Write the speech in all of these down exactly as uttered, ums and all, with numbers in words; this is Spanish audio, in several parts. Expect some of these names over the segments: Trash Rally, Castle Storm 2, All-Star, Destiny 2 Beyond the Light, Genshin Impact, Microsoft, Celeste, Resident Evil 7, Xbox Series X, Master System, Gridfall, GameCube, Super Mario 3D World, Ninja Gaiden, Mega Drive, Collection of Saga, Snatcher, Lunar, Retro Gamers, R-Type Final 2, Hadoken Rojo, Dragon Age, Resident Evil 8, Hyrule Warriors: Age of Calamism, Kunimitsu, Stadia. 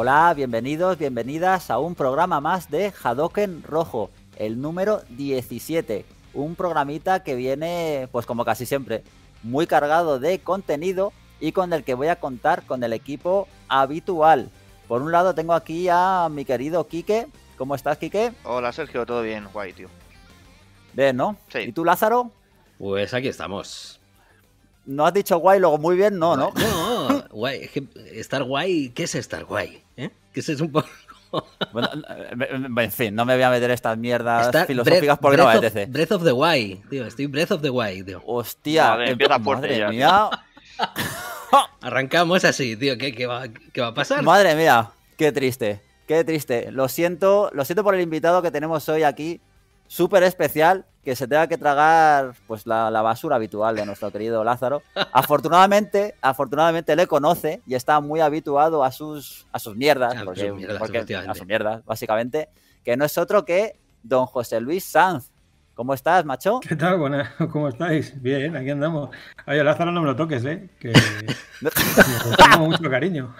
Hola, bienvenidos, bienvenidas a un programa más de Hadoken Rojo, el número diecisiete. Un programita que viene, pues como casi siempre, muy cargado de contenido y con el que voy a contar con el equipo habitual. Por un lado tengo aquí a mi querido Quique. ¿Cómo estás, Quique? Hola, Sergio, todo bien, guay, tío. Bien, ¿no? Sí. ¿Y tú, Lázaro? Pues aquí estamos. No has dicho guay, luego muy bien, no, ¿no? No, no, guay, es que estar guay, ¿qué es estar guay? ¿Eh? Que ese es un poco... Bueno, en fin, no me voy a meter estas mierdas estar filosóficas breath, porque breath no me apetece. Breath of the Wild, tío, estoy Breath of the Wild, tío. Hostia, vale, empieza fuerte ya. Mía. Arrancamos así, tío, ¿qué, qué, va, ¿qué va a pasar? Madre mía, qué triste, qué triste. Lo siento, lo siento por el invitado que tenemos hoy aquí, súper especial, que se tenga que tragar pues la, la basura habitual de nuestro querido Lázaro. Afortunadamente, afortunadamente le conoce y está muy habituado a sus a sus mierdas, ah, porque, mierdas porque, a sus mierdas, básicamente, que no es otro que don José Luis Sanz. ¿Cómo estás, macho? ¿Qué tal? Buenas, ¿cómo estáis? Bien, aquí andamos. Oye, Lázaro, no me lo toques, ¿eh? Que me tengo mucho cariño.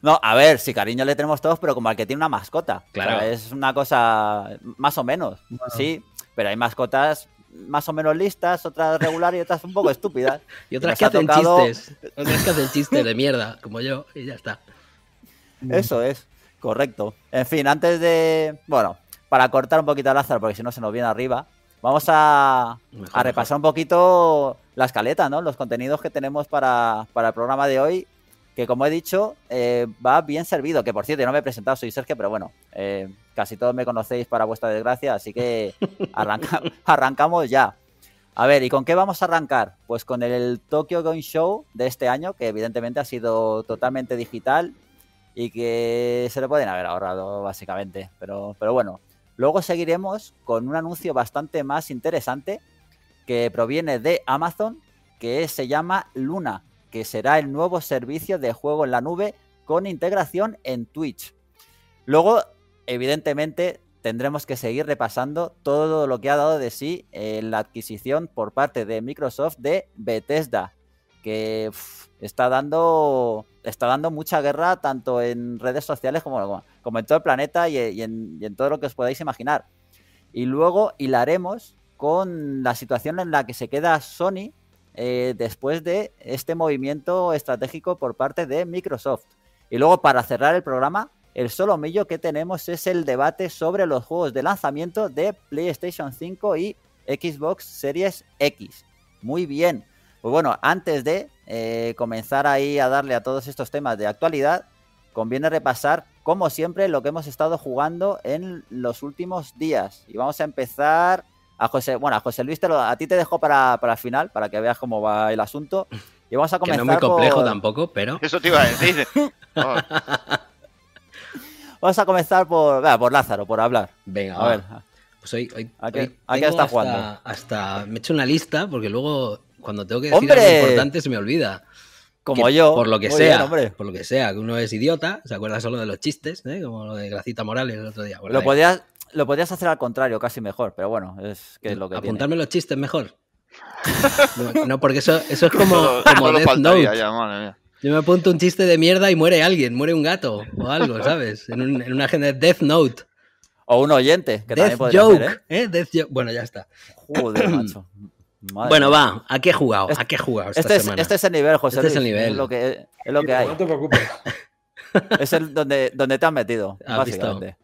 No, a ver, si cariño le tenemos todos, pero como al que tiene una mascota. Claro. O sea, es una cosa más o menos, bueno. Sí, pero hay mascotas más o menos listas, otras regulares y otras un poco estúpidas. Y otras y que hacen tocado... chistes, otras que hacen chistes de mierda, como yo, y ya está. Eso es, correcto. En fin, antes de... Bueno, para cortar un poquito a Lázaro, porque si no se nos viene arriba, vamos a, mejor, a repasar mejor. un poquito la escaleta, ¿no? Los contenidos que tenemos para, para el programa de hoy. Que como he dicho, eh, va bien servido. Que por cierto, yo no me he presentado, soy Sergio, pero bueno, eh, casi todos me conocéis para vuestra desgracia, así que arranca, arrancamos ya. A ver, ¿y con qué vamos a arrancar? Pues con el Tokyo Game Show de este año, que evidentemente ha sido totalmente digital y que se lo pueden haber ahorrado básicamente, pero, pero bueno. Luego seguiremos con un anuncio bastante más interesante que proviene de Amazon, que se llama Luna, que será el nuevo servicio de juego en la nube con integración en Twitch. Luego, evidentemente, tendremos que seguir repasando todo lo que ha dado de sí eh, la adquisición por parte de Microsoft de Bethesda, que uff, está dando está dando mucha guerra tanto en redes sociales como, como en todo el planeta y, y, en, y en todo lo que os podáis imaginar. Y luego hilaremos con la situación en la que se queda Sony Eh, después de este movimiento estratégico por parte de Microsoft. Y luego, para cerrar el programa, el solo millo que tenemos es el debate sobre los juegos de lanzamiento de PlayStation cinco y Xbox Series X. Muy bien. Pues bueno, antes de eh, comenzar ahí a darle a todos estos temas de actualidad, conviene repasar, como siempre, lo que hemos estado jugando en los últimos días. Y vamos a empezar... A José, bueno, a José Luis, te lo, a ti te dejo para, para el final, para que veas cómo va el asunto. Y vamos a comenzar. Que no es muy complejo por... tampoco, pero. Eso te iba a decir. Oh. Vamos a comenzar por, venga, por Lázaro, por hablar. Venga, a ver. Pues hoy, hoy, ¿A qué, hoy ¿a qué está hasta, jugando? Hasta me he hecho una lista, porque luego, cuando tengo que decir ¡hombre! Algo importante, se me olvida. Como que, yo. Por lo que Muy sea, bien, por lo que sea, que uno es idiota, se acuerda solo de los chistes, ¿eh? Como lo de Gracita Morales el otro día. Bueno, lo podías. Lo podrías hacer al contrario, casi mejor, pero bueno, es que es lo que apuntarme tiene. Los chistes mejor. No, no, porque eso, eso es como, como Death Note. Ya, madre mía. Yo me apunto un chiste de mierda y muere alguien, muere un gato o algo, ¿sabes? En, un, en una agenda de Death Note. O un oyente, que Death también Joke, hacer, ¿eh? ¿Eh? Death Joke. Bueno, ya está. Joder, macho. Madre bueno, va, ¿a qué he jugado? ¿A qué he jugado esta este semana? Es, este es el nivel, José Luis. Este es el nivel. Es lo que, es lo que hay. No te preocupes. Es el donde, donde te has metido, has básicamente. Visto.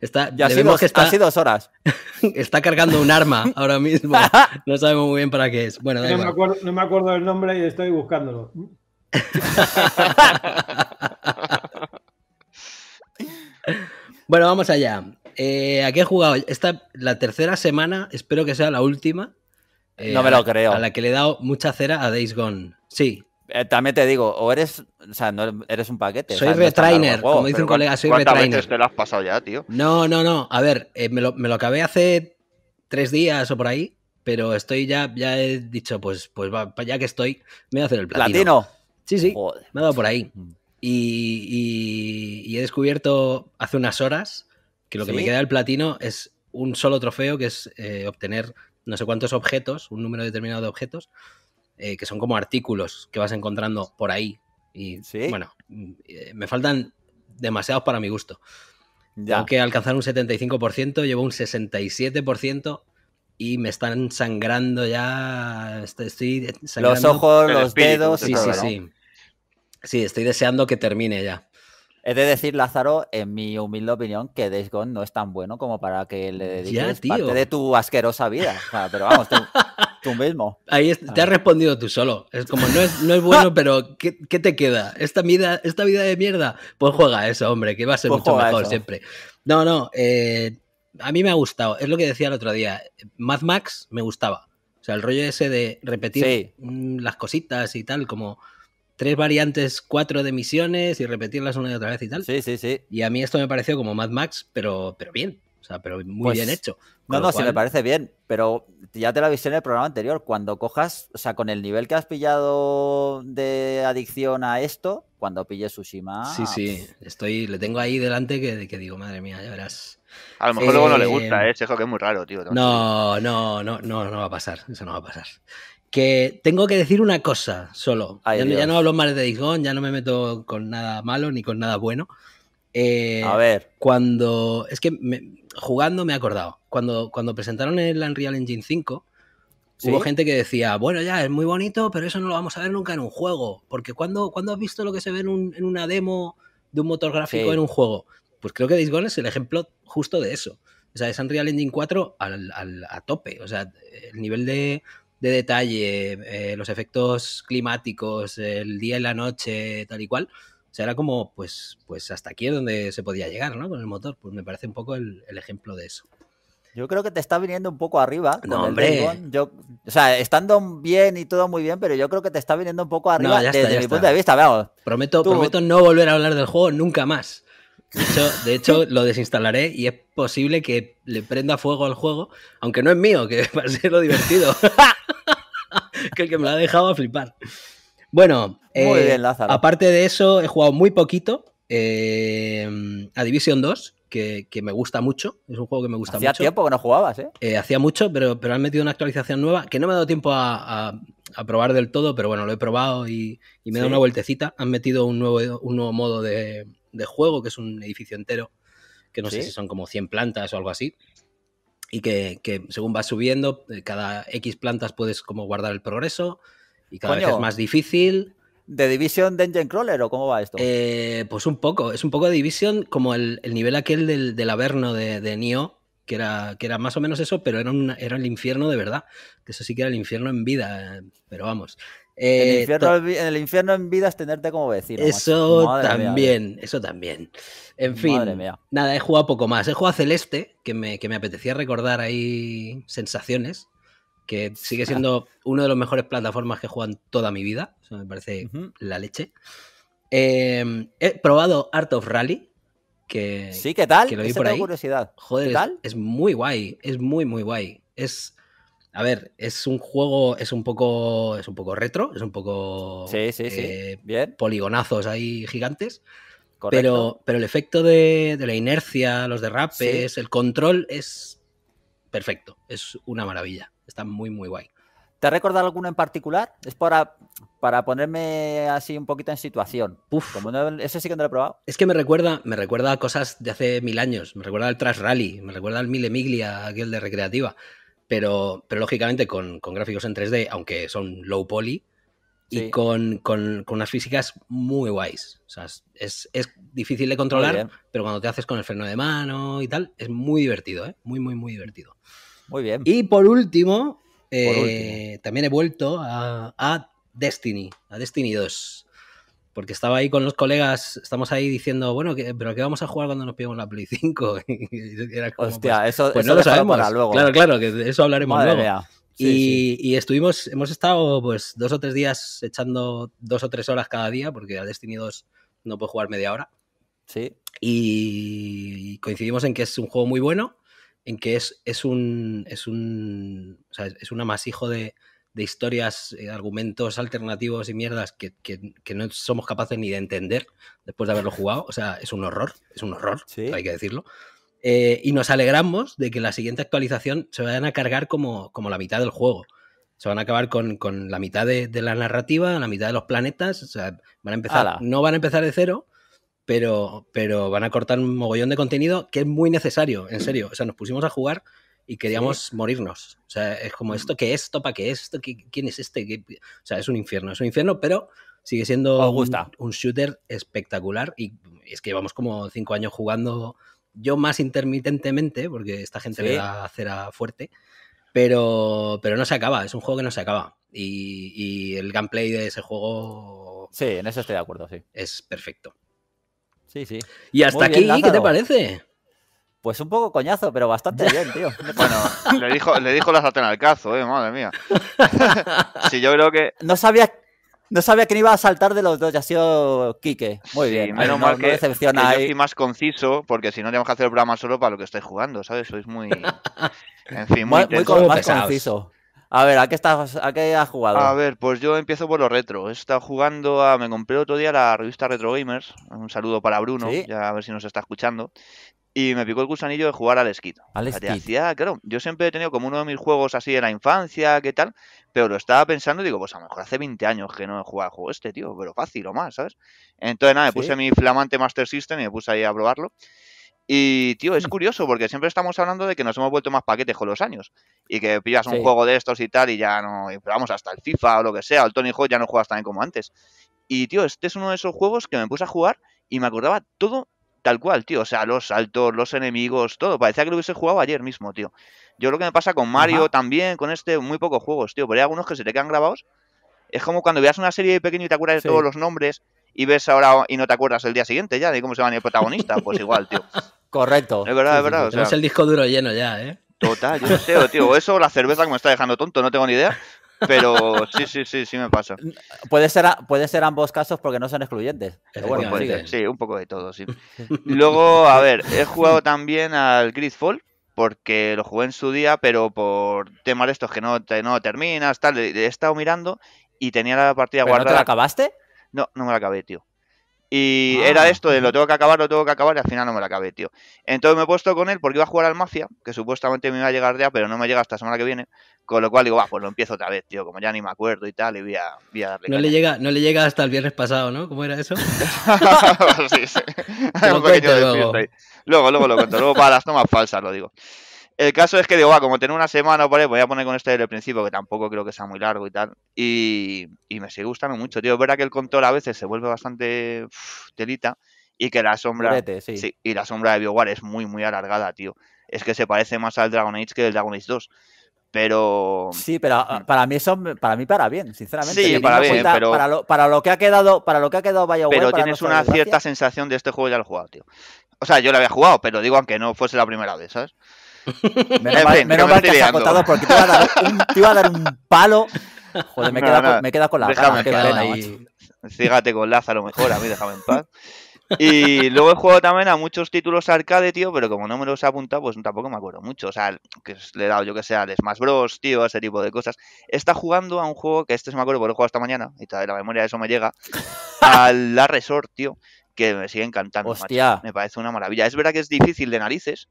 Está, ya sido, que está, ha sido dos horas. Está cargando un arma ahora mismo. No sabemos muy bien para qué es. Bueno, no, me acuerdo, no me acuerdo del nombre y estoy buscándolo. Bueno, vamos allá. Eh, ¿A qué he jugado? Esta la tercera semana, espero que sea la última. Eh, no me lo creo. A la que le he dado mucha cera a Days Gone. Sí. Eh, también te digo, o eres, o sea, no eres un paquete. Soy o sea, retrainer, no juego, como dice un colega, soy ¿cuántas retrainer. ¿Cuántas veces te lo has pasado ya, tío? No, no, no. A ver, eh, me, lo, me lo acabé hace tres días o por ahí, pero estoy ya, ya he dicho, pues, pues va, ya que estoy, me voy a hacer el platino. ¿Platino? Sí, sí. Joder. Me ha dado por ahí. Y, y, y he descubierto hace unas horas que lo que ¿sí? me queda del platino es un solo trofeo, que es eh, obtener no sé cuántos objetos, un número determinado de objetos. Eh, que son como artículos que vas encontrando por ahí. Y ¿sí? Bueno, me faltan demasiados para mi gusto. Ya. Tengo que alcanzar un setenta y cinco por ciento, llevo un sesenta y siete por ciento y me están sangrando ya. Estoy sangrando. Los ojos, los dedos. Sí, sí, sí. Sí, estoy deseando que termine ya. He de decir, Lázaro, en mi humilde opinión, que Days Gone no es tan bueno como para que le dediques ya, parte de tu asquerosa vida. O sea, pero vamos, tú, tú mismo. Ahí es, te has respondido tú solo. Es como, no es, no es bueno, pero ¿qué, qué te queda? ¿Esta vida, esta vida de mierda? Pues juega eso, hombre, que va a ser pues mucho mejor eso. Siempre. No, no, eh, a mí me ha gustado. Es lo que decía el otro día. Mad Max me gustaba. O sea, el rollo ese de repetir sí. las cositas y tal, como... Tres variantes, cuatro de misiones y repetirlas una y otra vez y tal. Sí, sí, sí. Y a mí esto me pareció como Mad Max, pero, pero bien. O sea, pero muy pues, bien hecho. No, no, cual... sí me parece bien. Pero ya te lo avisé en el programa anterior. Cuando cojas, o sea, con el nivel que has pillado de adicción a esto, cuando pilles Tsushima... Sí, sí. Estoy, le tengo ahí delante que, que digo, madre mía, ya verás. A lo mejor eh... luego no le gusta, ¿eh? Sejo, que es muy raro, tío. No, no, no, no, no va a pasar. Eso no va a pasar. Que tengo que decir una cosa solo. Ay, ya, no, ya no hablo mal de Days Gone, ya no me meto con nada malo ni con nada bueno. Eh, a ver. Cuando. Es que me, jugando me he acordado. Cuando, cuando presentaron el Unreal Engine cinco, ¿sí? Hubo gente que decía, bueno, ya, es muy bonito, pero eso no lo vamos a ver nunca en un juego. Porque ¿cuándo, ¿cuándo has visto lo que se ve en, un, en una demo de un motor gráfico sí. en un juego? Pues creo que Days Gone es el ejemplo justo de eso. O sea, es Unreal Engine cuatro al, al, a tope. O sea, el nivel de. de detalle, eh, los efectos climáticos, el día y la noche, tal y cual. O sea, era como, pues, pues hasta aquí es donde se podía llegar, ¿no? Con el motor. Pues me parece un poco el, el ejemplo de eso. Yo creo que te está viniendo un poco arriba. No, con hombre. El Days Gone. Yo, o sea, estando bien y todo muy bien, pero yo creo que te está viniendo un poco arriba no, ya está, desde ya mi está. punto de vista. Vamos. Prometo, Tú... prometo no volver a hablar del juego nunca más. De hecho, de hecho, lo desinstalaré y es posible que le prenda fuego al juego, aunque no es mío, que va a ser lo divertido. Que el que me lo ha dejado a flipar. Bueno, muy eh, bien, Lázaro. Aparte de eso, he jugado muy poquito eh, a Division dos, que, que me gusta mucho. Es un juego que me gusta hacía mucho. Hacía tiempo que no jugabas, ¿eh? eh hacía mucho, pero, pero han metido una actualización nueva que no me ha dado tiempo a, a, a probar del todo, pero bueno, lo he probado y, y me he dado sí. una vueltecita. Han metido un nuevo, un nuevo modo de... de juego, que es un edificio entero, que no ¿Sí? sé si son como cien plantas o algo así, y que, que según vas subiendo, cada X plantas puedes como guardar el progreso, y cada Coño, vez es más difícil. ¿De Division Dungeon Crawler o cómo va esto? Eh, pues un poco, es un poco de Division, como el, el nivel aquel del, del Averno de, de Nioh, que era, que era más o menos eso, pero era, un, era el infierno de verdad, que eso sí que era el infierno en vida, pero vamos... Eh, el, infierno, el infierno en vida es tenerte como vecino. Eso también, mía, eso también. En fin, nada, he jugado poco más. He jugado a Celeste, que me, que me apetecía recordar ahí sensaciones, que sigue siendo una de las mejores plataformas que he jugado en toda mi vida. Eso me parece uh-huh. la leche. Eh, he probado Art of Rally. Que, sí, ¿qué tal? Que lo vi por ahí. Curiosidad. Joder, ¿Qué tal? Es, es muy guay, es muy, muy guay. Es... A ver, es un juego, es un poco, es un poco retro, es un poco sí, sí, sí. Eh, Bien. poligonazos ahí gigantes, pero, pero el efecto de, de la inercia, los derrapes, sí. el control es perfecto, es una maravilla, está muy muy guay. ¿Te ha recordado alguno en particular? Es para, para ponerme así un poquito en situación. Uf, Como no, eso sí que no lo he probado. Es que me recuerda, me recuerda a cosas de hace mil años, me recuerda al Trash Rally, me recuerda al Mille Miglia, aquel de Recreativa. Pero, pero lógicamente con, con gráficos en tres D, aunque son low poly, sí. y con, con, con unas físicas muy guays. O sea, es, es difícil de controlar, pero cuando te haces con el freno de mano y tal, es muy divertido, ¿eh? Muy, muy, muy divertido. Muy bien. Y por último, eh, por último. también he vuelto a, a Destiny, a Destiny dos. Porque estaba ahí con los colegas, estamos ahí diciendo, bueno, ¿qué, pero ¿qué vamos a jugar cuando nos pillamos la Play cinco? Era como, Hostia, pues, eso, pues eso no lo sabemos. Para luego. Claro, claro, que de eso hablaremos Madre luego. Sí, y, sí. y estuvimos, hemos estado pues dos o tres días echando dos o tres horas cada día, porque a Destiny dos no puedo jugar media hora. Sí. Y coincidimos en que es un juego muy bueno, en que es, es un es un, o sea, es un amasijo de... de historias, eh, argumentos alternativos y mierdas que, que, que no somos capaces ni de entender después de haberlo jugado. O sea, es un horror, es un horror, ¿Sí? hay que decirlo. Eh, y nos alegramos de que la siguiente actualización se vayan a cargar como, como la mitad del juego. Se van a acabar con, con la mitad de, de la narrativa, la mitad de los planetas. O sea, van a empezar, Ala. no van a empezar de cero, pero, pero van a cortar un mogollón de contenido que es muy necesario, en serio. O sea, nos pusimos a jugar y queríamos sí. morirnos. O sea, es como esto, ¿qué es esto? ¿Para qué es esto? ¿Quién es este? ¿Qué? O sea, es un infierno, es un infierno, pero sigue siendo un, un shooter espectacular. Y es que llevamos como cinco años jugando, yo más intermitentemente, porque esta gente sí. le da cera fuerte. Pero, pero no se acaba, es un juego que no se acaba. Y, y el gameplay de ese juego... Sí, en eso estoy de acuerdo, sí. Es perfecto. Sí, sí. Y hasta aquí, ¿qué te parece? Pues un poco coñazo, pero bastante bien, tío. Bueno, le dijo, le dijo la sartén al cazo, eh, madre mía. Sí, yo creo que... No sabía... No sabía quién iba a saltar de los dos, ya ha sido Quique. Muy sí, bien. Menos no, mal que, no que yo soy más conciso, porque si no tenemos que hacer el programa solo para lo que estáis jugando, ¿sabes? Sois muy... En fin, muy, muy, muy con, más pesados. Conciso. A ver, ¿a qué, estás, ¿a qué has jugado? A ver, pues yo empiezo por lo retro. He estado jugando a... Me compré otro día la revista Retro Gamers. Un saludo para Bruno, ¿sí? Ya a ver si nos está escuchando. Y me picó el gusanillo de jugar al Skid. Al Skid. Claro, yo siempre he tenido como uno de mis juegos así de la infancia, ¿qué tal? Pero lo estaba pensando y digo, pues a lo mejor hace veinte años que no he jugado al juego este, tío, pero fácil o más, ¿sabes? Entonces nada, me puse ¿sí? mi flamante Master System y me puse ahí a probarlo. Y, tío, es curioso porque siempre estamos hablando de que nos hemos vuelto más paquetes con los años y que pillas un sí. juego de estos y tal y ya no... Y vamos, hasta el FIFA o lo que sea, el Tony Hawk ya no juegas tan como antes. Y, tío, este es uno de esos juegos que me puse a jugar y me acordaba todo tal cual, tío. O sea, los saltos, los enemigos, todo. Parecía que lo hubiese jugado ayer mismo, tío. Yo lo que me pasa con Mario Ajá. también, con este, muy pocos juegos, tío. Pero hay algunos que se te quedan grabados. Es como cuando veas una serie de pequeño y te acuerdas sí. de todos los nombres y ves ahora y no te acuerdas el día siguiente ya de cómo se va a venir el protagonista. Pues igual, tío. Correcto. Es verdad, sí, es verdad. Sí, o sea, tenemos el disco duro lleno ya, ¿eh? Total, yo no sé, tío. Eso, la cerveza que me está dejando tonto, no tengo ni idea. Pero sí, sí, sí, sí me pasa. Puede ser, puede ser ambos casos porque no son excluyentes. Pero bueno, bueno sí, un poco de todo, sí. Luego, a ver, he jugado también al Gridfall porque lo jugué en su día, pero por temas de estos que no, te, no terminas, tal, he estado mirando y tenía la partida ¿Pero guardada. ¿No te la acabaste? No, no me la acabé, tío. Y ah. era esto de lo tengo que acabar, lo tengo que acabar y al final no me lo acabé, tío. Entonces me he puesto con él porque iba a jugar al Mafia, que supuestamente me iba a llegar ya, pero no me llega hasta la semana que viene. Con lo cual digo, va, pues lo empiezo otra vez, tío, como ya ni me acuerdo y tal, y voy a, voy a darle. No le, llega, no le llega hasta el viernes pasado, ¿no? ¿Cómo era eso? sí, sí. Un pequeño luego. Ahí. luego, luego lo cuento, luego para las tomas falsas lo digo. El caso es que digo, va, como tengo una semana por ahí, voy a poner con este desde el principio, que tampoco creo que sea muy largo y tal. Y, y me sigue gustando mucho, tío. Es verdad que el control a veces se vuelve bastante uff, telita y que la sombra Durete, sí. Sí, y la sombra de BioWare es muy, muy alargada, tío. Es que se parece más al Dragon Age que el Dragon Age dos. Pero... Sí, pero para mí eso, para mí para bien, sinceramente. Sí, para bien, cuenta, pero... Para lo, para lo que ha quedado, para lo que ha quedado BioWare... Pero tienes una desgracia. Cierta sensación de este juego ya lo he jugado, tío. O sea, yo lo había jugado, pero digo aunque no fuese la primera vez, ¿sabes? Menos mal, fin, menos me mal que has acotado porque te iba a dar un, te iba a dar un palo. Joder, me he no, quedado no, con, me queda con la déjame gana, qué pena, macho. Fíjate con Lázaro mejor, a mí déjame en paz. Y luego he jugado también a muchos títulos arcade, tío, pero como no me los he apuntado, pues tampoco me acuerdo mucho. O sea, que le he dado yo que sea al Smash Bros, tío, ese tipo de cosas. Está jugando a un juego que este se me acuerdo porque lo he jugado esta mañana y todavía la memoria de eso me llega. Al La Resort, tío, que me sigue encantando. Hostia. Macho. Me parece una maravilla. Es verdad que es difícil de narices.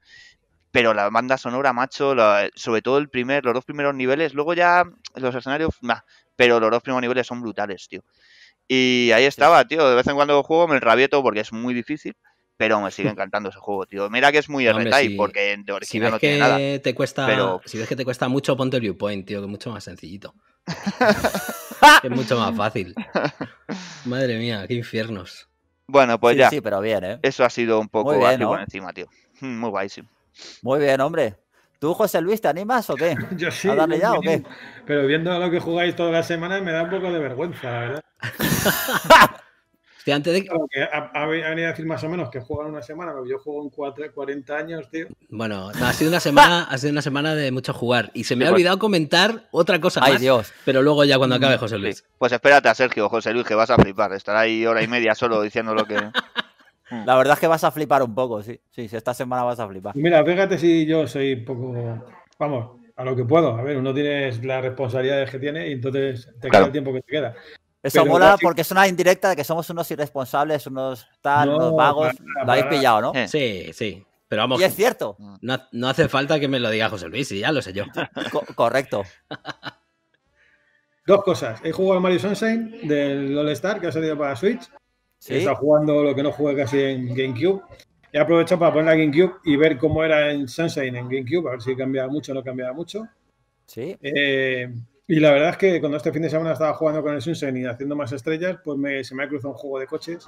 Pero la banda sonora, macho, la, sobre todo el primer, los dos primeros niveles, luego ya los escenarios, nah, pero los dos primeros niveles son brutales, tío. Y ahí estaba, tío, de vez en cuando juego, me enrabieto porque es muy difícil, pero me sigue encantando ese juego, tío. Mira que es muy R-Type, no, si, porque de original si no tiene nada. Te cuesta, pero... Si ves que te cuesta mucho, ponte el viewpoint, tío, que es mucho más sencillito. Es mucho más fácil. Madre mía, qué infiernos. Bueno, pues sí, ya. Sí, pero bien, ¿eh? Eso ha sido un poco así por encima, tío. Muy guayísimo. Muy bien, hombre. ¿Tú, José Luis, te animas o qué? Yo sí. ¿A darle ya o qué? Pero viendo lo que jugáis todas las semanas me da un poco de vergüenza, la verdad. Hostia, antes de... Claro, que ha, ha venido a decir más o menos que juegan una semana, pero yo juego en cuatro, cuarenta años, tío. Bueno, no, ha sido una semana ha sido una semana de mucho jugar. Y se me ha olvidado comentar otra cosa más. Ay, Dios. Pero luego ya cuando acabe José Luis. Sí. Pues espérate a Sergio, José Luis, que vas a flipar. Estará ahí hora y media solo diciendo lo que... La verdad es que vas a flipar un poco, sí. Sí, esta semana vas a flipar. Mira, fíjate si yo soy un poco... Vamos, a lo que puedo. A ver, uno tiene las responsabilidades que tiene y entonces te claro. queda el tiempo que te queda. Eso pero mola porque es una indirecta de que somos unos irresponsables, unos tal, no, unos vagos. Para, para, lo habéis pillado, ¿no? Eh. Sí, sí. Pero vamos... Y es cierto. No, no hace falta que me lo diga José Luis, y ya lo sé yo. Co- correcto. Dos cosas. He jugado a Mario Sunshine del All-Star que ha salido para Switch. ¿Sí? He estado jugando lo que no jugué casi en GameCube. He aprovechado para poner la GameCube y ver cómo era en Sunshine en GameCube, a ver si cambiaba mucho o no cambiaba mucho. Sí. Eh, y la verdad es que cuando este fin de semana estaba jugando con el Sunshine y haciendo más estrellas, pues me, se me ha cruzado un juego de coches,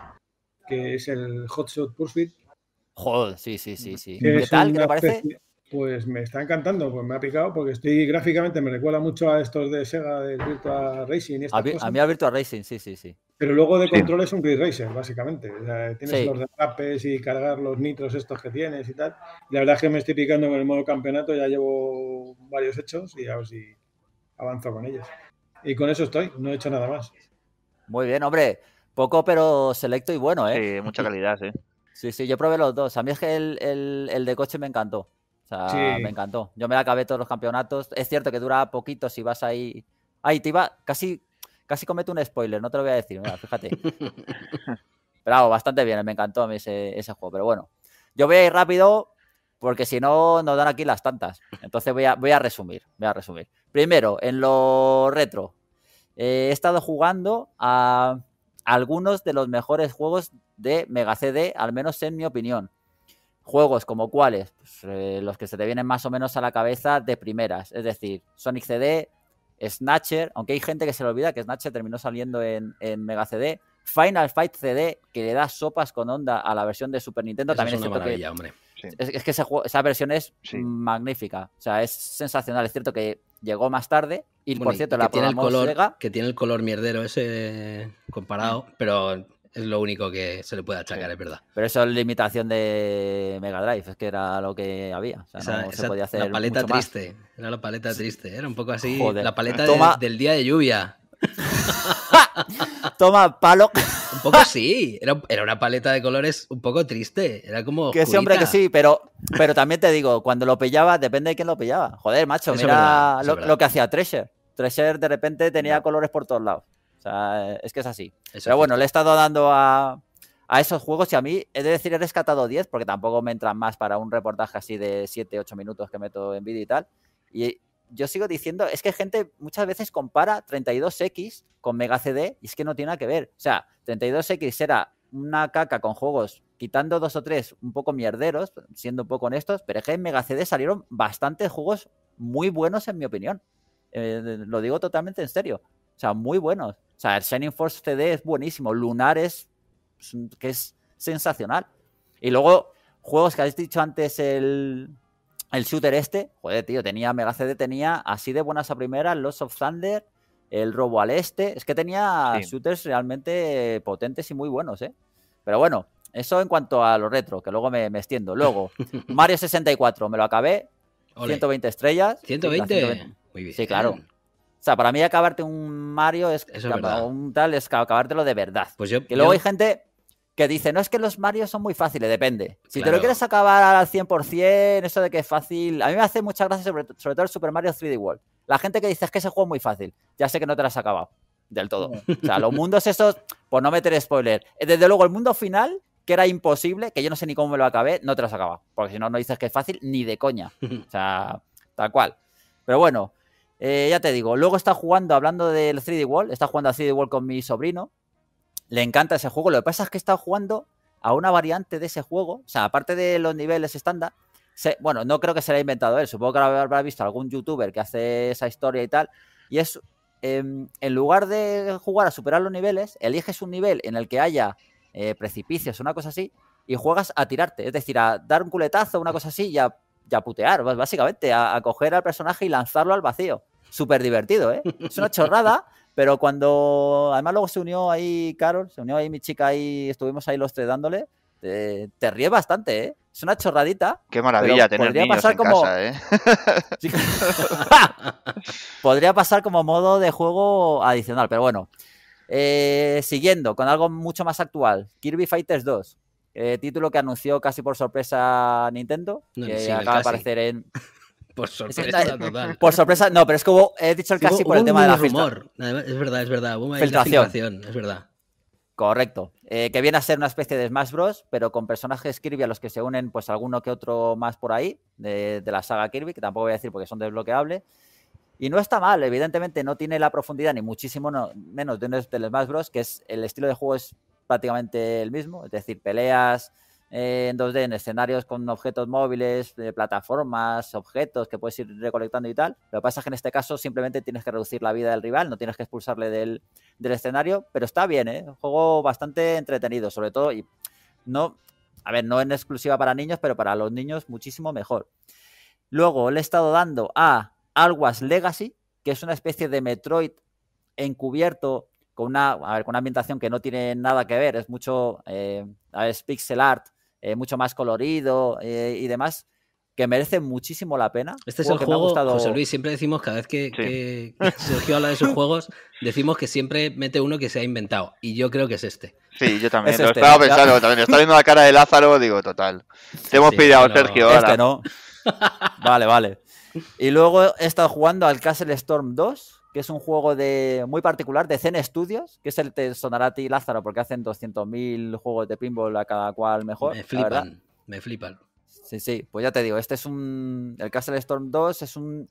que es el Hot Shot Pursuit. Joder, sí, sí, sí, sí. ¿Qué tal? ¿Qué te parece? Pues me está encantando, pues me ha picado, porque estoy gráficamente, me recuerda mucho a estos de Sega, de Virtua Racing y estas a, cosas. A mí a Virtua Racing, sí, sí, sí. Pero luego de sí. control es un Grid Racer, básicamente. O sea, tienes sí. los derrapes y cargar los nitros estos que tienes y tal. La verdad es que me estoy picando con el modo campeonato, ya llevo varios hechos y a ver si avanzo con ellos. Y con eso estoy, no he hecho nada más. Muy bien, hombre. Poco pero selecto y bueno, ¿eh? Sí, mucha calidad, sí. Sí, sí, yo probé los dos. A mí es que el, el, el de coche me encantó. O sea, sí. me encantó. Yo me la acabé todos los campeonatos. Es cierto que dura poquito si vas ahí... Ahí te iba... Casi, casi cometo un spoiler, no te lo voy a decir. Mira, fíjate. Pero bastante bien. Me encantó a mí ese, ese juego. Pero bueno, yo voy a ir rápido porque si no nos dan aquí las tantas. Entonces voy a, voy a resumir. Voy a resumir. Primero, en lo retro. Eh, he estado jugando a algunos de los mejores juegos de Mega C D, al menos en mi opinión. Juegos como cuáles, pues, eh, los que se te vienen más o menos a la cabeza de primeras, es decir, Sonic C D, Snatcher, aunque hay gente que se le olvida que Snatcher terminó saliendo en, en Mega C D, Final Fight C D, que le da sopas con onda a la versión de Super Nintendo. Eso también es, es una maravilla, que, hombre. Sí. Es, es que ese juego, esa versión es sí. magnífica, o sea, es sensacional, es cierto que llegó más tarde y, bueno, por cierto, y la programó Sega. Que tiene el color mierdero ese comparado, sí. pero... Es lo único que se le puede achacar, sí. es verdad. Pero eso es limitación de Mega Drive, es que era lo que había. O sea, esa, no esa, se podía hacer la paleta mucho triste, más. Era la paleta triste, era un poco así. Joder. La paleta Toma... de, del día de lluvia. Toma, palo. Un poco sí, era, era una paleta de colores un poco triste, era como oscurita. Que sí, hombre, que sí, pero, pero también te digo, cuando lo pillaba, depende de quién lo pillaba. Joder, macho, eso mira verdad, lo, lo que hacía Treasure. Treasure de repente tenía no. colores por todos lados. O sea, es que es así. Eso Pero bueno, es le he estado dando a, a esos juegos y a mí, he de decir, he rescatado diez porque tampoco me entran más para un reportaje así de siete ocho minutos que meto en vídeo y tal. Y yo sigo diciendo, es que gente muchas veces compara treinta y dos equis con Mega C D y es que no tiene nada que ver. O sea, treinta y dos equis era una caca con juegos, quitando dos o tres un poco mierderos, siendo un poco honestos, pero es que en Mega C D salieron bastantes juegos muy buenos en mi opinión. Eh, lo digo totalmente en serio. O sea, muy buenos. O sea, el Shining Force C D es buenísimo. Lunar es, que es sensacional. Y luego, juegos que habéis dicho antes, el, el shooter este. Joder, tío, tenía Mega C D, tenía así de buenas a primeras, Lost of Thunder, el Robo al Este. Es que tenía sí. shooters realmente potentes y muy buenos, ¿eh? Pero bueno, eso en cuanto a lo retro, que luego me, me extiendo. Luego, Mario sesenta y cuatro, me lo acabé. Olé. ciento veinte estrellas. ¿ciento veinte? ciento veinte. Muy bien. Sí, claro. O sea, para mí acabarte un Mario es, es un tal, es acabártelo de verdad. Pues yo, que luego yo... hay gente que dice, no, es que los Marios son muy fáciles, depende. Si claro. te lo quieres acabar al cien por cien, eso de que es fácil... A mí me hace mucha gracia sobre, sobre todo el Super Mario tres D World. La gente que dice, es que ese juego es muy fácil. Ya sé que no te lo has acabado del todo. O sea, los mundos esos, por no meter spoiler. Desde luego, el mundo final, que era imposible, que yo no sé ni cómo me lo acabé, no te lo has acabado. Porque si no, no dices que es fácil ni de coña. O sea, tal cual. Pero bueno... Eh, ya te digo, luego está jugando, hablando del tres D World, está jugando al tres D World con mi sobrino, le encanta ese juego, lo que pasa es que está jugando a una variante de ese juego, o sea, aparte de los niveles estándar, se, bueno, no creo que se lo haya inventado él, supongo que lo habrá visto algún youtuber que hace esa historia y tal, y es, eh, en lugar de jugar a superar los niveles, eliges un nivel en el que haya eh, precipicios, una cosa así, y juegas a tirarte, es decir, a dar un culetazo, una cosa así, y a, y a putear, básicamente, a, a coger al personaje y lanzarlo al vacío. Súper divertido, ¿eh? Es una chorrada, pero cuando... Además luego se unió ahí Carol, se unió ahí mi chica ahí, estuvimos ahí los tres dándole. Eh, te ríes bastante, ¿eh? Es una chorradita. Qué maravilla tener niños pasar en como... casa, ¿eh? Podría pasar como modo de juego adicional, pero bueno. Eh, siguiendo con algo mucho más actual, Kirby Fighters dos. Eh, título que anunció casi por sorpresa Nintendo, no, que sí, acaba de aparecer en... Por sorpresa, es, total. Por sorpresa, no, pero es que hubo, he dicho el casi sí, hubo, por el hubo tema de la rumor. Es verdad, es verdad. Hubo filtración. filtración, es verdad. Correcto. Eh, que viene a ser una especie de Smash Bros, pero con personajes Kirby a los que se unen, pues alguno que otro más por ahí, de, de la saga Kirby, que tampoco voy a decir porque son desbloqueables. Y no está mal, evidentemente no tiene la profundidad ni muchísimo no, menos de un Smash Bros, que es el estilo de juego es prácticamente el mismo, es decir, peleas eh, en dos D, en escenarios con objetos móviles, eh, plataformas, objetos que puedes ir recolectando y tal. Lo que pasa es que en este caso simplemente tienes que reducir la vida del rival, no tienes que expulsarle del, del escenario, pero está bien, ¿eh? Un juego bastante entretenido, sobre todo, y no, a ver, no en exclusiva para niños, pero para los niños muchísimo mejor. Luego le he estado dando a Hogwarts Legacy, que es una especie de Metroid encubierto con una, a ver, con una ambientación que no tiene nada que ver, es mucho eh, es pixel art, eh, mucho más colorido eh, y demás, que merece muchísimo la pena. Este es el juego, me ha gustado... José Luis, siempre decimos cada vez que, sí. que, que Sergio habla de sus juegos, decimos que siempre mete uno que se ha inventado, y yo creo que es este. Sí, yo también, es lo este, estaba pensando, ya... también, está viendo la cara de Lázaro, digo, total, te hemos sí, pillado, no, Sergio, ahora. Este no. Vale, vale. Y luego he estado jugando al Castle Storm dos, que es un juego de muy particular de Zen Studios, que es el te sonará a ti, Lázaro, porque hacen doscientos mil juegos de pinball a cada cual mejor. Me flipan, la verdad. me flipan. Sí, sí, pues ya te digo, este es un... El Castle Storm dos es un,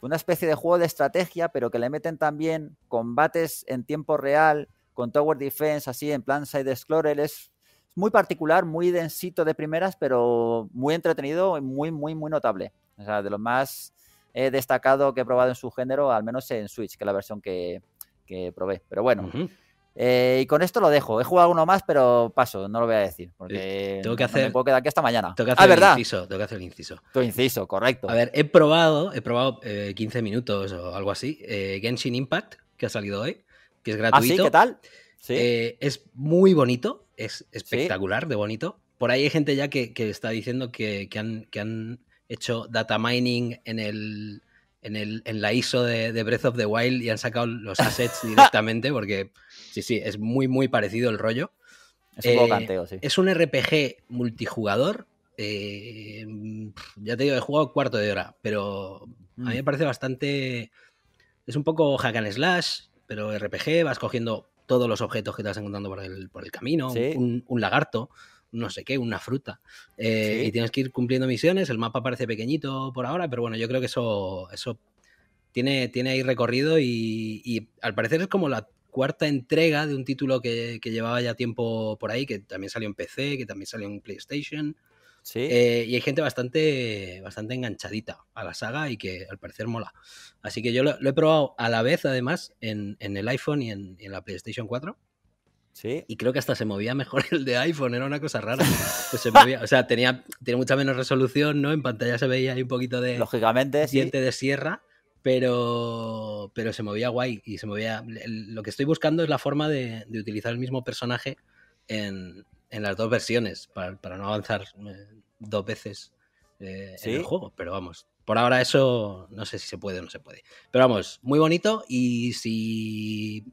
una especie de juego de estrategia, pero que le meten también combates en tiempo real, con Tower Defense, así, en plan Side Explorer. Es muy particular, muy densito de primeras, pero muy entretenido y muy, muy, muy notable. O sea, de lo más eh, destacado que he probado en su género, al menos en Switch, que es la versión que, que probé. Pero bueno, uh-huh. eh, y con esto lo dejo. He jugado uno más, pero paso, no lo voy a decir, porque tengo que hacer, no me puedo quedar aquí hasta mañana. Tengo que hacer ah, el ¿verdad? inciso, tengo que hacer el inciso. Tu inciso, correcto. A ver, he probado, he probado eh, quince minutos o algo así, eh, Genshin Impact, que ha salido hoy, que es gratuito. ¿Ah, sí? ¿Qué tal? ¿Sí? Eh, es muy bonito, es espectacular, ¿sí? de bonito. Por ahí hay gente ya que, que está diciendo que, que han... Que han hecho data mining en el en el en la I S O de, de Breath of the Wild y han sacado los assets directamente, porque sí, sí, es muy muy parecido el rollo. Es un eh, poco canteo, sí. Es un R P G multijugador. Eh, ya te digo, he jugado cuarto de hora, pero mm. a mí me parece bastante... Es un poco hack and slash, pero R P G, vas cogiendo todos los objetos que te vas encontrando por el, por el camino, ¿sí? un, un lagarto... no sé qué, una fruta. Eh, ¿Sí? Y tienes que ir cumpliendo misiones. El mapa parece pequeñito por ahora, pero bueno, yo creo que eso, eso tiene, tiene ahí recorrido y, y al parecer es como la cuarta entrega de un título que, que llevaba ya tiempo por ahí, que también salió en P C, que también salió en PlayStation. ¿Sí? Eh, y hay gente bastante, bastante enganchadita a la saga y que al parecer mola. Así que yo lo, lo he probado a la vez, además, en, en el iPhone y en, en la PlayStation cuatro. ¿Sí? Y creo que hasta se movía mejor el de iPhone, era una cosa rara. Pues se movía, o sea, tenía, tenía mucha menos resolución, ¿no? En pantalla se veía ahí un poquito de lógicamente, diente sí. de sierra, pero, pero se movía guay y se movía... Lo que estoy buscando es la forma de, de utilizar el mismo personaje en, en las dos versiones, para, para no avanzar dos veces eh, ¿sí? en el juego, pero vamos... Por ahora eso no sé si se puede o no se puede. Pero vamos, muy bonito y si...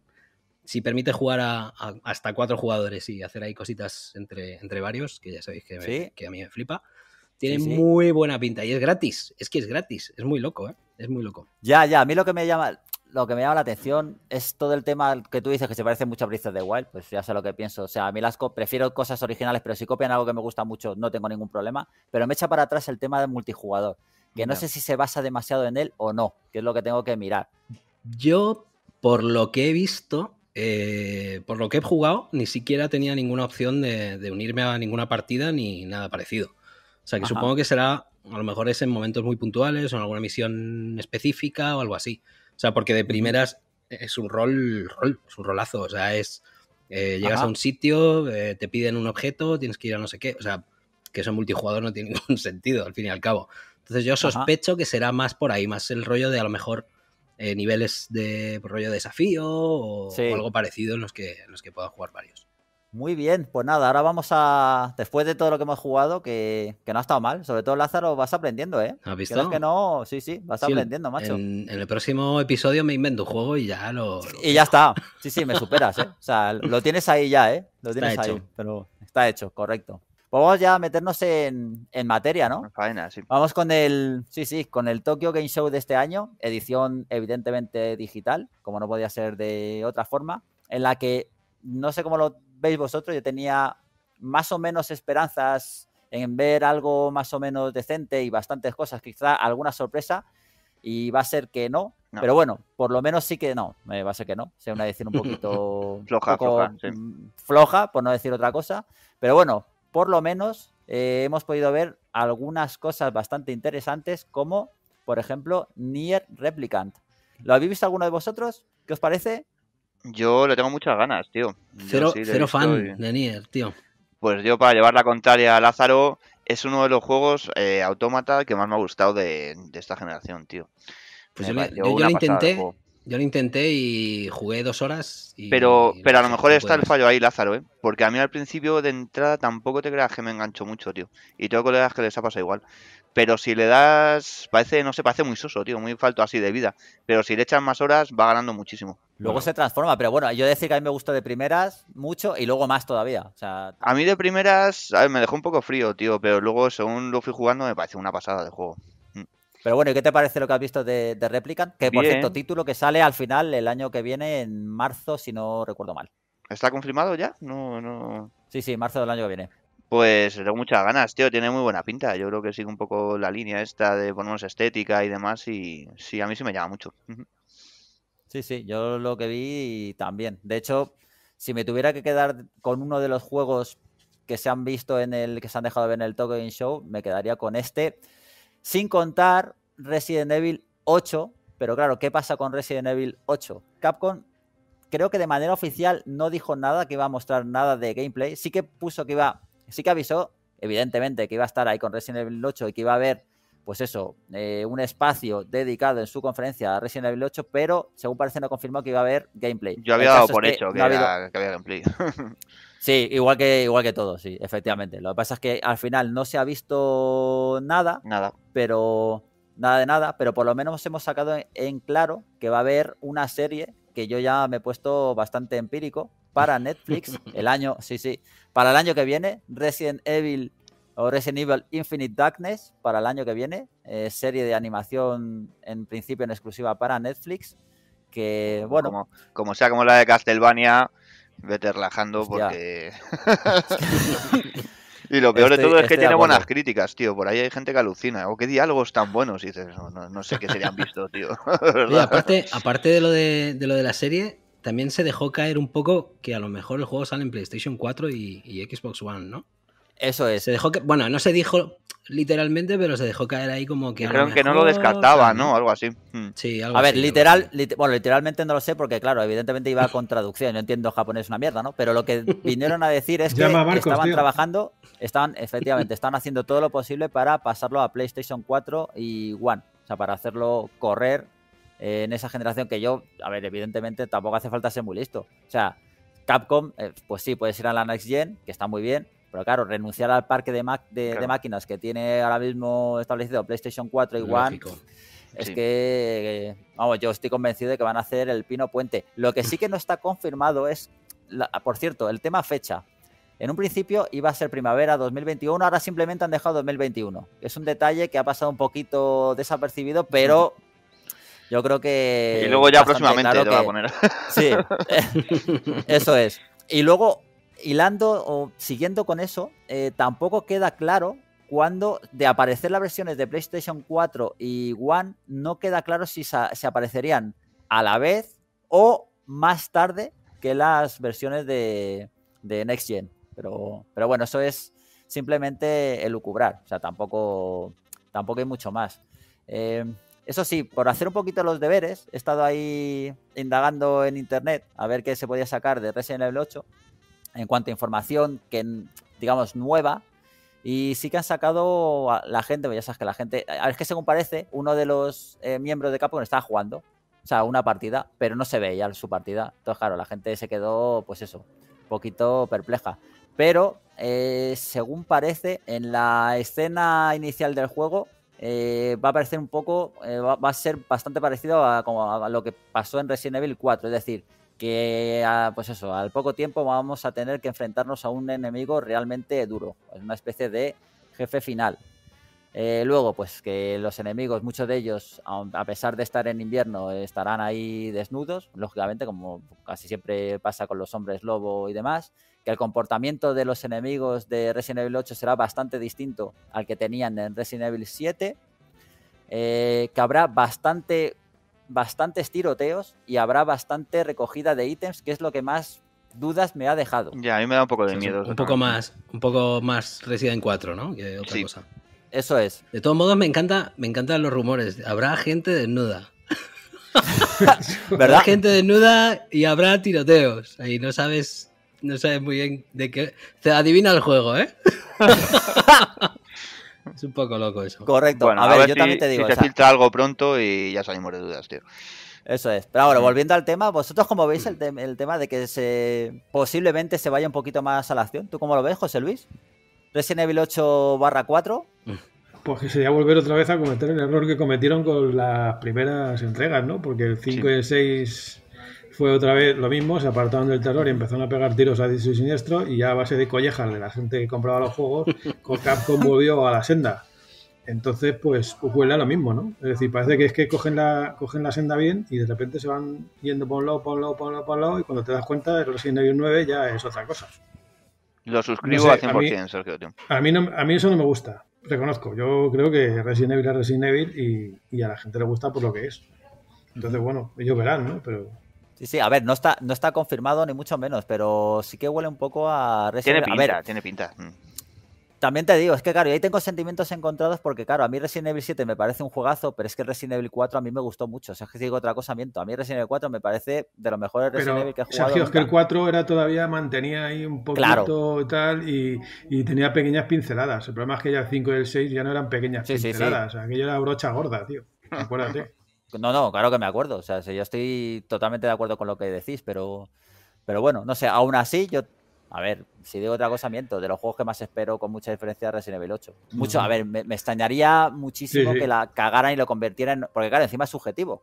Si permite jugar a, a hasta cuatro jugadores y hacer ahí cositas entre, entre varios, que ya sabéis que, me, ¿sí? que a mí me flipa, tiene sí, sí. muy buena pinta y es gratis. Es que es gratis. Es muy loco, ¿eh? Es muy loco. Ya, ya. A mí lo que me llama lo que me llama la atención es todo el tema que tú dices que se parece mucho a Breath of the Wild. Pues ya sé lo que pienso. O sea, a mí las co- prefiero cosas originales, pero si copian algo que me gusta mucho no tengo ningún problema. Pero me echa para atrás el tema del multijugador, que no, no sé si se basa demasiado en él o no, que es lo que tengo que mirar. Yo, por lo que he visto... Eh, por lo que he jugado, ni siquiera tenía ninguna opción de, de unirme a ninguna partida ni nada parecido. O sea, que Ajá. supongo que será, a lo mejor es en momentos muy puntuales o en alguna misión específica o algo así. O sea, porque de primeras es un rol, rol es un rolazo. O sea, es eh, llegas Ajá. a un sitio, eh, te piden un objeto, tienes que ir a no sé qué. O sea, que eso en multijugador no tiene ningún sentido, al fin y al cabo. Entonces yo sospecho Ajá. que será más por ahí, más el rollo de a lo mejor... Eh, niveles de rollo de desafío o, sí. o algo parecido en los que, en los que pueda jugar varios. Muy bien, pues nada, ahora vamos a... Después de todo lo que hemos jugado, que, que no ha estado mal, sobre todo Lázaro, vas aprendiendo, ¿eh? ¿Has visto? ¿Crees que no? Sí, sí, vas sí, aprendiendo, macho. En, en el próximo episodio me invento un juego y ya lo... lo... Y ya está. Sí, sí, me superas, ¿eh? O sea, lo tienes ahí ya, ¿eh? Lo tienes está ahí, hecho. Pero está hecho, correcto. Pues vamos ya a meternos en, en materia, ¿no? Faena, sí. Vamos con el, sí, sí, con el Tokyo Game Show de este año, edición evidentemente digital, como no podía ser de otra forma, en la que, no sé cómo lo veis vosotros, yo tenía más o menos esperanzas en ver algo más o menos decente y bastantes cosas, quizá alguna sorpresa, y va a ser que no, no. Pero bueno, por lo menos sí que no, eh, va a ser que no, sea una decisión un poquito floja, un poco, floja, sí. floja, por no decir otra cosa, pero bueno, por lo menos eh, hemos podido ver algunas cosas bastante interesantes como, por ejemplo, Nier Replicant. ¿Lo habéis visto alguno de vosotros? ¿Qué os parece? Yo le tengo muchas ganas, tío. Cero, sí cero fan y... de Nier, tío. Pues yo, para llevar la contraria a Lázaro, es uno de los juegos eh, autómata que más me ha gustado de, de esta generación, tío. Pues yo, yo, yo lo intenté, yo lo intenté y jugué dos horas. Y, pero y pero a lo mejor está el fallo ahí, Lázaro, ¿eh? Porque a mí al principio de entrada tampoco te creas que me enganchó mucho, tío. Y tengo colegas que les ha pasado igual. Pero si le das, parece, no sé, parece muy soso, tío, muy falto así de vida. Pero si le echan más horas, va ganando muchísimo. Luego bueno. se transforma, pero bueno, yo decir que a mí me gustó de primeras mucho y luego más todavía. O sea... A mí de primeras, a ver, me dejó un poco frío, tío, pero luego según lo fui jugando me pareció una pasada de juego. Pero bueno, ¿y qué te parece lo que has visto de, de Replicant? Que por Bien. cierto, título que sale al final el año que viene, en marzo, si no recuerdo mal. ¿Está confirmado ya? No, no. Sí, sí, marzo del año que viene. Pues tengo muchas ganas, tío, tiene muy buena pinta. Yo creo que sigue un poco la línea esta de ponernos estética y demás y sí, a mí sí me llama mucho. Sí, sí, yo lo que vi también. De hecho, si me tuviera que quedar con uno de los juegos que se han visto en el, que se han dejado ver en el Tokyo Game Show, me quedaría con este, sin contar Resident Evil ocho, pero claro, ¿qué pasa con Resident Evil ocho? Capcom creo que de manera oficial no dijo nada que iba a mostrar nada de gameplay, sí que puso que iba... Sí que avisó, evidentemente, que iba a estar ahí con Resident Evil ocho y que iba a haber, pues eso, eh, un espacio dedicado en su conferencia a Resident Evil ocho, pero según parece no confirmó que iba a haber gameplay. Yo había dado por hecho que, no era, habido... que había gameplay. Sí, igual que, igual que todo, sí, efectivamente. Lo que pasa es que al final no se ha visto nada, nada. pero nada de nada, pero por lo menos hemos sacado en, en claro que va a haber una serie que yo ya me he puesto bastante empírico, para Netflix el año, sí, sí, para el año que viene, Resident Evil o Resident Evil Infinite Darkness para el año que viene, eh, serie de animación en principio en exclusiva para Netflix, que bueno... Como, como sea como la de Castlevania, vete relajando hostia. porque... Y lo peor estoy, de todo es que tiene buenas críticas, tío. Por ahí hay gente que alucina. O qué diálogos tan buenos. Y dices, no, no, no sé qué se le han visto, tío. Oye, aparte, aparte de lo de, de lo de la serie... También se dejó caer un poco que a lo mejor el juego sale en PlayStation cuatro y, y Xbox One, ¿no? Eso es. Se dejó que, bueno, no se dijo literalmente, pero se dejó caer ahí como que... Yo creo que no lo descartaba, ¿no? Algo así. Sí, algo así. A ver, literal, lit bueno, literalmente no lo sé porque, claro, evidentemente iba con traducción. Yo entiendo japonés una mierda, ¿no? Pero lo que vinieron a decir es que Marcos, estaban tío. trabajando, estaban, efectivamente, están haciendo todo lo posible para pasarlo a PlayStation cuatro y One. O sea, para hacerlo correr... en esa generación que yo, a ver, evidentemente tampoco hace falta ser muy listo. O sea, Capcom, eh, pues sí, puedes ir a la Next Gen, que está muy bien, pero claro, renunciar al parque de, ma de, claro. de máquinas que tiene ahora mismo establecido PlayStation cuatro y One, es sí. que, eh, vamos, yo estoy convencido de que van a hacer el pino puente. Lo que sí que no está confirmado es, la, por cierto, el tema fecha. En un principio iba a ser primavera dos mil veintiuno, ahora simplemente han dejado dos mil veintiuno. Es un detalle que ha pasado un poquito desapercibido, pero... Mm. Yo creo que... Y luego ya próximamente claro te va que... a poner. Sí, eso es. Y luego, hilando o siguiendo con eso, eh, tampoco queda claro cuándo, de aparecer las versiones de PlayStation cuatro y One, no queda claro si se aparecerían a la vez o más tarde que las versiones de, de Next Gen. Pero, pero bueno, eso es simplemente elucubrar. O sea, tampoco, tampoco hay mucho más. Eh... Eso sí, por hacer un poquito los deberes, he estado ahí indagando en internet a ver qué se podía sacar de Resident Evil ocho en cuanto a información que, digamos, nueva. Y sí que han sacado a la gente, ya sabes que la gente... Es que según parece, uno de los eh, miembros de Capcom estaba jugando, o sea, una partida, pero no se veía su partida. Entonces, claro, la gente se quedó, pues eso, un poquito perpleja. Pero, eh, según parece, en la escena inicial del juego... Eh, va a parecer un poco, eh, va, va a ser bastante parecido a, como a lo que pasó en Resident Evil cuatro, es decir, que a, pues eso, al poco tiempo vamos a tener que enfrentarnos a un enemigo realmente duro, una especie de jefe final. Eh, luego, pues que los enemigos, muchos de ellos, a, a pesar de estar en invierno, estarán ahí desnudos, lógicamente, como casi siempre pasa con los hombres lobo y demás, que el comportamiento de los enemigos de Resident Evil ocho será bastante distinto al que tenían en Resident Evil siete, eh, que habrá bastante, bastantes tiroteos y habrá bastante recogida de ítems, que es lo que más dudas me ha dejado. Ya, a mí me da un poco de miedo. Un poco más, un poco más Resident cuatro, ¿no? Que otra cosa. Eso es. De todos modos, me encanta, me encantan los rumores. Habrá gente desnuda. ¿Verdad? Habrá gente desnuda y habrá tiroteos. Ahí no sabes, no sabes muy bien de qué. Te adivina el juego, ¿eh? Es un poco loco eso. Correcto. Bueno, a, ver, a ver, yo si, también te digo. Si te o sea, filtra algo pronto y ya salimos de dudas, tío. Eso es. Pero ahora, volviendo al tema, ¿vosotros cómo veis el, te el tema de que se posiblemente se vaya un poquito más a la acción? ¿Tú cómo lo ves, José Luis? Resident Evil ocho barra cuatro. Pues que sería volver otra vez a cometer el error que cometieron con las primeras entregas, ¿no? Porque el cinco sí. y el seis fue otra vez lo mismo, se apartaron del terror y empezaron a pegar tiros a diestro y siniestro, y ya a base de collejas de la gente que compraba los juegos, Capcom volvió a la senda. Entonces, pues, pues huele a lo mismo, ¿no? Es decir, parece que es que cogen la, cogen la senda bien y de repente se van yendo por un lado, por un lado, por un lado, por un lado, y cuando te das cuenta, el Resident Evil nueve ya es otra cosa. Lo suscribo no sé, a cien por ciento, Sergio. A mí, no, a mí eso no me gusta, reconozco. Yo creo que Resident Evil es Resident Evil y, y a la gente le gusta por lo que es. Entonces, bueno, ellos verán, ¿no? Pero... Sí, sí, a ver, no está, no está confirmado ni mucho menos, pero sí que huele un poco a Resident Evil. Tiene pinta, a ver, tiene pinta. Mm. También te digo, es que claro, ahí tengo sentimientos encontrados porque claro, a mí Resident Evil siete me parece un juegazo, pero es que Resident Evil cuatro a mí me gustó mucho. O sea, que si digo otra cosa, miento. A mí Resident Evil cuatro me parece de los mejores Resident Evil que he jugado. Sergio, es que el cuatro era todavía, mantenía ahí un poquito claro. y tal, y, y tenía pequeñas pinceladas. El problema es que ya el cinco y el seis ya no eran pequeñas sí, pinceladas. Sí, sí. O sea, aquello era brocha gorda, tío. Acuérdate. No, no, claro que me acuerdo. O sea, yo estoy totalmente de acuerdo con lo que decís, pero, pero bueno, no sé, aún así yo... A ver, si digo otra cosa, miento. De los juegos que más espero con mucha diferencia, Resident Evil ocho. Mucho, a ver, me, me extrañaría muchísimo sí, sí. que la cagaran y lo convirtieran en... Porque claro, encima es subjetivo.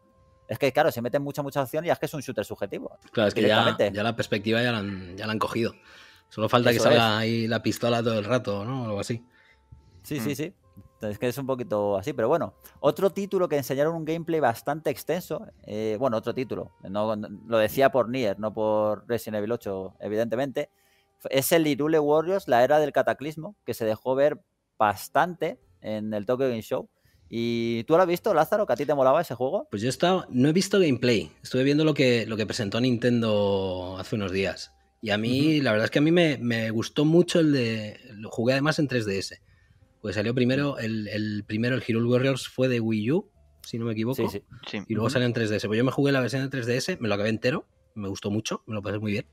Es que claro, se meten mucha, mucha opción y es que es un shooter subjetivo. Claro, es que ya, ya la perspectiva ya la han, ya la han cogido. Solo falta Eso que salga es. ahí la pistola todo el rato, ¿no? O algo así. Sí, mm. sí, sí. Es que es un poquito así, pero bueno. Otro título que enseñaron un gameplay bastante extenso. Eh, bueno, otro título. No, no, lo decía por Nier, no por Resident Evil ocho, evidentemente. Es el Hyrule Warriors, la era del cataclismo, que se dejó ver bastante en el Tokyo Game Show. ¿Y tú lo has visto, Lázaro, que a ti te molaba ese juego? Pues yo estaba, no he visto gameplay. Estuve viendo lo que, lo que presentó Nintendo hace unos días. Y a mí, uh-huh. la verdad es que a mí me, me gustó mucho el de... Lo jugué además en tres D S. Pues salió primero, el, el primero, el Hyrule Warriors fue de Wii U, si no me equivoco. Sí, sí, sí. Y luego uh-huh. salió en tres D S. Pues yo me jugué la versión en tres D S, me lo acabé entero. Me gustó mucho, me lo pasé muy bien.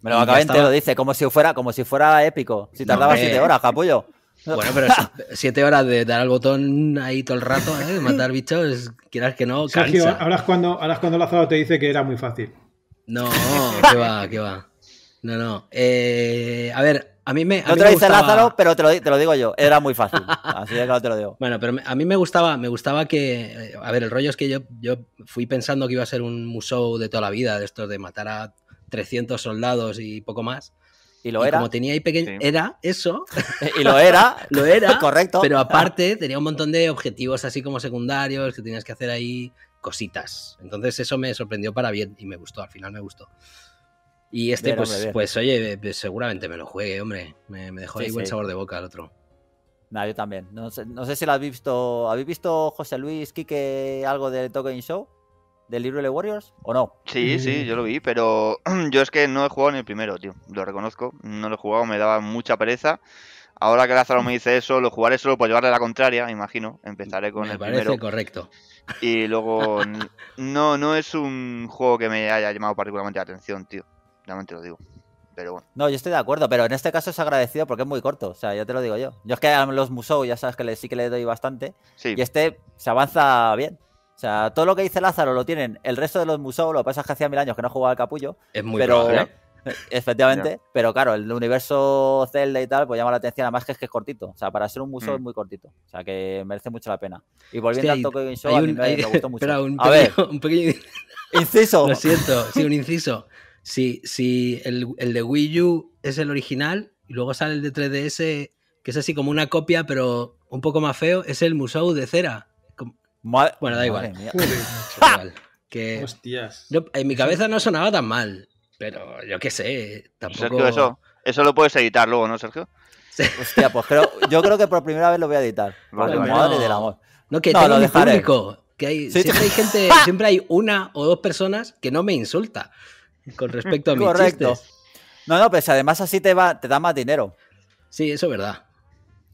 Me lo acabé entero, dice, como si fuera, como si fuera épico. Si tardaba no, siete eh. horas, capullo. Bueno, pero siete horas de dar al botón ahí todo el rato, ¿eh? De matar bichos, quieras que no, cansa. Sergio, ahora es cuando, ahora es cuando Lázaro te dice que era muy fácil. No, que va, que va. No, no. Eh, a ver, a mí me a No mí te lo dice gustaba... Lázaro, pero te lo, te lo digo yo. Era muy fácil. Así de claro te lo digo. Bueno, pero a mí me gustaba, me gustaba que... A ver, el rollo es que yo, yo fui pensando que iba a ser un musou de toda la vida, de estos de matar a... trescientos soldados y poco más. Y lo y era. Como tenía ahí pequeño... Sí. Era eso. Y lo era. Lo era. Correcto. Pero aparte tenía un montón de objetivos así como secundarios que tenías que hacer ahí cositas. Entonces eso me sorprendió para bien y me gustó. Al final me gustó. Y este bien, pues, hombre, pues oye, seguramente me lo juegue, hombre. Me, me dejó sí, ahí sí. buen sabor de boca el otro. Nah, yo también. No sé, no sé si lo has visto... ¿Habéis visto, José Luis, Quique, algo del Tokyo Game Show? ¿Del Hyrule Warriors o no? Sí, sí, yo lo vi, pero yo es que no he jugado ni el primero, tío. Lo reconozco, no lo he jugado, me daba mucha pereza. Ahora que Lázaro me dice eso, lo jugaré solo por llevarle la contraria, imagino. Empezaré con me el primero. Me parece correcto. Y luego, no, no es un juego que me haya llamado particularmente la atención, tío. Realmente lo digo. Pero bueno. No, yo estoy de acuerdo, pero en este caso es agradecido porque es muy corto, o sea, ya te lo digo yo. Yo es que a los Musou ya sabes que le, sí que le doy bastante. Sí. Y este se avanza bien. O sea, todo lo que dice Lázaro lo tienen el resto de los museos, lo que pasa es que hacía mil años que no jugaba al capullo. Es muy pero, probable, ¿no? Efectivamente, no. Pero claro, el universo Zelda y tal, pues llama la atención, además que es que es cortito. O sea, para ser un museo mm. es muy cortito. O sea, que merece mucho la pena. Y volviendo al Tokyo Game Show, a mí un, me, hay, me gustó mucho. Espera, un a pequeño, ver, un pequeño... Inciso. Lo siento, sí, un inciso. Si sí, sí, el, el de Wii U es el original y luego sale el de tres D S, que es así como una copia, pero un poco más feo, es el museo de cera. Madre, bueno, da igual. igual. Que Hostias. Yo, en mi cabeza no sonaba tan mal, pero yo qué sé, tampoco... Sergio, eso, eso lo puedes editar luego, ¿no, Sergio? Hostia, pues creo, yo creo que por primera vez lo voy a editar. Vale, vale. Madre no. del amor. No, que no, tengo mi público. Que hay, ¿Sí? siempre hay gente, siempre hay una o dos personas que no me insulta con respecto a mis Correcto. chistes. No, no, pues además así te va, te da más dinero. Sí, eso es verdad.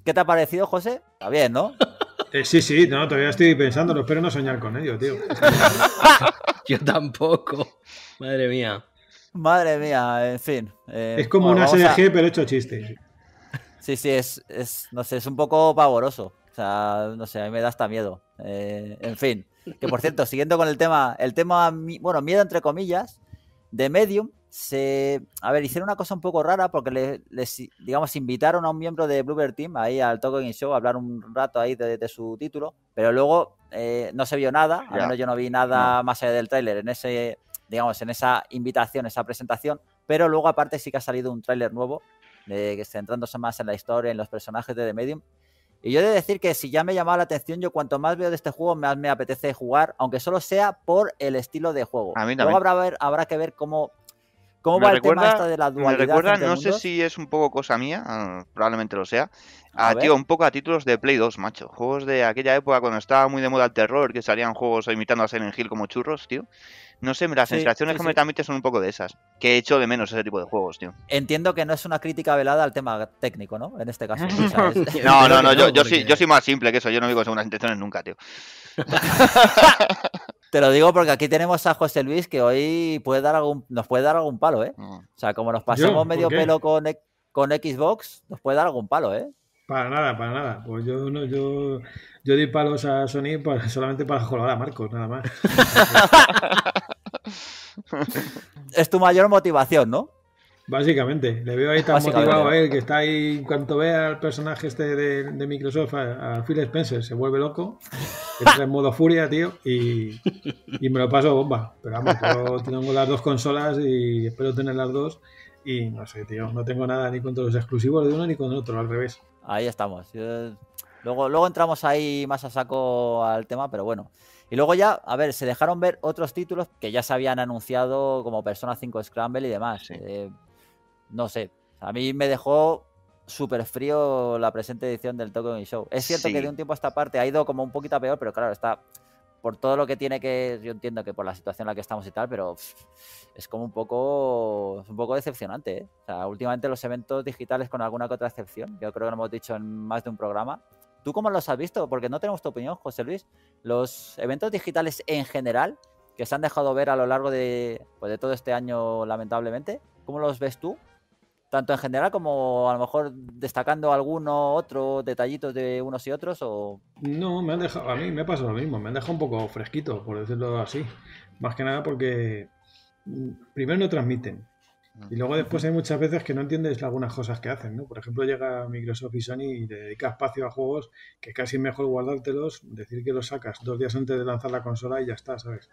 ¿Qué te ha parecido, José? Está bien, ¿no? Eh, sí, sí, no, todavía estoy pensándolo, espero no soñar con ello, tío. Yo tampoco. Madre mía. Madre mía, en fin. Eh, es como bueno, una C D G, a... pero hecho chistes. Sí, sí, es, es, no sé, es un poco pavoroso. O sea, no sé, a mí me da hasta miedo. Eh, en fin. Que por cierto, siguiendo con el tema, el tema, bueno, miedo entre comillas, de Medium, se, a ver, hicieron una cosa un poco rara porque les, les digamos, invitaron a un miembro de Bloober Team ahí al Tokyo Game Show a hablar un rato ahí de, de su título, pero luego eh, no se vio nada, al menos yo no vi nada no. más allá del tráiler en ese, digamos, en esa invitación, esa presentación, pero luego aparte sí que ha salido un tráiler nuevo, eh, que centrándose más en la historia, en los personajes de The Medium. Y yo he de decir que si ya me llamaba la atención, yo cuanto más veo de este juego, más me apetece jugar, aunque solo sea por el estilo de juego. A mí también. Luego habrá, ver, habrá que ver cómo, cómo va recuerda, el tema esta de la dualidad. Me recuerda, no mundos. sé si es un poco cosa mía, probablemente lo sea, a, a tío, un poco a títulos de Play dos, macho. Juegos de aquella época cuando estaba muy de moda el terror, que salían juegos imitando a Silent Hill como churros, tío. No sé, las sí, sensaciones sí, que sí. me transmite son un poco de esas. Que he hecho de menos ese tipo de juegos, tío. Entiendo que no es una crítica velada al tema técnico, ¿no? En este caso. ¿sabes? No, no, no, yo, yo, porque... soy, yo soy más simple que eso. Yo no digo segundas intenciones nunca, tío. Te lo digo porque aquí tenemos a José Luis que hoy puede dar algún, nos puede dar algún palo, ¿eh? Mm. O sea, como nos pasamos medio qué? pelo con, con Xbox, nos puede dar algún palo, ¿eh? Para nada, para nada. Pues yo no, yo, yo doy palos a Sony para, solamente para joder a Marcos, nada más. Es tu mayor motivación, ¿no? Básicamente. Le veo ahí tan motivado a él que está ahí, en cuanto vea al personaje este de, de Microsoft, a, a Phil Spencer, se vuelve loco. Entra en modo furia, tío, y, y me lo paso bomba. Pero vamos, yo tengo las dos consolas y espero tener las dos. Y no sé, tío, no tengo nada ni contra los exclusivos de uno ni con el otro, al revés. Ahí estamos. Luego, luego entramos ahí más a saco al tema, pero bueno. Y luego ya, a ver, se dejaron ver otros títulos que ya se habían anunciado como Persona cinco Scramble y demás. Sí. Eh, no sé, a mí me dejó súper frío la presente edición del Tokyo Game Show. Es cierto sí. que de un tiempo a esta parte ha ido como un poquito a peor, pero claro, está... Por todo lo que tiene que... Yo entiendo que por la situación en la que estamos y tal, pero pff, es como un poco un poco decepcionante, ¿eh? O sea, últimamente los eventos digitales con alguna que otra excepción, yo creo que lo hemos dicho en más de un programa. ¿Tú cómo los has visto? Porque no tenemos tu opinión, José Luis. Los eventos digitales en general, que se han dejado ver a lo largo de, pues de todo este año, lamentablemente, ¿cómo los ves tú? Tanto en general como a lo mejor destacando alguno, otro, detallitos de unos y otros o... No, me han dejado, a mí me ha pasado lo mismo, me han dejado un poco fresquito, por decirlo así. Más que nada porque primero no transmiten y luego después hay muchas veces que no entiendes algunas cosas que hacen, ¿no? Por ejemplo, llega Microsoft y Sony y le dedica espacio a juegos que casi es mejor guardártelos, decir que los sacas dos días antes de lanzar la consola y ya está, ¿sabes?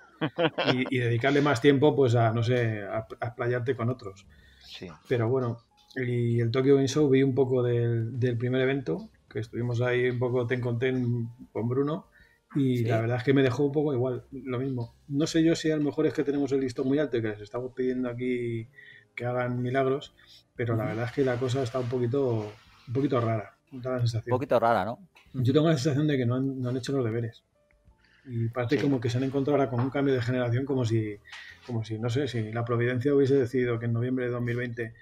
Y, y dedicarle más tiempo pues a, no sé, a, a playarte con otros. Sí. Pero bueno... Y el Tokyo Game Show vi un poco del, del primer evento, que estuvimos ahí un poco ten con ten con Bruno, y ¿Sí? la verdad es que me dejó un poco igual, lo mismo. No sé yo si a lo mejor es que tenemos el listón muy alto y que les estamos pidiendo aquí que hagan milagros, pero la verdad es que la cosa está un poquito, un poquito rara, da la sensación. Un poquito rara, ¿no? Yo tengo la sensación de que no han, no han hecho los deberes. Y parece sí. como que se han encontrado ahora con un cambio de generación, como si, como si, no sé, si la providencia hubiese decidido que en noviembre de dos mil veinte...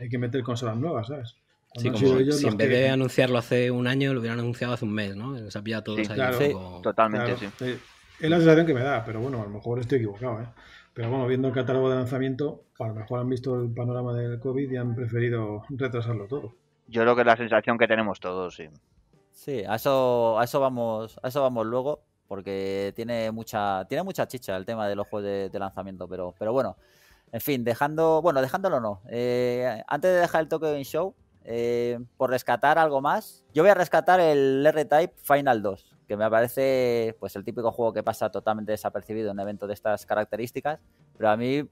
hay que meter consolas nuevas, ¿sabes? Sí, como ellos, si en vez que... de anunciarlo hace un año, lo hubieran anunciado hace un mes, ¿no? Se ha pillado todos sí, ahí claro, un poco... sí, totalmente, claro. sí. Es la sensación que me da, pero bueno, a lo mejor estoy equivocado, ¿eh? Pero bueno, viendo el catálogo de lanzamiento, a lo mejor han visto el panorama del COVID y han preferido retrasarlo todo. Yo creo que es la sensación que tenemos todos, sí. Sí, a eso, a eso vamos, a eso vamos luego, porque tiene mucha, tiene mucha chicha el tema de los juegos de, de lanzamiento, pero, pero bueno... En fin, dejando, bueno, dejándolo no. Eh, antes de dejar el Tokyo Game Show, eh, por rescatar algo más, yo voy a rescatar el R-Type Final dos, que me parece pues, el típico juego que pasa totalmente desapercibido en un evento de estas características, pero a mí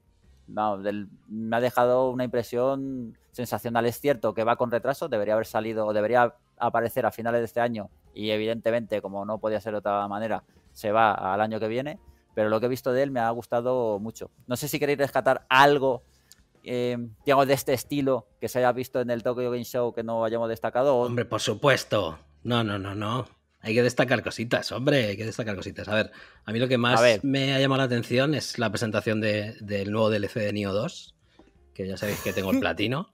no, del, me ha dejado una impresión sensacional. Es cierto que va con retraso, debería haber salido o debería aparecer a finales de este año y evidentemente, como no podía ser de otra manera, se va al año que viene. Pero lo que he visto de él me ha gustado mucho. No sé si queréis rescatar algo eh, digamos, de este estilo que se haya visto en el Tokyo Game Show que no hayamos destacado? Hombre, por supuesto. No, no, no, no. Hay que destacar cositas, hombre, hay que destacar cositas. A ver, a mí lo que más me ha llamado la atención es la presentación de, del nuevo D L C de Nioh dos, que ya sabéis que tengo el platino.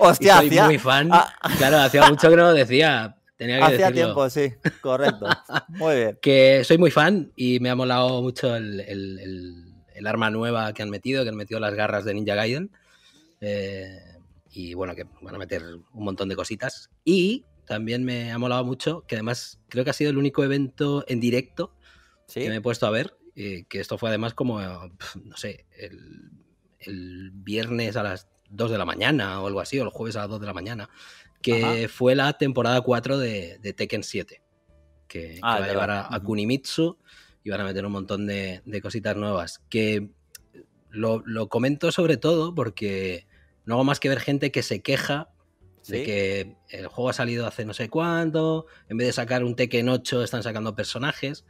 Hostia, soy hacia... muy fan. Ah. Claro, hacía mucho que no lo decía. Tenía que hacía decirlo. Tiempo, sí, correcto. Muy bien. Que soy muy fan y me ha molado mucho el, el, el, el arma nueva que han metido, que han metido las garras de Ninja Gaiden. Eh, y bueno, que van a meter un montón de cositas. Y... también me ha molado mucho, que además creo que ha sido el único evento en directo ¿sí? que me he puesto a ver, eh, que esto fue además como, no sé, el, el viernes a las dos de la mañana o algo así, o el jueves a las dos de la mañana, que ajá. fue la temporada cuatro de, de Tekken siete, que, ah, que va a llevar a, a Kunimitsu y van a meter un montón de, de cositas nuevas, que lo, lo comento sobre todo porque no hago más que ver gente que se queja de ¿sí? que el juego ha salido hace no sé cuánto, en vez de sacar un Tekken ocho están sacando personajes.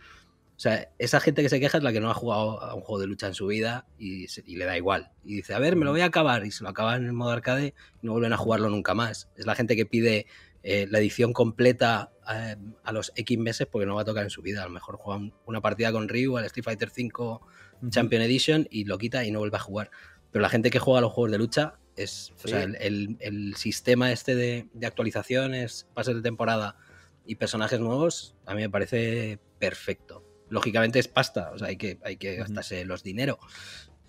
O sea, esa gente que se queja es la que no ha jugado a un juego de lucha en su vida y, se, y le da igual. Y dice, a ver, me lo voy a acabar. Y se lo acaban en el modo arcade y no vuelven a jugarlo nunca más. Es la gente que pide eh, la edición completa a, a los X meses porque no va a tocar en su vida. A lo mejor juega un, una partida con Ryu al Street Fighter cinco Champion Edition y lo quita y no vuelve a jugar. Pero la gente que juega a los juegos de lucha... es, sí. o sea, el, el, el sistema este de, de actualizaciones, pases de temporada y personajes nuevos, a mí me parece perfecto. Lógicamente es pasta, o sea, hay que, hay que gastarse los dinero,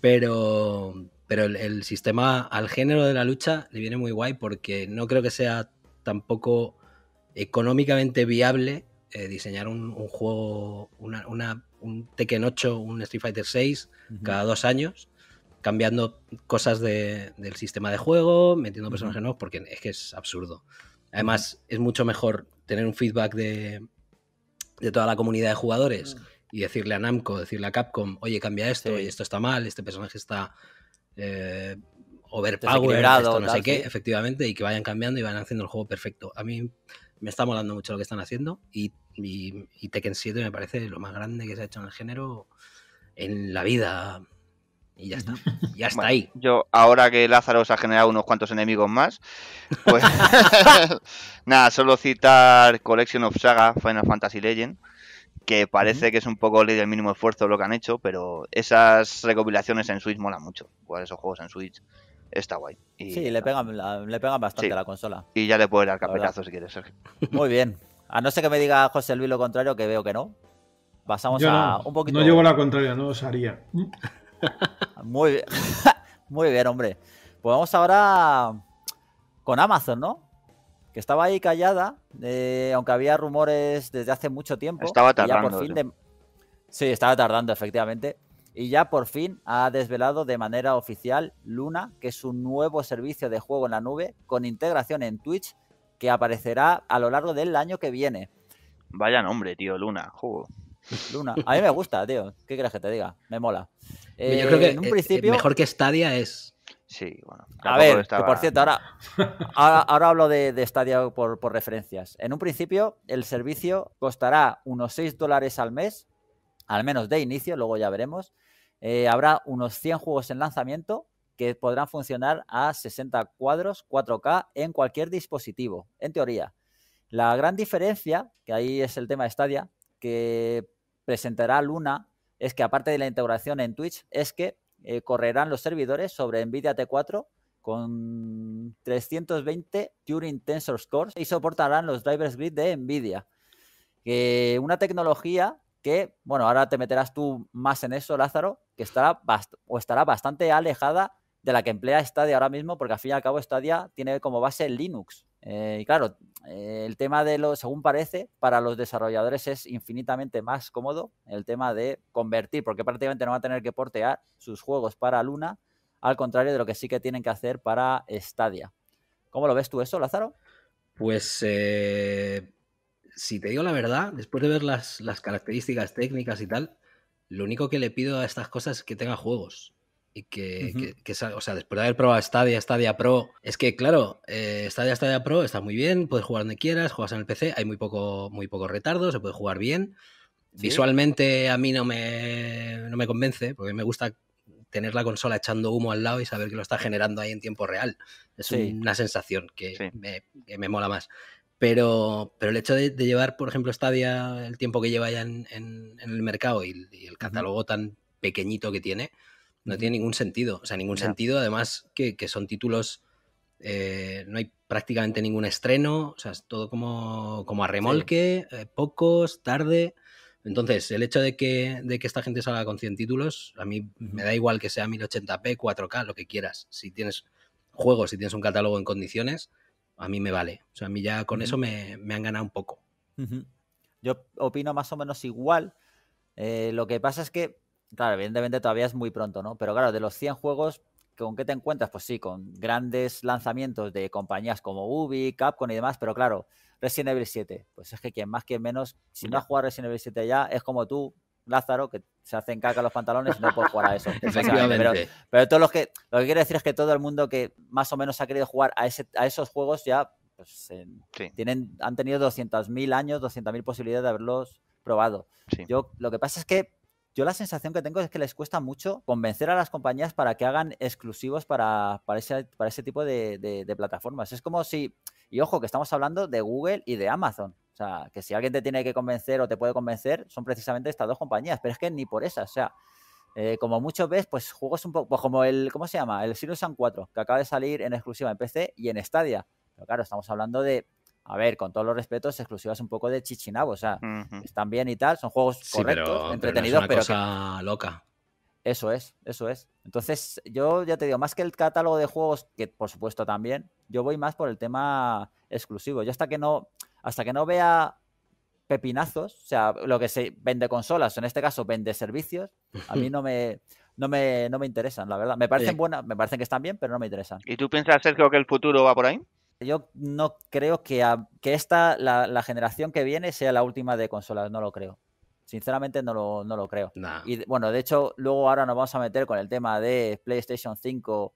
pero, pero el, el sistema al género de la lucha le viene muy guay porque no creo que sea tampoco económicamente viable eh, diseñar un, un juego, una, una, un Tekken ocho, un Street Fighter seis cada dos años, cambiando cosas de, del sistema de juego, metiendo personajes nuevos, porque es que es absurdo. Además, es mucho mejor tener un feedback de, de toda la comunidad de jugadores y decirle a Namco, decirle a Capcom, oye, cambia esto, sí. y esto está mal, este personaje está eh, overpowered, esto no tal, sé qué, sí. efectivamente, y que vayan cambiando y vayan haciendo el juego perfecto. A mí me está molando mucho lo que están haciendo y, y, y Tekken siete me parece lo más grande que se ha hecho en el género en la vida. Y ya está, ya está bueno, ahí. Yo, ahora que Lázaro se ha generado unos cuantos enemigos más, pues nada, solo citar Collection of Saga, Final Fantasy Legend, que parece que es un poco ley del mínimo esfuerzo lo que han hecho, pero esas recopilaciones en Switch molan mucho. Jugar esos juegos en Switch está guay. Y, sí, le pegan, le pegan bastante sí. a la consola. Y ya le puedes dar carpetazo si quieres, Sergio. Muy bien. A no ser que me diga José Luis lo contrario, que veo que no. Pasamos yo a no, un poquito... No llevo la contraria, no os haría. Muy bien. Muy bien, hombre. Pues vamos ahora con Amazon, ¿no? Que estaba ahí callada, eh, aunque había rumores desde hace mucho tiempo. Estaba tardando. Ya por fin de... Sí, estaba tardando, efectivamente. Y ya por fin ha desvelado de manera oficial Luna, que es un nuevo servicio de juego en la nube con integración en Twitch que aparecerá a lo largo del año que viene. Vaya nombre, tío, Luna. Juego. Luna. A mí me gusta, tío. ¿Qué crees que te diga? Me mola. Eh, Yo creo que en un principio... mejor que Stadia es... Sí, bueno. A ver, estaba... que por cierto, ahora, ahora, ahora hablo de, de Stadia por, por referencias. En un principio, el servicio costará unos seis dólares al mes, al menos de inicio, luego ya veremos. Eh, habrá unos cien juegos en lanzamiento que podrán funcionar a sesenta cuadros, cuatro K, en cualquier dispositivo, en teoría. La gran diferencia, que ahí es el tema de Stadia, que presentará Luna es que aparte de la integración en Twitch es que eh, correrán los servidores sobre NVIDIA T cuatro con trescientos veinte Turing Tensor Cores y soportarán los drivers grid de NVIDIA. Eh, una tecnología que, bueno, ahora te meterás tú más en eso, Lázaro, que estará, bast- o estará bastante alejada de la que emplea Stadia ahora mismo porque al fin y al cabo Stadia tiene como base Linux. Eh, y claro, eh, el tema de lo, según parece, para los desarrolladores es infinitamente más cómodo el tema de convertir, porque prácticamente no van a tener que portear sus juegos para Luna, al contrario de lo que sí que tienen que hacer para Stadia. ¿Cómo lo ves tú eso, Lázaro? Pues, eh, si te digo la verdad, después de ver las, las características técnicas y tal, lo único que le pido a estas cosas es que tenga juegos. Y que, uh-huh. que, que, o sea, después de haber probado Stadia, Stadia Pro, es que, claro, eh, Stadia, Stadia Pro está muy bien, puedes jugar donde quieras, juegas en el P C, hay muy poco, muy poco retardo, se puede jugar bien. ¿Sí? Visualmente a mí no me, no me convence, porque me gusta tener la consola echando humo al lado y saber que lo está generando ahí en tiempo real. Es sí. una sensación que, sí. me, que me mola más. Pero, pero el hecho de, de llevar, por ejemplo, Stadia, el tiempo que lleva ya en, en, en el mercado y, y el catálogo uh-huh. tan pequeñito que tiene, no tiene ningún sentido. O sea, ningún yeah. sentido. Además, que, que son títulos... Eh, no hay prácticamente ningún estreno, o sea, es todo como, como a remolque, sí. eh, pocos, tarde. Entonces, el hecho de que, de que esta gente salga con cien títulos, a mí me da igual que sea mil ochenta p, cuatro K, lo que quieras. Si tienes juegos, si tienes un catálogo en condiciones, a mí me vale. O sea, a mí ya con uh-huh. eso me, me han ganado un poco. Uh-huh. Yo opino más o menos igual. Eh, lo que pasa es que, claro, evidentemente todavía es muy pronto, ¿no? Pero claro, de los cien juegos... ¿Con qué te encuentras? Pues sí, con grandes lanzamientos de compañías como Ubi, Capcom y demás, pero claro, Resident Evil siete, pues es que quien más, quien menos, si no has jugado Resident Evil siete ya, es como tú, Lázaro, que se hacen caca los pantalones y no puedes jugar a eso. Pero, pero todos los que, lo que quiero decir es que todo el mundo que más o menos ha querido jugar a, ese, a esos juegos ya pues, eh, sí. tienen, han tenido doscientos mil años, doscientas mil posibilidades de haberlos probado. Sí. Yo, lo que pasa es que yo la sensación que tengo es que les cuesta mucho convencer a las compañías para que hagan exclusivos para, para, ese, para ese tipo de, de, de plataformas. Es como si, y ojo, que estamos hablando de Google y de Amazon. O sea, que si alguien te tiene que convencer o te puede convencer, son precisamente estas dos compañías. Pero es que ni por esas, o sea, eh, como muchos ves, pues juegos un poco, pues como el, ¿cómo se llama? El Series cuatro, que acaba de salir en exclusiva en P C y en Stadia. Pero claro, estamos hablando de... A ver, con todos los respetos, exclusivas un poco de chichinabo, o sea, uh-huh. están bien y tal, son juegos sí, correctos, pero, entretenidos, pero no es una pero cosa que... loca. Eso es, eso es. Entonces, yo ya te digo, más que el catálogo de juegos, que por supuesto también, yo voy más por el tema exclusivo. Yo hasta que no, hasta que no vea pepinazos, o sea, lo que se vende consolas, en este caso vende servicios, a mí no me... No me, no me interesan, la verdad. Me parecen sí. buenas, me parecen que están bien, pero no me interesan. ¿Y tú piensas, Sergio, que el futuro va por ahí? Yo no creo que, a, que esta, la, la generación que viene sea la última de consolas, no lo creo. Sinceramente no lo, no lo creo. Nah. Y bueno, de hecho, luego ahora nos vamos a meter con el tema de PlayStation cinco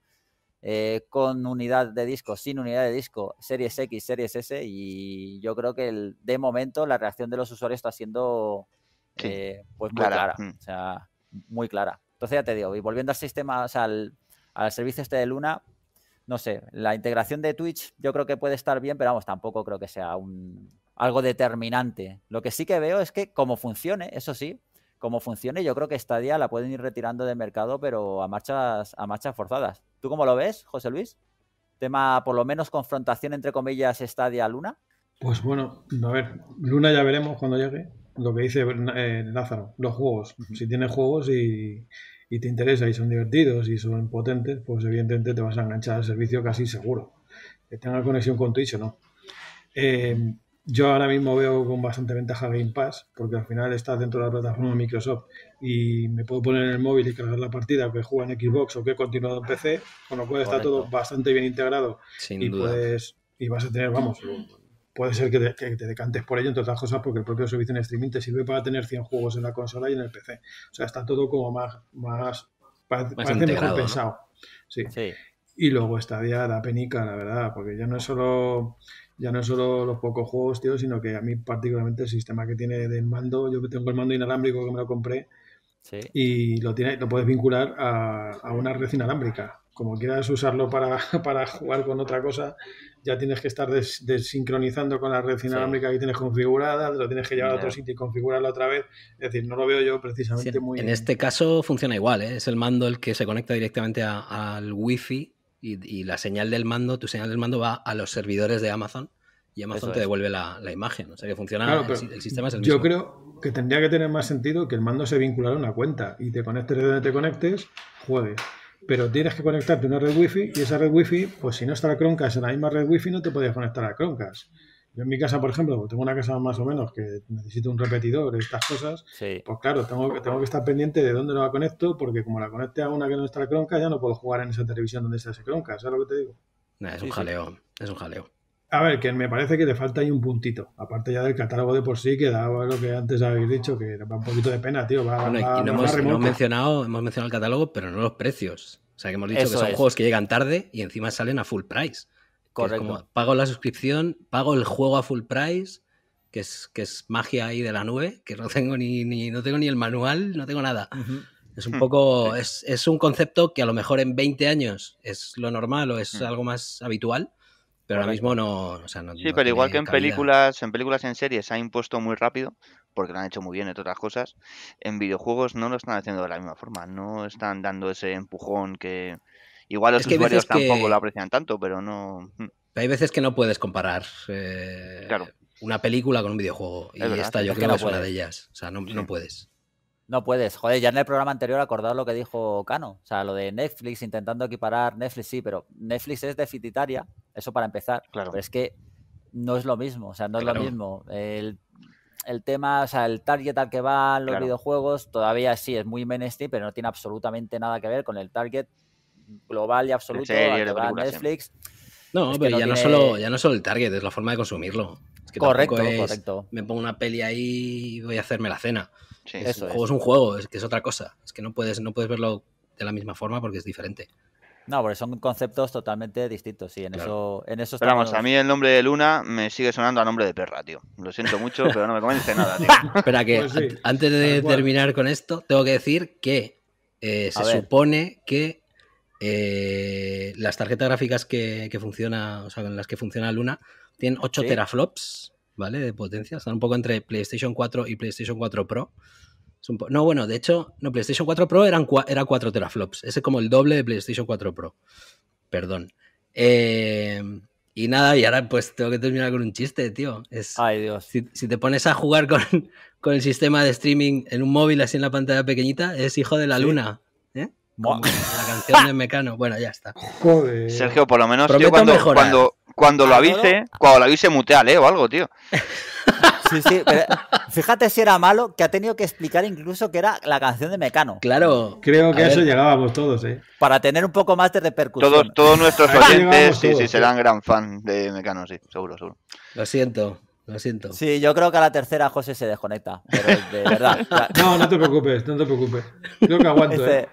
eh, con unidad de disco, sin unidad de disco, Series X, Series S, y yo creo que el, de momento la reacción de los usuarios está siendo sí. eh, pues muy clara. clara. Mm. O sea, muy clara. Entonces ya te digo, y volviendo al sistema, o sea, al, al servicio este de Luna... No sé, la integración de Twitch yo creo que puede estar bien, pero vamos, tampoco creo que sea un algo determinante. Lo que sí que veo es que como funcione, eso sí, como funcione, yo creo que Stadia la pueden ir retirando del mercado, pero a marchas, a marchas forzadas. ¿Tú cómo lo ves, José Luis? Tema, por lo menos, confrontación entre comillas Stadia-Luna. Pues bueno, a ver, Luna ya veremos cuando llegue. Lo que dice eh, Lázaro, los juegos. Si tienes juegos y... y te interesa y son divertidos y son potentes, pues evidentemente te vas a enganchar al servicio casi seguro, que tengas conexión con Twitch o no. Eh, yo ahora mismo veo con bastante ventaja Game Pass, porque al final estás dentro de la plataforma de Microsoft y me puedo poner en el móvil y cargar la partida que juega en Xbox o que he continuado en P C, con lo cual está Correcto. todo bastante bien integrado. Sin y duda. Puedes, y vas a tener, vamos, puede ser que te, que te decantes por ello, entre otras cosas, porque el propio servicio en streaming te sirve para tener cien juegos en la consola y en el P C. O sea, está todo como más, más, parece, más parece mejor pensado, ¿no? Sí. sí. Y luego Stadia la penica, la verdad, porque ya no es solo, ya no es solo los pocos juegos, tío, sino que a mí particularmente el sistema que tiene de mando, yo tengo el mando inalámbrico que me lo compré sí. y lo tiene, lo puedes vincular a, a una red inalámbrica. Como quieras usarlo para, para jugar con otra cosa, ya tienes que estar des, desincronizando con la red inalámbrica sí. que tienes configurada, lo tienes que llevar claro. a otro sitio y configurarla otra vez. Es decir, no lo veo yo precisamente sí, muy... En este caso funciona igual, ¿eh? Es el mando el que se conecta directamente a, al wifi y, y la señal del mando, tu señal del mando va a los servidores de Amazon y Amazon Eso te es. devuelve la, la imagen. O sea que funciona, claro, el, el sistema es el mismo. Yo creo que tendría que tener más sentido que el mando se vinculara a una cuenta y te conectes de donde te conectes, juegues. Pero tienes que conectarte a una red wifi y esa red wifi, pues si no está la Chromecast en la misma red wifi no te podías conectar a la Chromecast. Yo en mi casa, por ejemplo, tengo una casa más o menos que necesito un repetidor, estas cosas, sí. pues claro, tengo, tengo que estar pendiente de dónde la conecto, porque como la conecte a una que no está la Chromecast ya no puedo jugar en esa televisión donde está ese Chromecast, ¿sabes lo que te digo? Nah, es un sí, jaleo, sí. es un jaleo. A ver, que me parece que le falta ahí un puntito. Aparte ya del catálogo de por sí, que da lo que antes habéis dicho, que va un poquito de pena, tío. Va, bueno, va, y no, va hemos, no mencionado, hemos mencionado el catálogo, pero no los precios. O sea, que hemos dicho Eso que son es. juegos que llegan tarde y encima salen a full price. Correcto. Que es como, pago la suscripción, pago el juego a full price, que es, que es magia ahí de la nube, que no tengo ni, ni, no tengo ni el manual, no tengo nada. Uh-huh. Es un poco, sí. es, es un concepto que a lo mejor en veinte años es lo normal o es sí. algo más habitual, pero ahora mismo no, o sea, no sí, no pero igual que en calidad. películas, en películas en series se ha impuesto muy rápido, porque lo han hecho muy bien, entre otras cosas. En videojuegos no lo están haciendo de la misma forma, no están dando ese empujón que igual los es que usuarios tampoco que... lo aprecian tanto, pero no... Hay veces que no puedes comparar eh, claro. una película con un videojuego, es y verdad, esta yo creo que no es una de ellas, o sea, no, sí. no puedes. No puedes, joder, ya en el programa anterior acordad lo que dijo Cano, o sea, lo de Netflix, intentando equiparar Netflix, sí, pero Netflix es deficitaria, eso para empezar, claro. pero es que no es lo mismo, o sea, no es claro. lo mismo. El, el tema, o sea, el target al que van los claro. videojuegos, todavía sí, es muy mainstream, pero no tiene absolutamente nada que ver con el target global y absoluto al que va Netflix. No, es pero no ya, tiene... no solo, ya no solo el target, es la forma de consumirlo. Es que correcto, es, correcto. Me pongo una peli ahí y voy a hacerme la cena. Sí, es, eso un juego es. es un juego, es que es otra cosa. Es que no puedes, no puedes verlo de la misma forma porque es diferente. No, porque son conceptos totalmente distintos, sí. En claro. eso, en eso estamos... Pero vamos, a mí el nombre de Luna me sigue sonando a nombre de perra, tío. Lo siento mucho, pero no me convence nada, tío. Espera, que pues sí. antes de bueno. terminar con esto, tengo que decir que eh, se supone que eh, las tarjetas gráficas que, que funciona, o sea, con las que funciona Luna, tienen ocho ¿Sí? teraflops. ¿Vale? De potencia. Están un poco entre PlayStation cuatro y PlayStation cuatro Pro. No, bueno, de hecho, no, PlayStation cuatro Pro eran era cuatro teraflops. Ese es como el doble de PlayStation cuatro Pro. Perdón. Eh, y nada, y ahora pues tengo que terminar con un chiste, tío. Es, Ay, Dios. Si, si te pones a jugar con, con el sistema de streaming en un móvil así en la pantalla pequeñita, es hijo de la luna. ¿Eh? Como la canción de Mecano. Bueno, ya está. Joder. Sergio, por lo menos yo cuando, cuando, cuando lo avise, cuando lo avise muteale, ¿eh? O algo, tío. Sí, sí, pero fíjate si era malo que ha tenido que explicar incluso que era la canción de Mecano. Claro. Creo que a, a eso ver. llegábamos todos, ¿eh? Para tener un poco más de repercusión. Todos, todos nuestros oyentes sí, todos, sí, sí, serán gran fan de Mecano, sí, seguro, seguro. Lo siento. Lo siento. Sí, yo creo que a la tercera José se desconecta, pero de verdad. La... No, no te preocupes, no te preocupes. Creo que aguanto, este... ¿eh?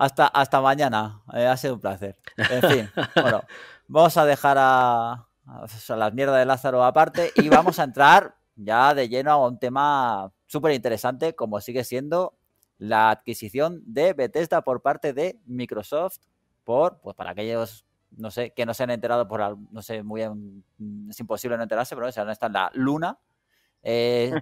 Hasta, hasta mañana, eh, ha sido un placer. En fin, bueno, vamos a dejar a, a las mierdas de Lázaro aparte y vamos a entrar ya de lleno a un tema súper interesante como sigue siendo la adquisición de Bethesda por parte de Microsoft por, pues para aquellos, no sé, que no se han enterado por, no sé, muy bien, es imposible no enterarse, pero se han estado en la Luna. Eh,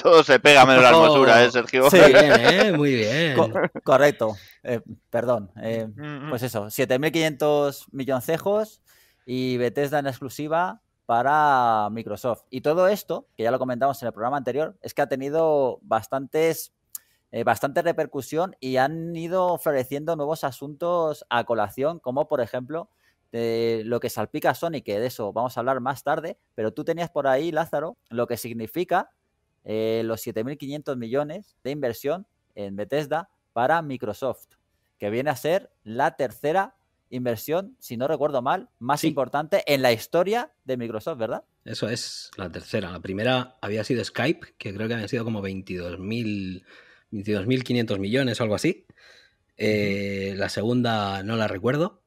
Todo se pega menos la hermosura, ¿eh, Sergio? Sí, bien, ¿eh? Muy bien. Co correcto. Eh, perdón. Eh, pues eso, siete mil quinientos milloncejos y Bethesda en exclusiva para Microsoft. Y todo esto, que ya lo comentamos en el programa anterior, es que ha tenido bastantes, eh, bastante repercusión y han ido floreciendo nuevos asuntos a colación, como por ejemplo... Eh, lo que salpica a Sony, que de eso vamos a hablar más tarde, pero tú tenías por ahí, Lázaro, lo que significa eh, los siete mil quinientos millones de inversión en Bethesda para Microsoft, que viene a ser la tercera inversión, si no recuerdo mal, más sí. importante en la historia de Microsoft, ¿verdad? Eso es, la tercera. La primera había sido Skype, que creo que habían sido como veintidós mil quinientos millones o algo así. Eh, la segunda no la recuerdo.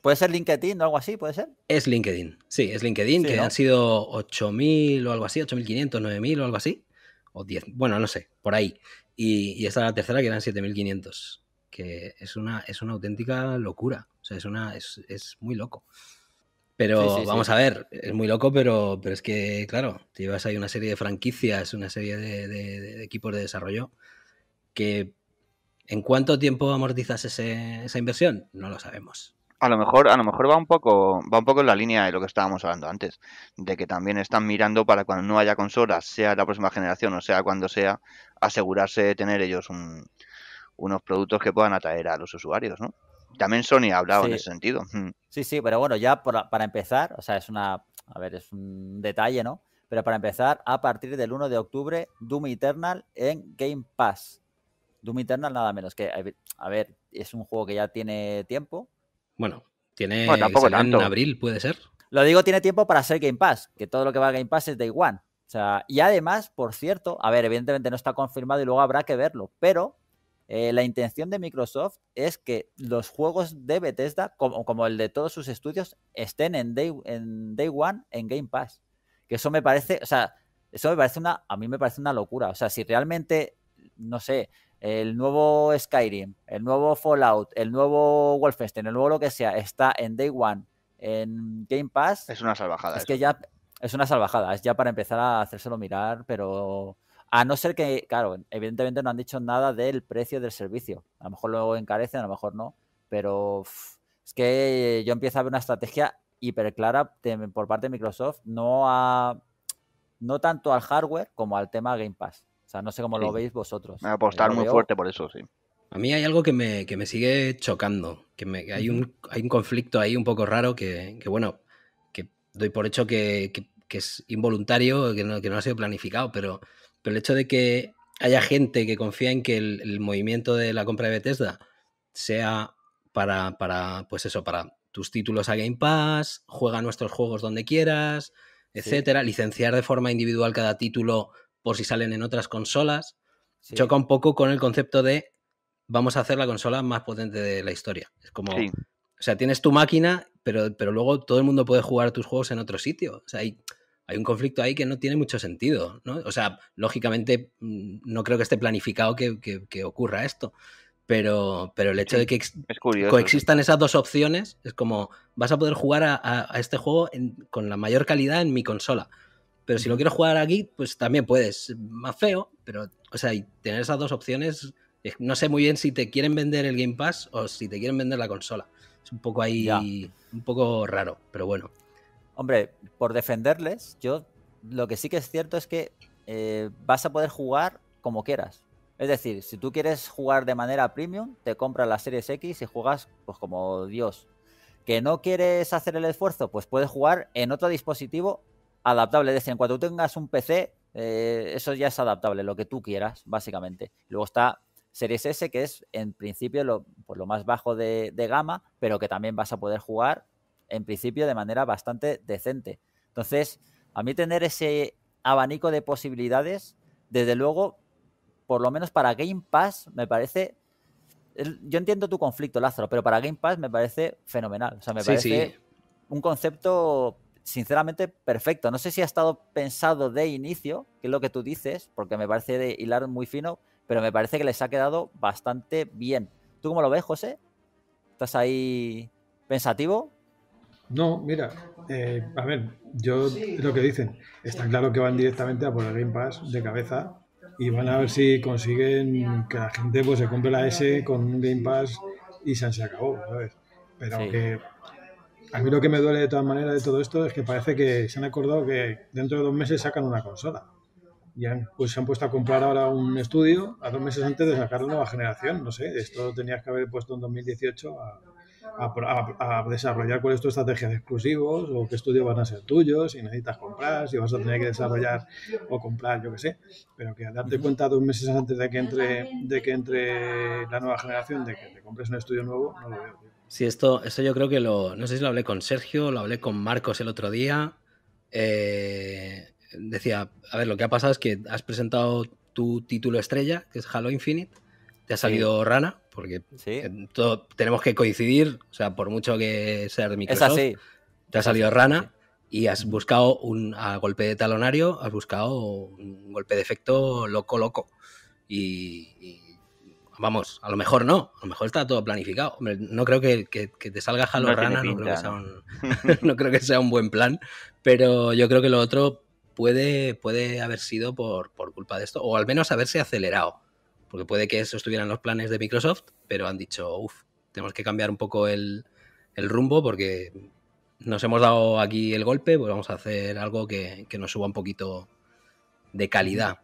¿Puede ser LinkedIn o algo así? ¿Puede ser? Es LinkedIn, sí, es LinkedIn, sí, que ¿no? han sido ocho mil o algo así, ocho mil quinientos, nueve mil o algo así, o diez, bueno, no sé, por ahí. Y, y esta es la tercera, que eran siete mil quinientos, que es una, es una auténtica locura, o sea, es, una, es, es muy loco. Pero sí, sí, vamos sí. a ver, es muy loco, pero, pero es que, claro, te llevas ahí una serie de franquicias, una serie de, de, de equipos de desarrollo que... ¿En cuánto tiempo amortizas ese, esa inversión? No lo sabemos. A lo mejor, a lo mejor va un poco, va un poco en la línea de lo que estábamos hablando antes, de que también están mirando para cuando no haya consolas, sea la próxima generación o sea cuando sea, asegurarse de tener ellos un, unos productos que puedan atraer a los usuarios, ¿no? También Sony ha hablado sí. en ese sentido. Sí, sí, pero bueno, ya por, para empezar, o sea, es una, a ver, es un detalle, ¿no? Pero para empezar, a partir del uno de octubre, Doom Eternal en Game Pass. Doom Eternal nada menos que, a ver, es un juego que ya tiene tiempo. Bueno, tiene bueno, tampoco tanto. En abril, puede ser. Lo digo, tiene tiempo para ser Game Pass, que todo lo que va a Game Pass es Day One. O sea, y además, por cierto, a ver, evidentemente no está confirmado y luego habrá que verlo, pero eh, la intención de Microsoft es que los juegos de Bethesda, como, como el de todos sus estudios, estén en Day, en Day One en Game Pass. Que eso me parece, o sea, eso me parece una, a mí me parece una locura. O sea, si realmente, no sé... el nuevo Skyrim, el nuevo Fallout, el nuevo Wolfenstein, el nuevo lo que sea, está en Day One, en Game Pass. Es una salvajada. Es eso. que ya es una salvajada, es ya para empezar a hacérselo mirar, pero a no ser que, claro, evidentemente no han dicho nada del precio del servicio. A lo mejor lo encarecen, a lo mejor no, pero uff, es que yo empiezo a ver una estrategia hiper clara de, por parte de Microsoft, no a, no tanto al hardware como al tema Game Pass. O sea, no sé cómo sí. lo veis vosotros. Me voy a apostar muy veo. fuerte por eso, sí. A mí hay algo que me, que me sigue chocando, que, me, que hay, un, hay un conflicto ahí un poco raro que, que bueno, que doy por hecho que, que, que es involuntario, que no, que no ha sido planificado, pero, pero el hecho de que haya gente que confía en que el, el movimiento de la compra de Bethesda sea para, para, pues eso, para tus títulos a Game Pass, juega nuestros juegos donde quieras, etcétera, sí. licenciar de forma individual cada título por si salen en otras consolas, sí. choca un poco con el concepto de vamos a hacer la consola más potente de la historia. Es como, sí. o sea, tienes tu máquina, pero, pero luego todo el mundo puede jugar tus juegos en otro sitio. O sea, hay, hay un conflicto ahí que no tiene mucho sentido, ¿no? O sea, lógicamente no creo que esté planificado que, que, que ocurra esto, pero, pero el hecho sí. de que curioso, coexistan sí. esas dos opciones es como, vas a poder jugar a, a, a este juego en, con la mayor calidad en mi consola. Pero si lo quiero jugar aquí, pues también puedes. Más feo, pero, o sea, y tener esas dos opciones... No sé muy bien si te quieren vender el Game Pass o si te quieren vender la consola. Es un poco ahí, ya. un poco raro, pero bueno. Hombre, por defenderles, yo lo que sí que es cierto es que eh, vas a poder jugar como quieras. Es decir, si tú quieres jugar de manera premium, te compras la Series X y juegas pues como Dios. ¿Que no quieres hacer el esfuerzo? Pues puedes jugar en otro dispositivo adaptable. Es decir, en cuanto tú tengas un P C, eh, eso ya es adaptable, lo que tú quieras, básicamente. Luego está Series S, que es en principio lo, pues lo más bajo de, de gama, pero que también vas a poder jugar en principio de manera bastante decente. Entonces, a mí tener ese abanico de posibilidades, desde luego, por lo menos para Game Pass, me parece... Yo entiendo tu conflicto, Lázaro, pero para Game Pass me parece fenomenal. O sea, me sí, parece sí. un concepto... sinceramente perfecto. No sé si ha estado pensado de inicio, que es lo que tú dices, porque me parece de hilar muy fino, pero me parece que les ha quedado bastante bien. ¿Tú cómo lo ves, José? ¿Estás ahí pensativo? No, mira, eh, a ver, yo lo que dicen, está claro que van directamente a por el Game Pass de cabeza y van a ver si consiguen que la gente pues se compre la S con un Game Pass y se acabó, ¿sabes? Pero sí. que... A mí lo que me duele de todas maneras de todo esto es que parece que se han acordado que dentro de dos meses sacan una consola. Y han, pues se han puesto a comprar ahora un estudio a dos meses antes de sacar la nueva generación. No sé, esto lo tenías que haber puesto en dos mil dieciocho a, a, a, a desarrollar cuál es tu estrategia de exclusivos o qué estudios van a ser tuyos, si necesitas comprar, si vas a tener que desarrollar o comprar, yo qué sé. Pero que al darte cuenta dos meses antes de que entre, de que entre la nueva generación, de que te compres un estudio nuevo, no lo veo, tío. Sí, esto, esto yo creo que lo... No sé si lo hablé con Sergio, lo hablé con Marcos el otro día. Eh, decía, a ver, lo que ha pasado es que has presentado tu título estrella, que es Halo Infinite. Te ha salido sí. rana, porque ¿Sí? todo, tenemos que coincidir. O sea, por mucho que sea de Microsoft, te ha es salido así. rana y has buscado un a golpe de talonario, has buscado un golpe de efecto loco, loco. Y... y vamos, a lo mejor no, a lo mejor está todo planificado. Hombre, no creo que, que, que te salga Halo no rana, pinta, no, creo que sea un, no creo que sea un buen plan, pero yo creo que lo otro puede, puede haber sido por, por culpa de esto, o al menos haberse acelerado, porque puede que eso estuvieran los planes de Microsoft, pero han dicho, uff, tenemos que cambiar un poco el, el rumbo porque nos hemos dado aquí el golpe, pues vamos a hacer algo que, que nos suba un poquito de calidad.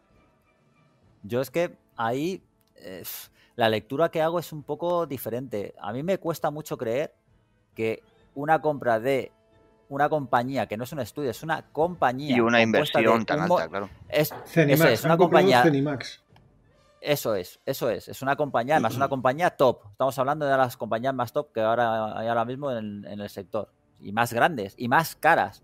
Yo es que ahí... Eh... La lectura que hago es un poco diferente. A mí me cuesta mucho creer que una compra de una compañía, que no es un estudio, es una compañía. Y una inversión tan alta, claro. Es, Zenimax, eso es, una compañía. Zenimax. Eso es, eso es. Es una compañía, además, una compañía top. Estamos hablando de las compañías más top que ahora hay ahora mismo en, en el sector. Y más grandes, y más caras.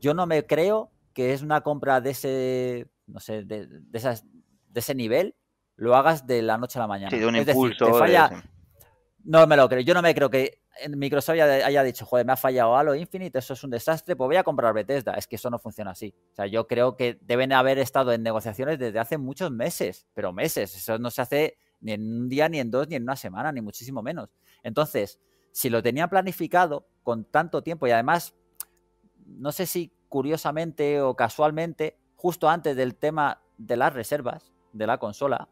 Yo no me creo que es una compra de ese, no sé, de, de, esas, de ese nivel. Lo hagas de la noche a la mañana. Sí, de un es impulso. Decir, te falla, No me lo creo. Yo no me creo que Microsoft haya dicho, joder, me ha fallado Halo Infinite, eso es un desastre, pues voy a comprar Bethesda. Es que eso no funciona así. O sea, yo creo que deben haber estado en negociaciones desde hace muchos meses, pero meses. Eso no se hace ni en un día, ni en dos, ni en una semana, ni muchísimo menos. Entonces, si lo tenían planificado con tanto tiempo y además, no sé si curiosamente o casualmente, justo antes del tema de las reservas de la consola,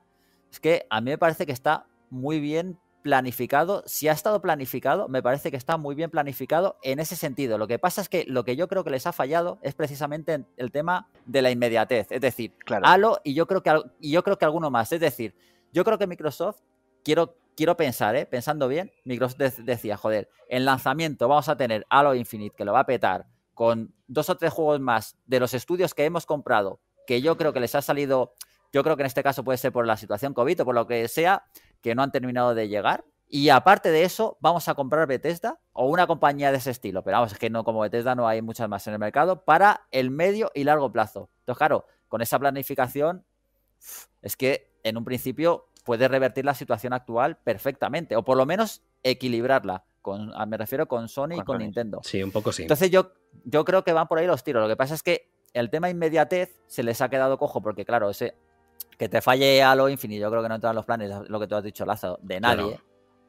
es que a mí me parece que está muy bien planificado. Si ha estado planificado, me parece que está muy bien planificado en ese sentido. Lo que pasa es que lo que yo creo que les ha fallado es precisamente el tema de la inmediatez. Es decir, claro. Halo y yo creo que, y yo creo que alguno más. Es decir, yo creo que Microsoft, quiero, quiero pensar, ¿eh? pensando bien, Microsoft de decía, joder, en lanzamiento vamos a tener Halo Infinite, que lo va a petar, con dos o tres juegos más de los estudios que hemos comprado, que yo creo que les ha salido... Yo creo que en este caso puede ser por la situación COVID o por lo que sea, que no han terminado de llegar. Y aparte de eso, vamos a comprar Bethesda o una compañía de ese estilo. Pero vamos, es que no, como Bethesda no hay muchas más en el mercado para el medio y largo plazo. Entonces, claro, con esa planificación es que en un principio puede revertir la situación actual perfectamente. O por lo menos equilibrarla. Con, me refiero con Sony y con Nintendo. Sí, un poco sí. Entonces yo, yo creo que van por ahí los tiros. Lo que pasa es que el tema inmediatez se les ha quedado cojo porque, claro, ese... Que te falle Halo Infinite, yo creo que no entran los planes, lo que tú has dicho, Lazo, de nadie. Bueno.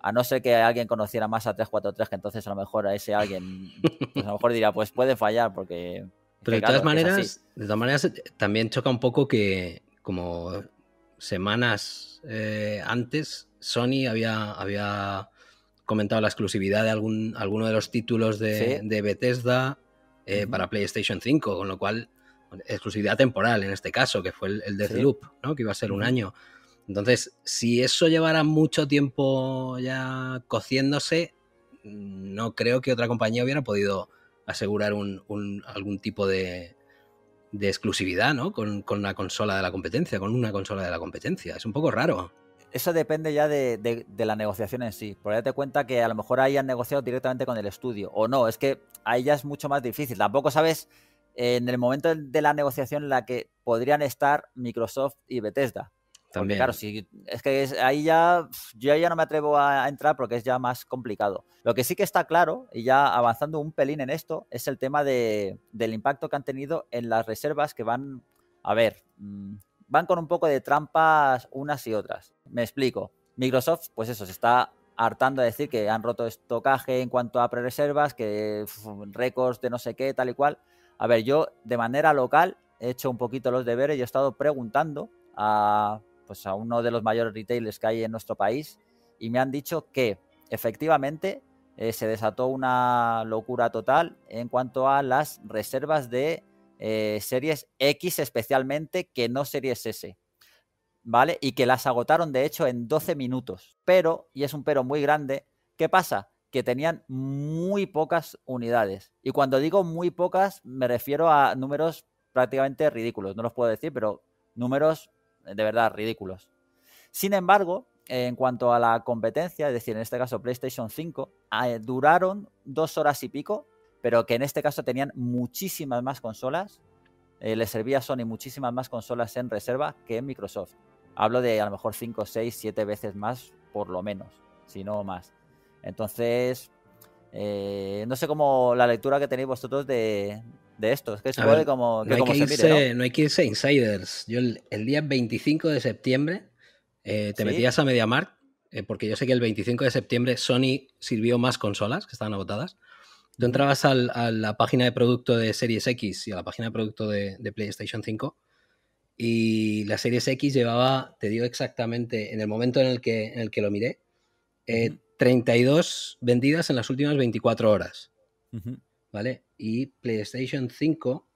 A no ser que alguien conociera más a tres cuatro tres, que entonces a lo mejor a ese alguien, pues a lo mejor dirá, pues puede fallar, porque... Pero de todas, claro, maneras, de todas maneras, también choca un poco que como semanas eh, antes, Sony había, había comentado la exclusividad de algún, alguno de los títulos de, ¿sí? de Bethesda eh, mm-hmm. para PlayStation cinco, con lo cual... exclusividad temporal en este caso, que fue el, el Deathloop, sí. ¿no? Que iba a ser un año. Entonces, si eso llevara mucho tiempo ya cociéndose, no creo que otra compañía hubiera podido asegurar un, un, algún tipo de, de exclusividad, ¿no? Con, con la consola de la competencia, con una consola de la competencia. Es un poco raro. Eso depende ya de, de, de la negociación en sí. Por ahí date cuenta que a lo mejor ahí han negociado directamente con el estudio, o no, es que ahí ya es mucho más difícil. Tampoco sabes... en el momento de la negociación en la que podrían estar Microsoft y Bethesda. También. Porque, claro, si, es que es, ahí ya yo ya no me atrevo a, a entrar porque es ya más complicado. Lo que sí que está claro, y ya avanzando un pelín en esto, es el tema de, del impacto que han tenido en las reservas que van, a ver, van con un poco de trampas unas y otras. Me explico. Microsoft, pues eso, se está... hartando a decir que han roto estocaje en cuanto a prerreservas, que récords de no sé qué, tal y cual. A ver, yo de manera local he hecho un poquito los deberes y he estado preguntando a, pues a uno de los mayores retailers que hay en nuestro país y me han dicho que efectivamente eh, se desató una locura total en cuanto a las reservas de eh, Series X especialmente, que no Series S. ¿Vale? Y que las agotaron, de hecho, en doce minutos. Pero, y es un pero muy grande, ¿qué pasa? Que tenían muy pocas unidades. Y cuando digo muy pocas, me refiero a números prácticamente ridículos. No los puedo decir, pero números de verdad ridículos. Sin embargo, en cuanto a la competencia, es decir, en este caso PlayStation cinco, duraron dos horas y pico, pero que en este caso tenían muchísimas más consolas. Eh, les servía a Sony muchísimas más consolas en reserva que en Microsoft. Hablo de a lo mejor cinco, seis, siete veces más, por lo menos, si no más. Entonces, eh, no sé cómo la lectura que tenéis vosotros de, de esto. Es que supongo que como, que no hay como que se irse, mire, ¿no? No hay que irse insiders. Yo el, el día veinticinco de septiembre eh, te ¿sí? metías a MediaMarkt, eh, porque yo sé que el veinticinco de septiembre Sony sirvió más consolas que estaban agotadas. Tú entrabas al, a la página de producto de Series X y a la página de producto de, de PlayStation cinco y la Series X llevaba, te digo exactamente, en el momento en el que, en el que lo miré, eh, uh-huh. treinta y dos vendidas en las últimas veinticuatro horas. Uh-huh. ¿Vale? Y PlayStation cinco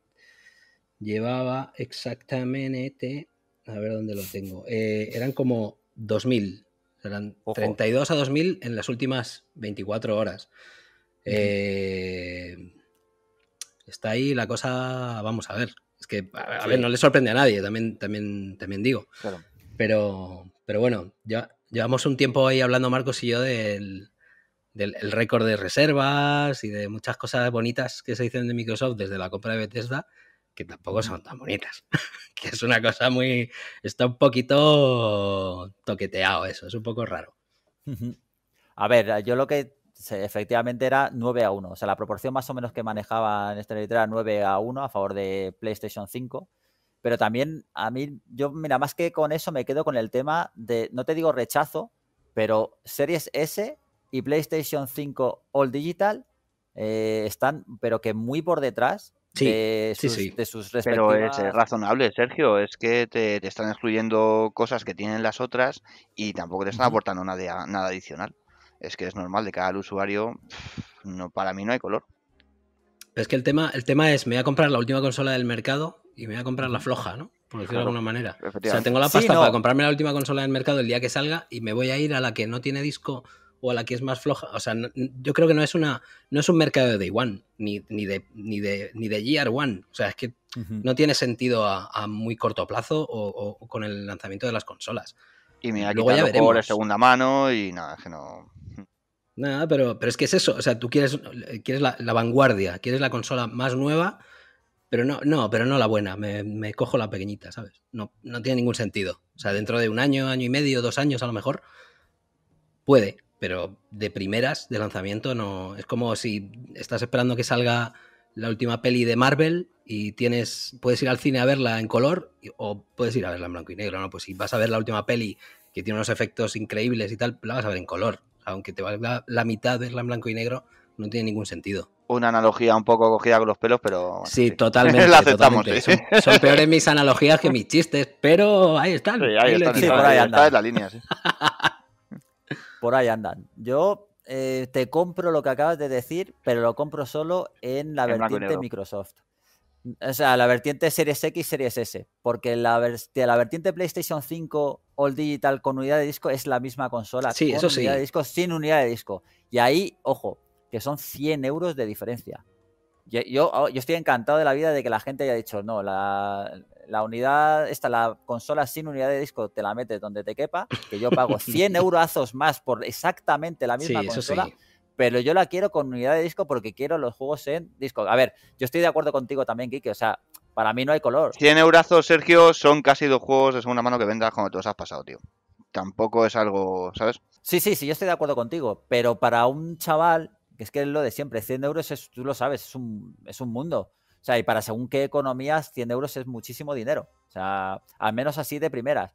llevaba exactamente, a ver dónde lo tengo, eh, eran como dos mil, eran ojo. treinta y dos a dos mil en las últimas veinticuatro horas. Eh, está ahí la cosa, vamos a ver, es que a, a sí. ver, no le sorprende a nadie, también, también, también digo, claro. pero, pero bueno, ya, llevamos un tiempo ahí hablando Marcos y yo del, del el récord de reservas y de muchas cosas bonitas que se dicen de Microsoft desde la compra de Bethesda, que tampoco son tan bonitas, que es una cosa muy, está un poquito toqueteado eso, es un poco raro. Uh-huh. A ver, yo lo que efectivamente era nueve a uno. O sea, la proporción más o menos que manejaba en este letra era nueve a uno a favor de PlayStation cinco. Pero también a mí, yo mira, más que con eso me quedo con el tema de, no te digo rechazo, pero Series S y PlayStation cinco All Digital eh, están, pero que muy por detrás. Sí, de sus, sí, sí. De sus respectivas... Pero es, es razonable, Sergio, es que te, te están excluyendo cosas que tienen las otras y tampoco te están aportando nada, nada adicional. Es que es normal, de cada usuario, no, para mí no hay color. Es que el tema, el tema es, me voy a comprar la última consola del mercado y me voy a comprar la floja, ¿no? Por decirlo claro, de alguna manera. O sea, tengo la pasta sí, no. para comprarme la última consola del mercado el día que salga y me voy a ir a la que no tiene disco o a la que es más floja. O sea, no, yo creo que no es una no es un mercado de Day One, ni, ni de ni de ni de Year One. O sea, es que uh-huh. no tiene sentido a, a muy corto plazo o, o con el lanzamiento de las consolas. Y me ha quitado juegos de segunda mano y nada, es que no... Nada, pero, pero es que es eso. O sea, tú quieres, quieres la, la vanguardia, quieres la consola más nueva, pero no, no, pero no la buena. Me, me cojo la pequeñita, ¿sabes? No, no tiene ningún sentido. O sea, dentro de un año, año y medio, dos años a lo mejor, puede, pero de primeras, de lanzamiento, no. Es como si estás esperando que salga la última peli de Marvel y tienes, puedes ir al cine a verla en color o puedes ir a verla en blanco y negro, ¿no? Pues si vas a ver la última peli que tiene unos efectos increíbles y tal, la vas a ver en color. Aunque te valga la mitad verla en blanco y negro, no tiene ningún sentido. Una analogía un poco cogida con los pelos, pero... Bueno, sí, sí, totalmente. La aceptamos, totalmente. Sí. Son, son peores mis analogías que mis chistes, pero ahí están. Sí, ahí ahí están, sí, por ahí andan. Está en la línea, sí. Por ahí andan. Yo eh, te compro lo que acabas de decir, pero lo compro solo en la en vertiente Microsoft. O sea, la vertiente Series X, Series S. Porque la, ver la vertiente PlayStation cinco All Digital con unidad de disco es la misma consola. Sí, con eso sí. Unidad de disco, sin unidad de disco. Y ahí, ojo, que son cien euros de diferencia. Yo, yo, yo estoy encantado de la vida de que la gente haya dicho, no, la, la unidad, esta, la consola sin unidad de disco te la metes donde te quepa, que yo pago cien eurazos más por exactamente la misma sí, consola. Eso sí. Pero yo la quiero con unidad de disco porque quiero los juegos en disco. A ver, yo estoy de acuerdo contigo también, Kike. O sea, para mí no hay color. cien eurazos, Sergio, son casi dos juegos de segunda mano que vendas cuando te los has pasado, tío. Tampoco es algo, ¿sabes? Sí, sí, sí, yo estoy de acuerdo contigo. Pero para un chaval, que es que es lo de siempre, cien euros, es, tú lo sabes, es un, es un mundo. O sea, y para según qué economías, cien euros es muchísimo dinero. O sea, al menos así de primeras.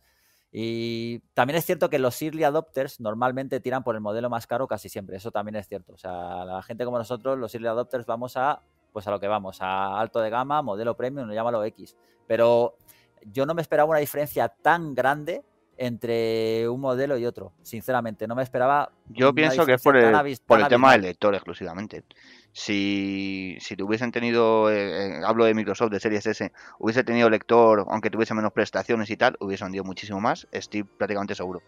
Y también es cierto que los early adopters normalmente tiran por el modelo más caro casi siempre, eso también es cierto. O sea, la gente como nosotros, los early adopters, vamos a, pues a lo que vamos, a alto de gama, modelo premium, llámalo X. Pero yo no me esperaba una diferencia tan grande entre un modelo y otro, sinceramente, no me esperaba. Yo pienso que es por el, avis, por el tema del lector exclusivamente. Si, si te hubiesen tenido, eh, hablo de Microsoft, de Series S, hubiese tenido lector, aunque tuviese menos prestaciones y tal, hubiese vendido muchísimo más, estoy prácticamente seguro.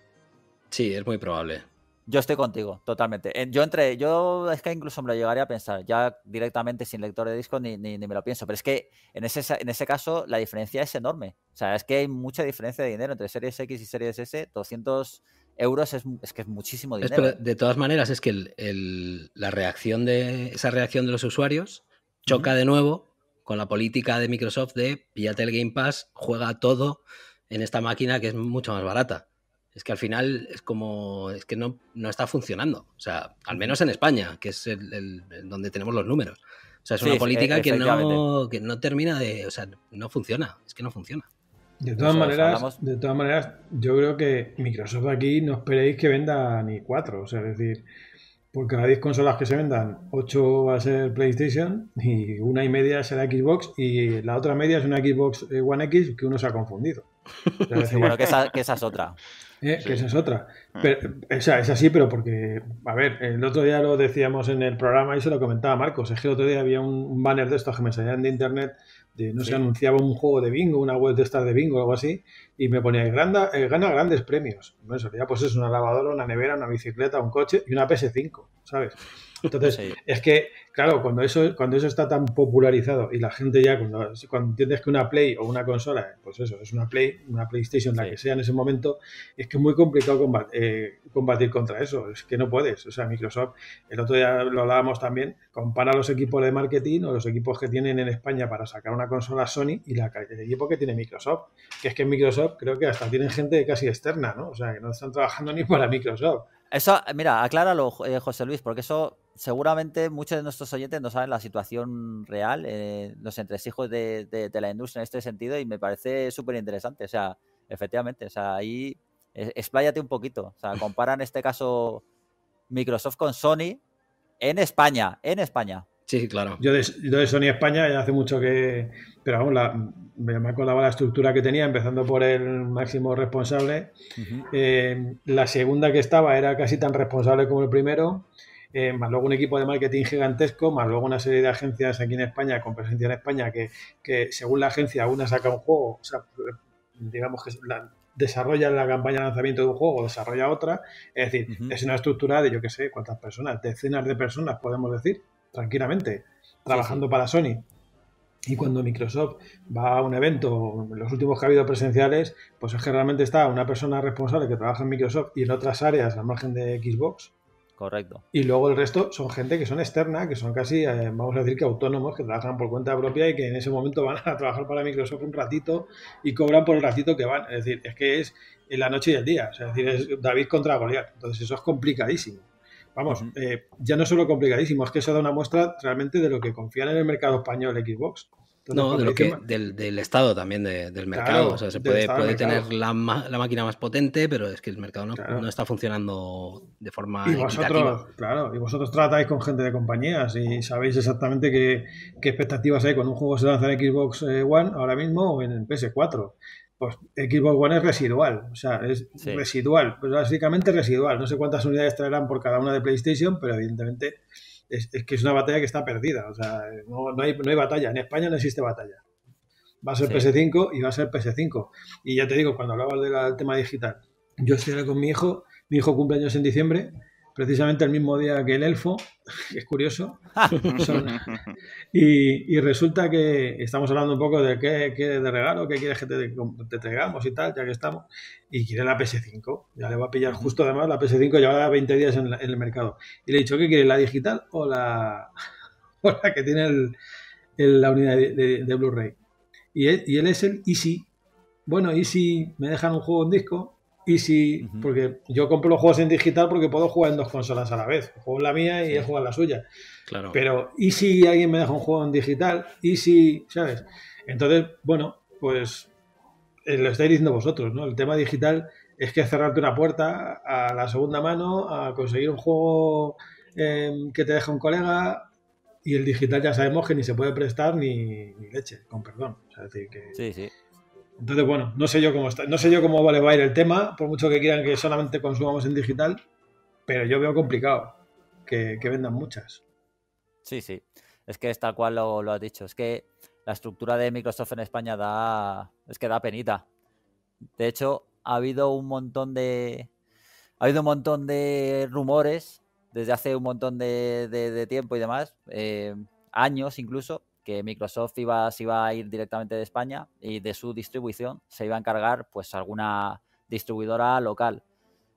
Sí, es muy probable. Yo estoy contigo, totalmente. Yo entre, yo es que incluso me lo llegaría a pensar, ya directamente sin lector de disco ni, ni, ni me lo pienso, pero es que en ese, en ese caso la diferencia es enorme. O sea, es que hay mucha diferencia de dinero entre Series X y Series S, doscientos euros es, es que es muchísimo dinero. Pero de todas maneras es que el, el, la reacción de esa reacción de los usuarios choca uh-huh. de nuevo con la política de Microsoft de píllate el Game Pass, juega todo en esta máquina que es mucho más barata. Es que al final es como, es que no, no está funcionando. O sea, al menos en España, que es el, el, el donde tenemos los números. O sea, es sí, una política que no, que no termina de, o sea, no funciona. Es que no funciona. De todas, Entonces, maneras, hablamos... de todas maneras, yo creo que Microsoft aquí no esperéis que venda ni cuatro. O sea, es decir, por cada diez consolas que se vendan, ocho va a ser PlayStation y una y media será Xbox y la otra media es una Xbox One X que uno se ha confundido. O sea, decir, bueno, que esa, que esa es otra. Eh, sí. Que esa es otra. Pero, o sea, es así, pero porque, a ver, el otro día lo decíamos en el programa y se lo comentaba Marcos, es que el otro día había un, un banner de estos que me salían de internet, de no sí. sé, anunciaba un juego de bingo, una web de estas de bingo o algo así, y me ponía, gana, eh, gana grandes premios. Bueno, eso ya pues es una lavadora, una nevera, una bicicleta, un coche y una P S cinco, ¿sabes? Entonces, sí. es que, claro, cuando eso cuando eso está tan popularizado y la gente ya, cuando, cuando entiendes que una Play o una consola, pues eso, es una Play, una PlayStation, la sí. que sea en ese momento, es que es muy complicado combat, eh, combatir contra eso, es que no puedes. O sea, Microsoft, el otro día lo hablábamos también, compara los equipos de marketing o los equipos que tienen en España para sacar una consola Sony y la, el equipo que tiene Microsoft, que es que en Microsoft creo que hasta tienen gente casi externa, ¿no? O sea, que no están trabajando ni para Microsoft. Eso, mira, acláralo, eh, José Luis, porque eso seguramente muchos de nuestros oyentes no saben la situación real, eh, los entresijos de, de, de la industria en este sentido, y me parece súper interesante. O sea, efectivamente, o sea, ahí expláyate un poquito. O sea, compara en este caso Microsoft con Sony en España, en España. Sí, claro. Yo de, yo de Sony España ya hace mucho que... Pero aún la, me acordaba la estructura que tenía, empezando por el máximo responsable. Uh-huh. Eh, la segunda que estaba era casi tan responsable como el primero, eh, más luego un equipo de marketing gigantesco, más luego una serie de agencias aquí en España, con presencia en España, que, que según la agencia una saca un juego, o sea, digamos que la, desarrolla la campaña de lanzamiento de un juego, desarrolla otra. Es decir, uh-huh. es una estructura de yo qué sé cuántas personas, decenas de personas podemos decir, tranquilamente, trabajando sí, sí. para Sony. Y cuando Microsoft va a un evento, los últimos que ha habido presenciales, pues es que realmente está una persona responsable que trabaja en Microsoft y en otras áreas al margen de Xbox. Correcto. Y luego el resto son gente que son externa, que son casi, eh, vamos a decir que autónomos, que trabajan por cuenta propia y que en ese momento van a trabajar para Microsoft un ratito y cobran por el ratito que van. Es decir, es que es en la noche y el día. O sea, es decir, es David contra Goliat. Entonces eso es complicadísimo. Vamos, uh-huh. eh, ya no solo complicadísimo, es que eso da una muestra realmente de lo que confían en el mercado español Xbox. Entonces, no, de lo que, del, del estado también, de, del mercado. Claro, o sea, se puede, puede tener la, la máquina más potente, pero es que el mercado no, claro. no está funcionando de forma y vosotros, equitativa. Claro, y vosotros tratáis con gente de compañías y sabéis exactamente qué, qué expectativas hay con un juego que se lanza en Xbox One ahora mismo o en el P S cuatro. Pues Xbox One es residual, o sea, es sí. residual, pues básicamente residual. No sé cuántas unidades traerán por cada una de PlayStation, pero evidentemente es, es que es una batalla que está perdida. O sea, no, no, hay, no hay batalla. En España no existe batalla. Va a ser sí. P S cinco y va a ser P S cinco. Y ya te digo, cuando hablabas del, del tema digital, yo estoy ahora con mi hijo, mi hijo cumple años en diciembre, precisamente el mismo día que el elfo, es curioso, son, y, y resulta que estamos hablando un poco de qué quieres de regalo, qué quieres que te, te traigamos y tal, ya que estamos, y quiere la P S cinco, ya le va a pillar justo además la P S cinco, lleva veinte días en, la, en el mercado, y le he dicho que quiere la digital o la, o la que tiene el, el, la unidad de, de, de Blu-ray, y él, y él es el Easy, bueno, Easy, me dejan un juego en disco. Y si, uh-huh. porque yo compro los juegos en digital porque puedo jugar en dos consolas a la vez. Juego en la mía y sí. él juega en la suya. Claro. Pero, ¿y si alguien me deja un juego en digital? ¿Y si, sabes? Entonces, bueno, pues eh, lo estáis diciendo vosotros, ¿no? El tema digital es que cerrarte una puerta a la segunda mano, a conseguir un juego eh, que te deja un colega, y el digital ya sabemos que ni se puede prestar ni, ni leche, con perdón. O sea, es decir, que... Sí, sí. Entonces, bueno, no sé yo cómo está, no sé yo cómo vale va a ir el tema, por mucho que quieran que solamente consumamos en digital, pero yo veo complicado que, que vendan muchas. Sí, sí. Es que es tal cual lo, lo has dicho. Es que la estructura de Microsoft en España da. Es que da penita. De hecho, ha habido un montón de. Ha habido un montón de rumores desde hace un montón de, de, de tiempo y demás. Eh, años incluso. Que Microsoft iba, se iba a ir directamente de España y de su distribución se iba a encargar pues alguna distribuidora local.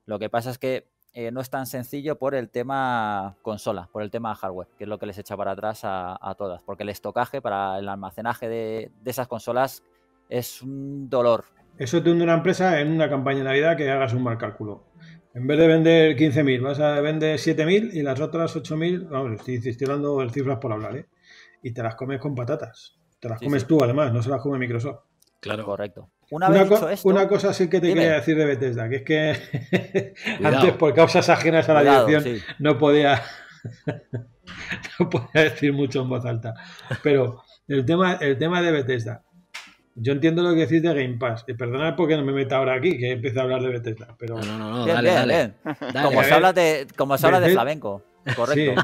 Lo que pasa es que eh, no es tan sencillo por el tema consola, por el tema hardware, que es lo que les echa para atrás a, a todas, porque el estocaje para el almacenaje de, de esas consolas es un dolor. Eso te hunde una empresa en una campaña de Navidad que hagas un mal cálculo. En vez de vender quince mil, vas a vender siete mil y las otras ocho mil, vamos, estoy, estoy dando cifras por hablar, ¿eh? Y te las comes con patatas. Te las sí, comes sí. tú, además, no se las come Microsoft. Claro. Correcto. Una, una, co esto, una cosa sí que te dime. Quería decir de Bethesda, que es que antes por causas ajenas a la Cuidado, dirección sí. no podía no podía decir mucho en voz alta. Pero el tema, el tema de Bethesda. Yo entiendo lo que decís de Game Pass. Eh, perdonad porque no me meta ahora aquí, que empiece a hablar de Bethesda. Pero... No, no, no, bien, dale, bien, dale. Bien. dale. Como se habla de, como se habla de flamenco. Correcto.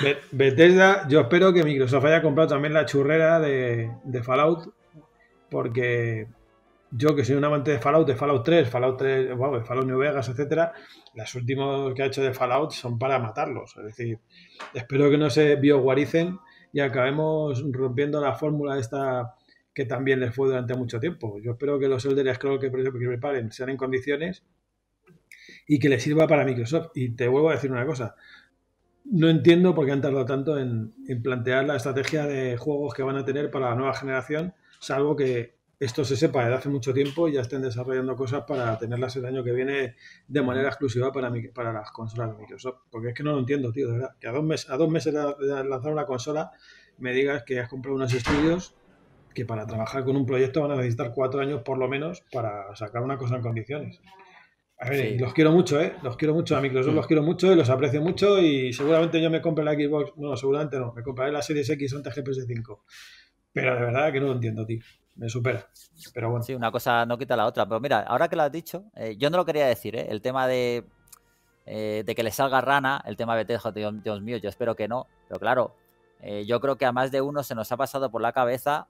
Sí. Bethesda, yo espero que Microsoft haya comprado también la churrera de, de Fallout, porque yo que soy un amante de Fallout, de Fallout tres, Fallout tres, wow, de Fallout New Vegas, etcétera, las últimas que ha hecho de Fallout son para matarlos. Es decir, espero que no se biowaricen y acabemos rompiendo la fórmula esta que también les fue durante mucho tiempo. Yo espero que los Elder Scrolls que preparen sean en condiciones y que les sirva para Microsoft. Y te vuelvo a decir una cosa. No entiendo por qué han tardado tanto en, en plantear la estrategia de juegos que van a tener para la nueva generación, salvo que esto se sepa desde hace mucho tiempo y ya están desarrollando cosas para tenerlas el año que viene de manera exclusiva para, mi, para las consolas de Microsoft. Porque es que no lo entiendo, tío, de verdad. Que a dos, mes, a dos meses de lanzar una consola me digas que has comprado unos estudios que para trabajar con un proyecto van a necesitar cuatro años por lo menos para sacar una cosa en condiciones. A ver, sí. los quiero mucho, ¿eh? Los quiero mucho a Microsoft, sí. los quiero mucho y los aprecio mucho y seguramente yo me compre la Xbox, no, seguramente no, me compraré la Series X antes que P S cinco. Pero de verdad que no lo entiendo, tío. Me supera. Pero bueno. Sí, una cosa no quita la otra. Pero mira, ahora que lo has dicho, eh, yo no lo quería decir, ¿eh? El tema de, eh, de que le salga rana, el tema de Bethesda, Dios, Dios mío, yo espero que no. Pero claro, eh, yo creo que a más de uno se nos ha pasado por la cabeza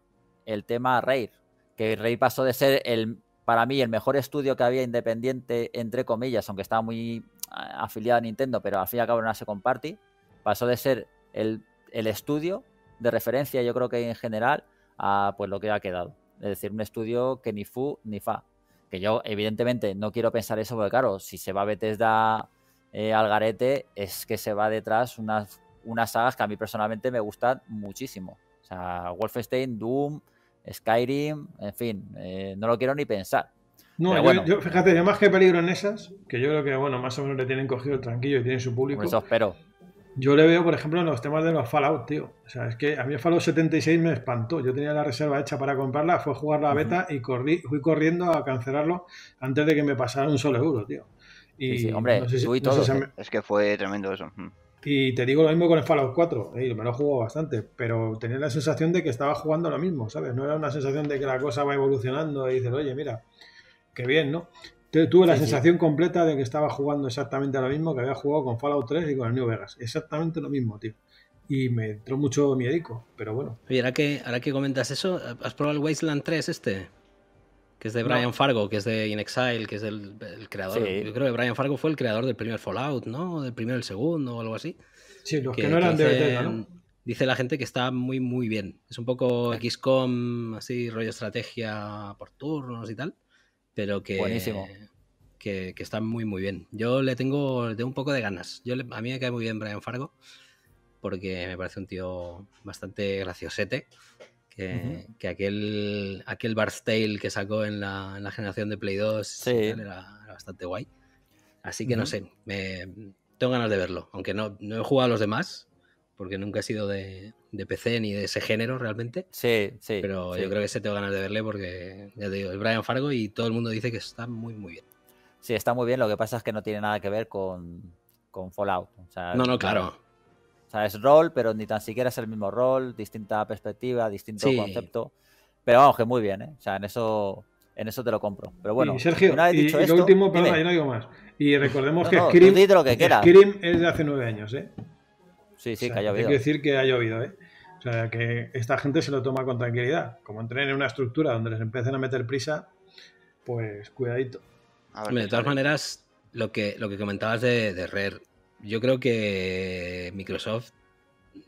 el tema Rare. Que Rare pasó de ser el... para mí el mejor estudio que había independiente, entre comillas, aunque estaba muy afiliado a Nintendo, pero al fin y al cabo era una second party, pasó de ser el, el estudio de referencia, yo creo que en general, a pues lo que ha quedado. Es decir, un estudio que ni fu ni fa. Que yo, evidentemente, no quiero pensar eso, porque claro, si se va Bethesda eh, al garete, es que se va detrás unas, unas sagas que a mí personalmente me gustan muchísimo. O sea, Wolfenstein, Doom... Skyrim, en fin, eh, no lo quiero ni pensar. No, yo, bueno. yo, fíjate, yo más que peligro en esas, que yo creo que, bueno, más o menos le tienen cogido el tranquillo y tienen su público. Por eso espero. Yo le veo, por ejemplo, en los temas de los Fallout, tío. O sea, es que a mí el Fallout setenta y seis me espantó. Yo tenía la reserva hecha para comprarla, fue a jugar la beta uh-huh. y corrí, fui corriendo a cancelarlo antes de que me pasara un solo euro, tío. Y sí, sí, hombre, no sé si, tú y no todo. Si me... Es que fue tremendo eso. Mm. Y te digo lo mismo con el Fallout cuatro, eh, me lo he jugado bastante, pero tenía la sensación de que estaba jugando lo mismo, ¿sabes? No era una sensación de que la cosa va evolucionando y dices, oye, mira, qué bien, ¿no? Entonces, tuve sí, la sí. sensación completa de que estaba jugando exactamente lo mismo que había jugado con Fallout tres y con el New Vegas, exactamente lo mismo, tío. Y me entró mucho miedico, pero bueno. Oye, ahora que, ahora que comentas eso, ¿has probado el Wasteland tres este? Que es de Brian no. Fargo, que es de In Exile, que es del, el creador. Sí. Yo creo que Brian Fargo fue el creador del primer Fallout, ¿no? Del primero, el segundo o algo así. Sí, los que, que no eran que de Bethesda, ¿no? Dice la gente que está muy, muy bien. Es un poco sí. equis com, así, rollo estrategia por turnos y tal. Pero que, Buenísimo. que, que está muy, muy bien. Yo le tengo, le tengo un poco de ganas. Yo le, a mí me cae muy bien Brian Fargo, porque me parece un tío bastante graciosete. Que, uh-huh. que aquel, aquel Bard's Tale que sacó en la, en la generación de Play dos sí. era, era bastante guay. Así que uh-huh. no sé, me, tengo ganas de verlo. Aunque no, no he jugado a los demás, porque nunca he sido de, de P C ni de ese género realmente. Sí, sí. Pero sí. yo creo que sí tengo ganas de verle porque, ya te digo, es Brian Fargo y todo el mundo dice que está muy, muy bien. Sí, está muy bien. Lo que pasa es que no tiene nada que ver con, con Fallout. O sea, no, no, claro. claro. O sea, es rol, pero ni tan siquiera es el mismo rol, distinta perspectiva, distinto sí. concepto. Pero vamos, que muy bien, ¿eh? O sea, en eso, en eso te lo compro. Pero bueno, y Sergio, una vez y, dicho y lo esto, último, perdona, yo no digo más. Y recordemos no, que, no, Scream, lo que Scream es de hace nueve años, ¿eh? Sí, sí, o sea, que ha llovido. Hay que decir que ha llovido, ¿eh? O sea, que esta gente se lo toma con tranquilidad. Como entren en una estructura donde les empiecen a meter prisa, pues cuidadito. A ver, de todas maneras, lo que, lo que comentabas de, de Rare. Yo creo que Microsoft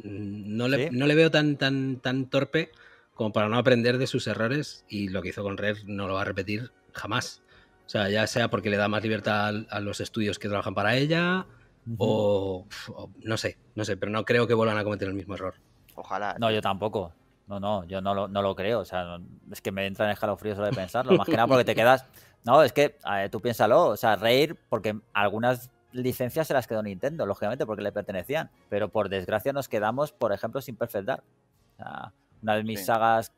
no le, ¿Sí? no le veo tan, tan, tan torpe como para no aprender de sus errores y lo que hizo con Rare no lo va a repetir jamás. O sea, ya sea porque le da más libertad a, a los estudios que trabajan para ella uh-huh. o, o no sé, no sé, pero no creo que vuelvan a cometer el mismo error. Ojalá. No, yo tampoco. No, no, yo no lo, no lo creo. O sea, no, es que me entran escalofríos solo de pensarlo. Más que nada porque te quedas... No, es que a ver, tú piénsalo. O sea, Rare, porque algunas... licencias se las quedó Nintendo, lógicamente, porque le pertenecían. Pero por desgracia nos quedamos, por ejemplo, sin Perfect Dark. O sea, una de mis sí. sagas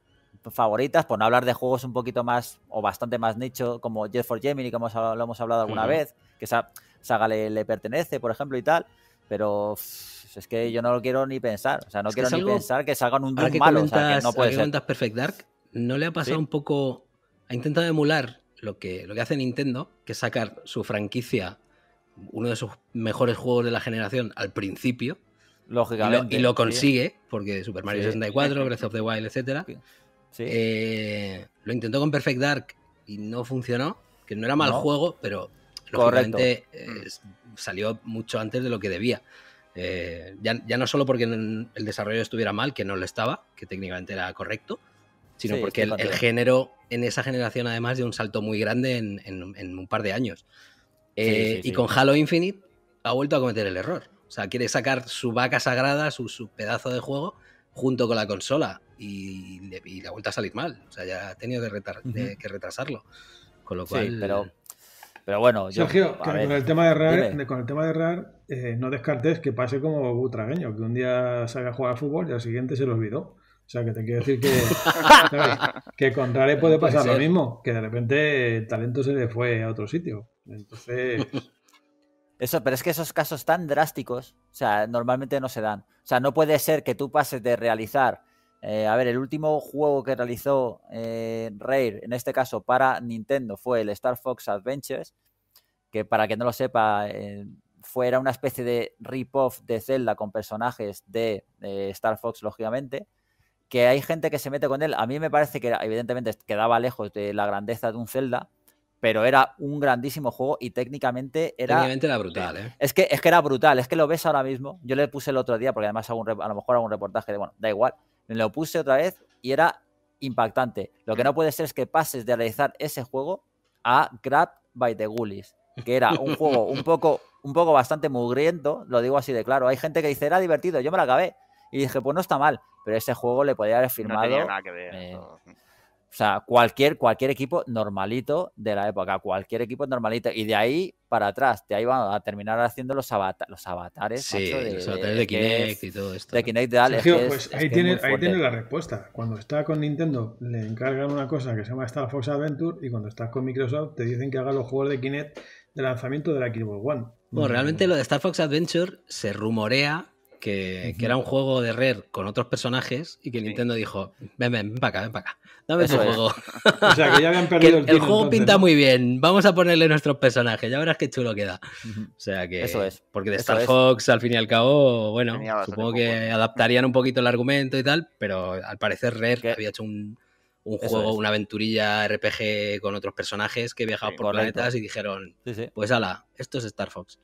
favoritas, por no hablar de juegos un poquito más o bastante más nicho, como Jet for Gemini, que hemos, lo hemos hablado alguna uh-huh. vez, que esa saga le, le pertenece, por ejemplo, y tal. Pero es que yo no lo quiero ni pensar. O sea, no es quiero ni algo... pensar que salgan un Doom malo. Comentas, o sea, que no puede ser. Perfect Dark, ¿no le ha pasado ¿Sí? un poco... Ha intentado emular lo que, lo que hace Nintendo, que es sacar su franquicia... uno de sus mejores juegos de la generación al principio. Lógicamente. Y lo, y lo consigue, sí. porque Super Mario sí. sesenta y cuatro, Breath of the Wild, etcétera. Sí. Eh, lo intentó con Perfect Dark y no funcionó, que no era mal no. juego, pero lógicamente eh, salió mucho antes de lo que debía. Eh, ya, ya no solo porque el desarrollo estuviera mal, que no lo estaba, que técnicamente era correcto, sino sí, porque el, el género en esa generación además dio un salto muy grande en, en, en un par de años. Eh, sí, sí, sí. Y con Halo Infinite ha vuelto a cometer el error. O sea, quiere sacar su vaca sagrada, su, su pedazo de juego, junto con la consola y, y le ha vuelto a salir mal. O sea, ya ha tenido que, retar, uh-huh. de, que retrasarlo. Con lo cual... Sí, pero, pero bueno... Yo, Sergio, que con, el tema de Rar, de, con el tema de R A R, eh, no descartes que pase como Butragueño, que un día salga a jugar a fútbol y al siguiente se lo olvidó. O sea, que te quiero decir que, ¿sabes? Que con Rare puede pasar puede lo mismo, que de repente el talento se le fue a otro sitio. Entonces... Eso, pero es que esos casos tan drásticos, o sea, normalmente no se dan. O sea, no puede ser que tú pases de realizar... Eh, a ver, el último juego que realizó eh, Rare, en este caso para Nintendo, fue el Star Fox Adventures, que para que no lo sepa... Eh, Fue, era una especie de rip-off de Zelda con personajes de eh, Star Fox, lógicamente, que hay gente que se mete con él. A mí me parece que evidentemente quedaba lejos de la grandeza de un Zelda, pero era un grandísimo juego y técnicamente era... Técnicamente era brutal, ¿eh? Es que, es que era brutal, es que lo ves ahora mismo. Yo le puse el otro día, porque además hago un, a lo mejor hago un reportaje de, bueno, da igual. Me lo puse otra vez y era impactante. Lo que no puede ser es que pases de realizar ese juego a Grab by the Ghoulies, que era un juego un poco... un poco bastante mugriento, lo digo así de claro. Hay gente que dice, era divertido, yo me la acabé. Y dije, pues no está mal, pero ese juego le podía haber firmado... No tenía nada que ver. Eh, no. O sea, cualquier, cualquier equipo normalito de la época, cualquier equipo normalito. Y de ahí para atrás, de ahí van a terminar haciendo los, avata los avatares. Sí, macho, de, los avatares de, de Kinect y todo esto. De Kinect de Alex. Sergio, pues es, ahí, es que tiene, ahí tiene la respuesta. Cuando está con Nintendo, le encargan una cosa que se llama Star Fox Adventure y cuando estás con Microsoft te dicen que haga los juegos de Kinect de lanzamiento de la Xbox One. Bueno, realmente lo de Star Fox Adventure se rumorea que, uh-huh. que era un juego de Rare con otros personajes y que sí. Nintendo dijo, ven, ven, ven para acá, ven para acá, dame ese juego. O sea, que ya habían perdido el, el juego entonces, pinta ¿no? muy bien, vamos a ponerle nuestros personajes, ya verás qué chulo queda. Uh-huh. O sea que... Eso es. Porque de Eso Star es. Fox, al fin y al cabo, bueno, supongo que bueno. adaptarían un poquito el argumento y tal, pero al parecer Rare ¿Qué? había hecho un... un Eso juego, es. una aventurilla R P G con otros personajes que viajaban sí, por correcto. planetas y dijeron, sí, sí. pues ala, esto es Star Fox.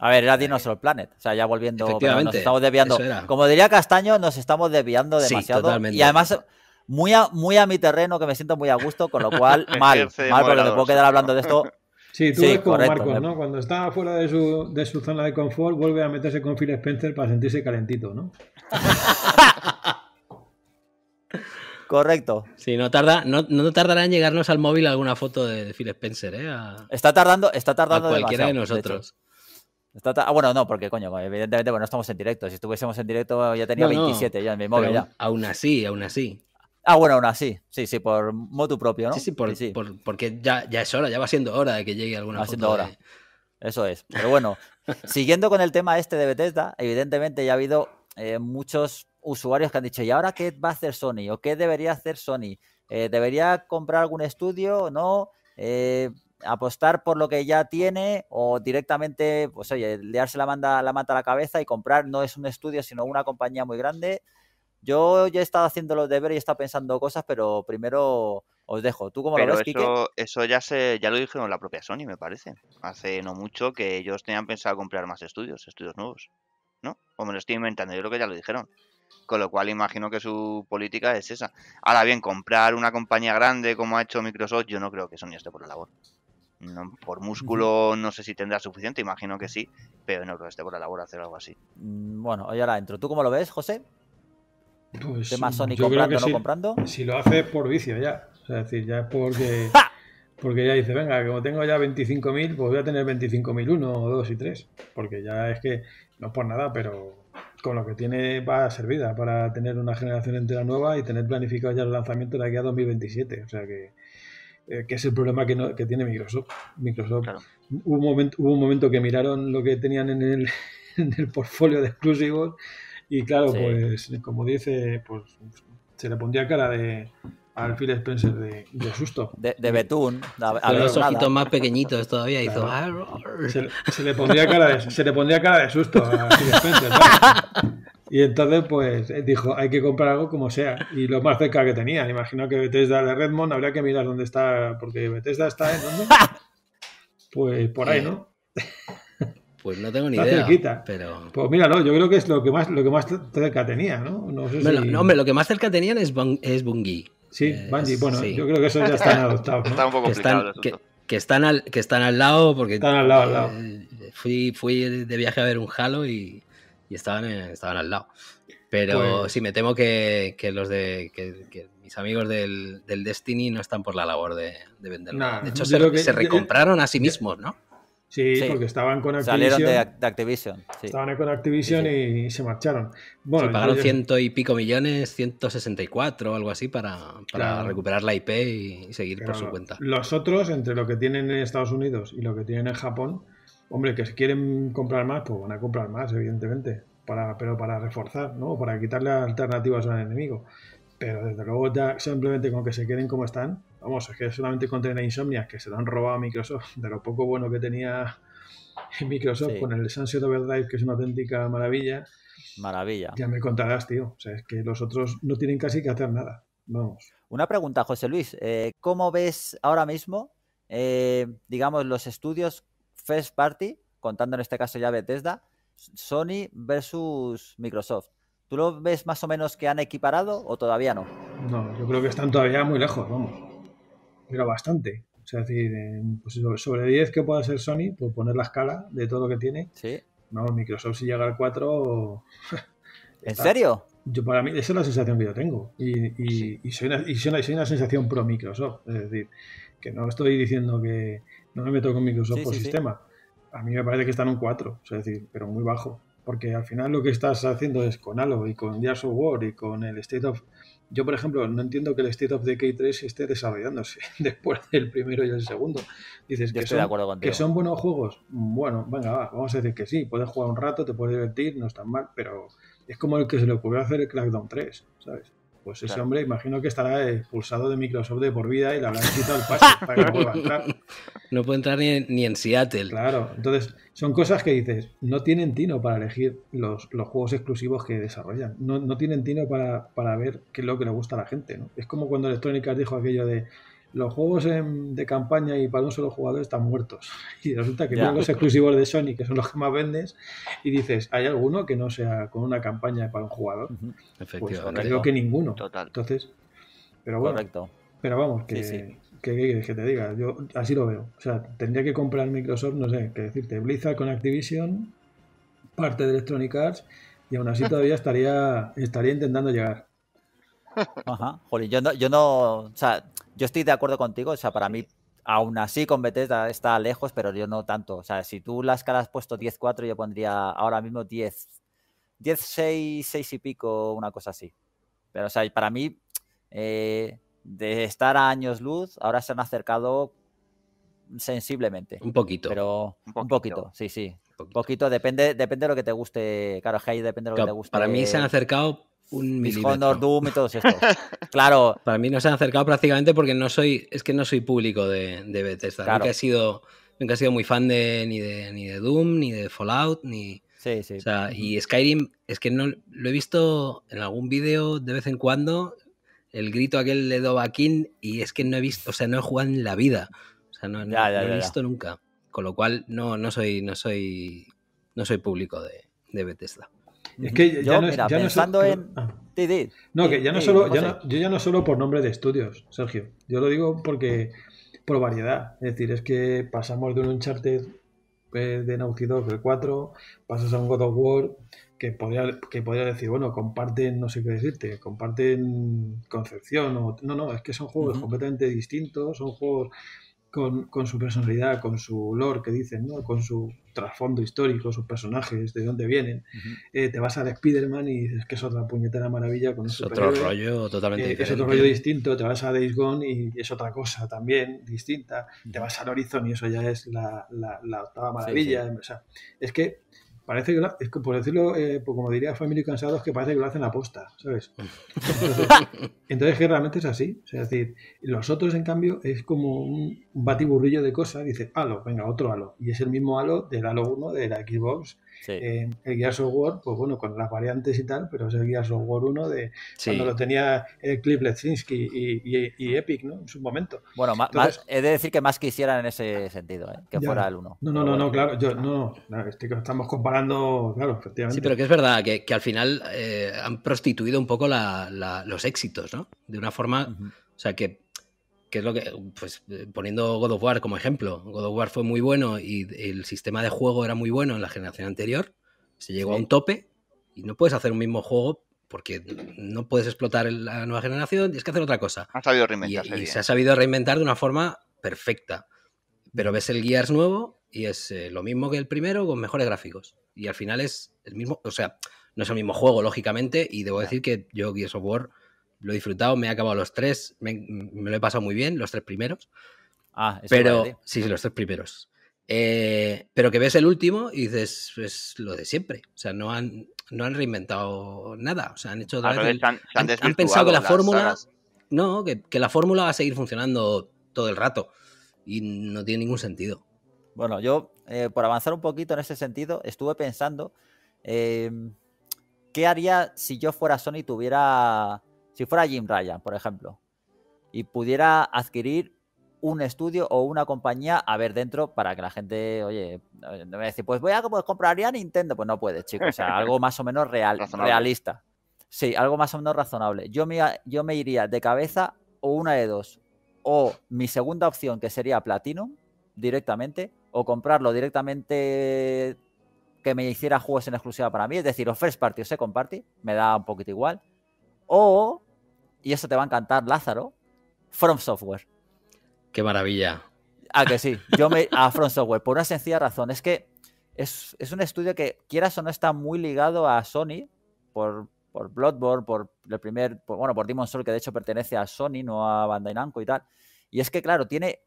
A ver, era Dinosaur Planet, o sea, ya volviendo, efectivamente, nos estamos desviando. Como diría Castaño, nos estamos desviando demasiado sí, y además muy a, muy a mi terreno, que me siento muy a gusto, con lo cual mal, mal porque me puedo quedar hablando de esto. Sí, tú sí, ves como correcto, Marcos, ¿no? Cuando está fuera de su, de su zona de confort, vuelve a meterse con Phil Spencer para sentirse calentito, ¿no? Correcto. Sí, no tarda, no, no tardará en llegarnos al móvil alguna foto de Phil Spencer, ¿eh? A, está tardando, está tardando. A cualquiera de nosotros. De está ta... Bueno, no, porque coño, evidentemente, bueno, no estamos en directo. Si estuviésemos en directo ya tenía no, no. veintisiete ya en mi móvil. Ya. Aún así, aún así. Ah, bueno, aún así. Sí, sí, por motu propio, ¿no? Sí, sí, por, sí, sí. Por, porque ya, ya es hora, ya va siendo hora de que llegue alguna va foto. Siendo hora. De... Eso es. Pero bueno, siguiendo con el tema este de Bethesda, evidentemente ya ha habido eh, muchos usuarios que han dicho, ¿y ahora qué va a hacer Sony? ¿O qué debería hacer Sony? Eh, ¿Debería comprar algún estudio? ¿No? Eh, ¿Apostar por lo que ya tiene? ¿O directamente, pues oye, liarse la, manda, la manta a la cabeza y comprar no es un estudio, sino una compañía muy grande? Yo ya he estado haciendo los deberes y he estado pensando cosas, pero primero os dejo. ¿Tú cómo pero lo ves, Quique? Eso, eso ya se ya lo dijeron la propia Sony, me parece. Hace no mucho que ellos tenían pensado comprar más estudios, estudios nuevos, ¿no? O me lo estoy inventando, yo creo que ya lo dijeron. Con lo cual imagino que su política es esa. Ahora bien, comprar una compañía grande como ha hecho Microsoft, yo no creo que Sony esté por la labor. No, por músculo no sé si tendrá suficiente, imagino que sí, pero no creo que esté por la labor hacer algo así. Bueno, y ahora entro. ¿Tú cómo lo ves, José? Pues, ¿tema Sony comprando o no si, comprando? Si lo hace es por vicio ya. O sea, es decir, ya es porque, porque ya dice, venga, como tengo ya veinticinco mil, pues voy a tener veinticinco mil, uno, dos y tres. Porque ya es que no es por nada, pero... con lo que tiene va a servida para tener una generación entera nueva y tener planificado ya el lanzamiento de aquí a dos mil veintisiete. O sea que, eh, que es el problema que, no, que tiene Microsoft. Microsoft claro. hubo, un moment, hubo un momento que miraron lo que tenían en el, en el portfolio de exclusivos y claro, sí. pues como dice, pues se le pondría cara de al Phil Spencer de, de susto. De, de betún. A los ojitos más pequeñitos todavía claro. hizo. Se, se, le pondría cara de, se le pondría cara de susto a Phil Spencer. ¿Vale? Y entonces, pues, dijo, hay que comprar algo como sea. Y lo más cerca que tenía. Imagino que Bethesda de Redmond habría que mirar dónde está, porque Bethesda está en dónde. Pues por ahí, ¿no? Pues no tengo ni está idea. Cerquita. Pero... Pues míralo, yo creo que es lo que más, lo que más cerca tenía, ¿no? No, sé bueno, si... no hombre, lo que más cerca tenían es, Bung es Bungie. Sí, Bungie, bueno, sí. yo creo que eso ya están adoptados. ¿No? Está un poco complicado. Que están, que, que, están al, que están al lado, porque están al lado, al lado. Fui, fui de viaje a ver un Halo y, y estaban, estaban al lado. Pero pues... sí, me temo que, que los de que, que mis amigos del, del Destiny no están por la labor de, de venderlo. Nah, de hecho, se, que, se recompraron a sí mismos, ¿no? Sí, sí, porque estaban con Activision. Salieron de, Act de Activision. Sí. Estaban con Activision sí, sí. Y se marcharon. Bueno, se pagaron yo... ciento y pico millones, ciento sesenta y cuatro o algo así, para, para claro. recuperar la I P y seguir claro. por su cuenta. Los otros, entre lo que tienen en Estados Unidos y lo que tienen en Japón, hombre, que si quieren comprar más, pues van a comprar más, evidentemente. Para, pero para reforzar, ¿no? Para quitarle alternativas al enemigo. Pero desde luego ya simplemente con que se queden como están, vamos, es que solamente contra Insomniac, que se lo han robado a Microsoft, de lo poco bueno que tenía Microsoft sí. con el Sunset Overdrive, que es una auténtica maravilla. Maravilla. Ya me contarás, tío. O sea, es que los otros no tienen casi que hacer nada. Vamos. Una pregunta, José Luis. Eh, ¿Cómo ves ahora mismo, eh, digamos, los estudios first party, contando en este caso ya Bethesda, Sony versus Microsoft? ¿Tú lo ves más o menos que han equiparado o todavía no? No, yo creo que están todavía muy lejos, vamos. Pero bastante. O sea, es decir, pues sobre diez que pueda ser Sony, pues poner la escala de todo lo que tiene. Sí. No, Microsoft si llega al cuatro... ¿En serio? Yo, para mí, esa es la sensación que yo tengo. Y, y, sí. y, soy, una, y soy, una, soy una sensación pro Microsoft. Es decir, que no estoy diciendo que no me meto con Microsoft sí, por sí, sistema. Sí. A mí me parece que están un cuatro, es decir, pero muy bajo. Porque al final lo que estás haciendo es con Halo y con Gears of War y con el State of... Yo, por ejemplo, no entiendo que el State of Decay tres esté desarrollándose después del primero y el segundo. Dices que son, que son buenos juegos. Bueno, venga, va, vamos a decir que sí. Puedes jugar un rato, te puedes divertir, no es tan mal, pero es como el que se le ocurrió hacer el Crackdown tres, ¿sabes? Pues ese claro. hombre imagino que estará expulsado de Microsoft de por vida y le habrán quitado el pase para que no pueda entrar. No puede entrar ni en, ni en Seattle. Claro, entonces son cosas que dices, no tienen tino para elegir los, los juegos exclusivos que desarrollan. No, no tienen tino para, para ver qué es lo que le gusta a la gente, ¿no? Es como cuando Electronic Arts dijo aquello de los juegos en, de campaña y para un solo jugador están muertos. Y resulta que son los exclusivos de Sony, que son los que más vendes, y dices, ¿hay alguno que no sea con una campaña para un jugador? Uh-huh. Efectivamente. Pues creo que ninguno. Total. Entonces, pero bueno. Correcto. Pero vamos, que, sí, sí. Que, que, que te diga, yo así lo veo. O sea, tendría que comprar Microsoft, no sé, qué decirte, Blizzard con Activision, parte de Electronic Arts, y aún así todavía estaría, estaría intentando llegar. Ajá, jolín, yo no, yo no, o sea, yo estoy de acuerdo contigo, o sea, para mí, aún así con Bethesda está lejos, pero yo no tanto, o sea, si tú la escala has puesto diez cuatro, yo pondría ahora mismo diez, diez seis, seis y pico, una cosa así, pero o sea, para mí, eh, de estar a años luz, ahora se han acercado sensiblemente. Un poquito. Pero un poquito, un poquito sí, sí, un poquito, poquito depende, depende de lo que te guste, claro, hey, depende de lo claro, que te guste. Para mí se han acercado... Un milímetro. Doom y todos estos. Claro. Para mí no se han acercado prácticamente porque no soy, es que no soy público de, de Bethesda. Claro. Nunca he sido, nunca he sido muy fan de ni de ni de Doom, ni de Fallout, ni. Sí, sí. O sea, y Skyrim, es que no lo he visto en algún vídeo de vez en cuando, el grito aquel de Dovahkiin, y es que no he visto, o sea, no he jugado en la vida. O sea, no, no, ya, ya, no he ya, visto ya. nunca. Con lo cual no, no soy, no soy, no soy público de, de Bethesda. Es que ya no solo, ya no, yo ya no solo por nombre de estudios, Sergio. Yo lo digo porque por variedad. Es decir, es que pasamos de un Uncharted eh, de Naughty Dog el cuatro, pasas a un God of War que podría, que podría decir, bueno, comparten, no sé qué decirte, comparten concepción. O, no, no, es que son juegos uh-huh. completamente distintos, son juegos con, con su personalidad, con su lore que dicen, ¿no? Con su trasfondo histórico, sus personajes, de dónde vienen. Uh-huh. eh, te vas al Spider-Man y dices que es otra puñetera maravilla. Con es otro rollo totalmente eh, diferente. Es otro rollo distinto. Te vas a Days Gone y es otra cosa también distinta. Uh-huh. Te vas al Horizon y eso ya es la, la, la octava maravilla. Sí, sí. O sea, es que parece que, lo, es que por decirlo, eh, pues como diría Family Cansados, que parece que lo hacen a posta, ¿sabes? Entonces, entonces que realmente es así. O sea, es decir, los otros, en cambio, es como un batiburrillo de cosas. Dice, Halo, venga, otro Halo. Y es el mismo Halo del Halo uno de la Xbox. Sí. Eh, el Gears of War, pues bueno, con las variantes y tal, pero es el Gears of War uno de sí. cuando lo tenía eh, Cliff Lesinski y, y, y Epic, ¿no? En su momento. Bueno, entonces, más, he de decir que más quisieran en ese sentido, ¿eh? Que ya, fuera el uno. No, no, no, no, claro, yo no, no este, estamos comparando, claro, efectivamente. Sí, pero que es verdad que, que al final eh, han prostituido un poco la, la, los éxitos, ¿no? De una forma, uh-huh. o sea, que, que es lo que, pues poniendo God of War como ejemplo, God of War fue muy bueno y el sistema de juego era muy bueno en la generación anterior, se llegó sí. a un tope y no puedes hacer un mismo juego porque no puedes explotar la nueva generación, tienes que hacer otra cosa. Han sabido reinventar. Y, y se ha sabido reinventar de una forma perfecta. Pero ves el Gears nuevo y es eh, lo mismo que el primero con mejores gráficos. Y al final es el mismo, o sea, no es el mismo juego, lógicamente, y debo decir que yo Gears of War lo he disfrutado, me he acabado los tres, me, me lo he pasado muy bien, los tres primeros. Ah, eso pero vale. Sí, sí, los tres primeros. Eh, pero que ves el último y dices, es lo de siempre. O sea, no han, no han reinventado nada. O sea, han hecho otra vez el, han, han, han pensado que la fórmula. Sagas. No, que, que la fórmula va a seguir funcionando todo el rato. Y no tiene ningún sentido. Bueno, yo, eh, por avanzar un poquito en ese sentido, estuve pensando eh, ¿qué haría si yo fuera Sony y tuviera. Si fuera Jim Ryan, por ejemplo, y pudiera adquirir un estudio o una compañía, a ver, dentro, para que la gente, oye, no me dice, pues voy a pues, compraría Nintendo. Pues no puedes, chicos. O sea, algo más o menos real, realista. Sí, algo más o menos razonable. Yo me, yo me iría de cabeza o una de dos. O mi segunda opción, que sería Platinum, directamente, o comprarlo directamente que me hiciera juegos en exclusiva para mí. Es decir, o First Party o Second Party, me da un poquito igual. O, y eso te va a encantar, Lázaro, From Software. ¡Qué maravilla! Ah, que sí, yo me a From Software, por una sencilla razón. Es que es, es un estudio que, quieras o no, está muy ligado a Sony, por, por Bloodborne, por el primer, por, bueno, por Demon's Souls, que de hecho pertenece a Sony, no a Bandai Namco y tal. Y es que, claro, tiene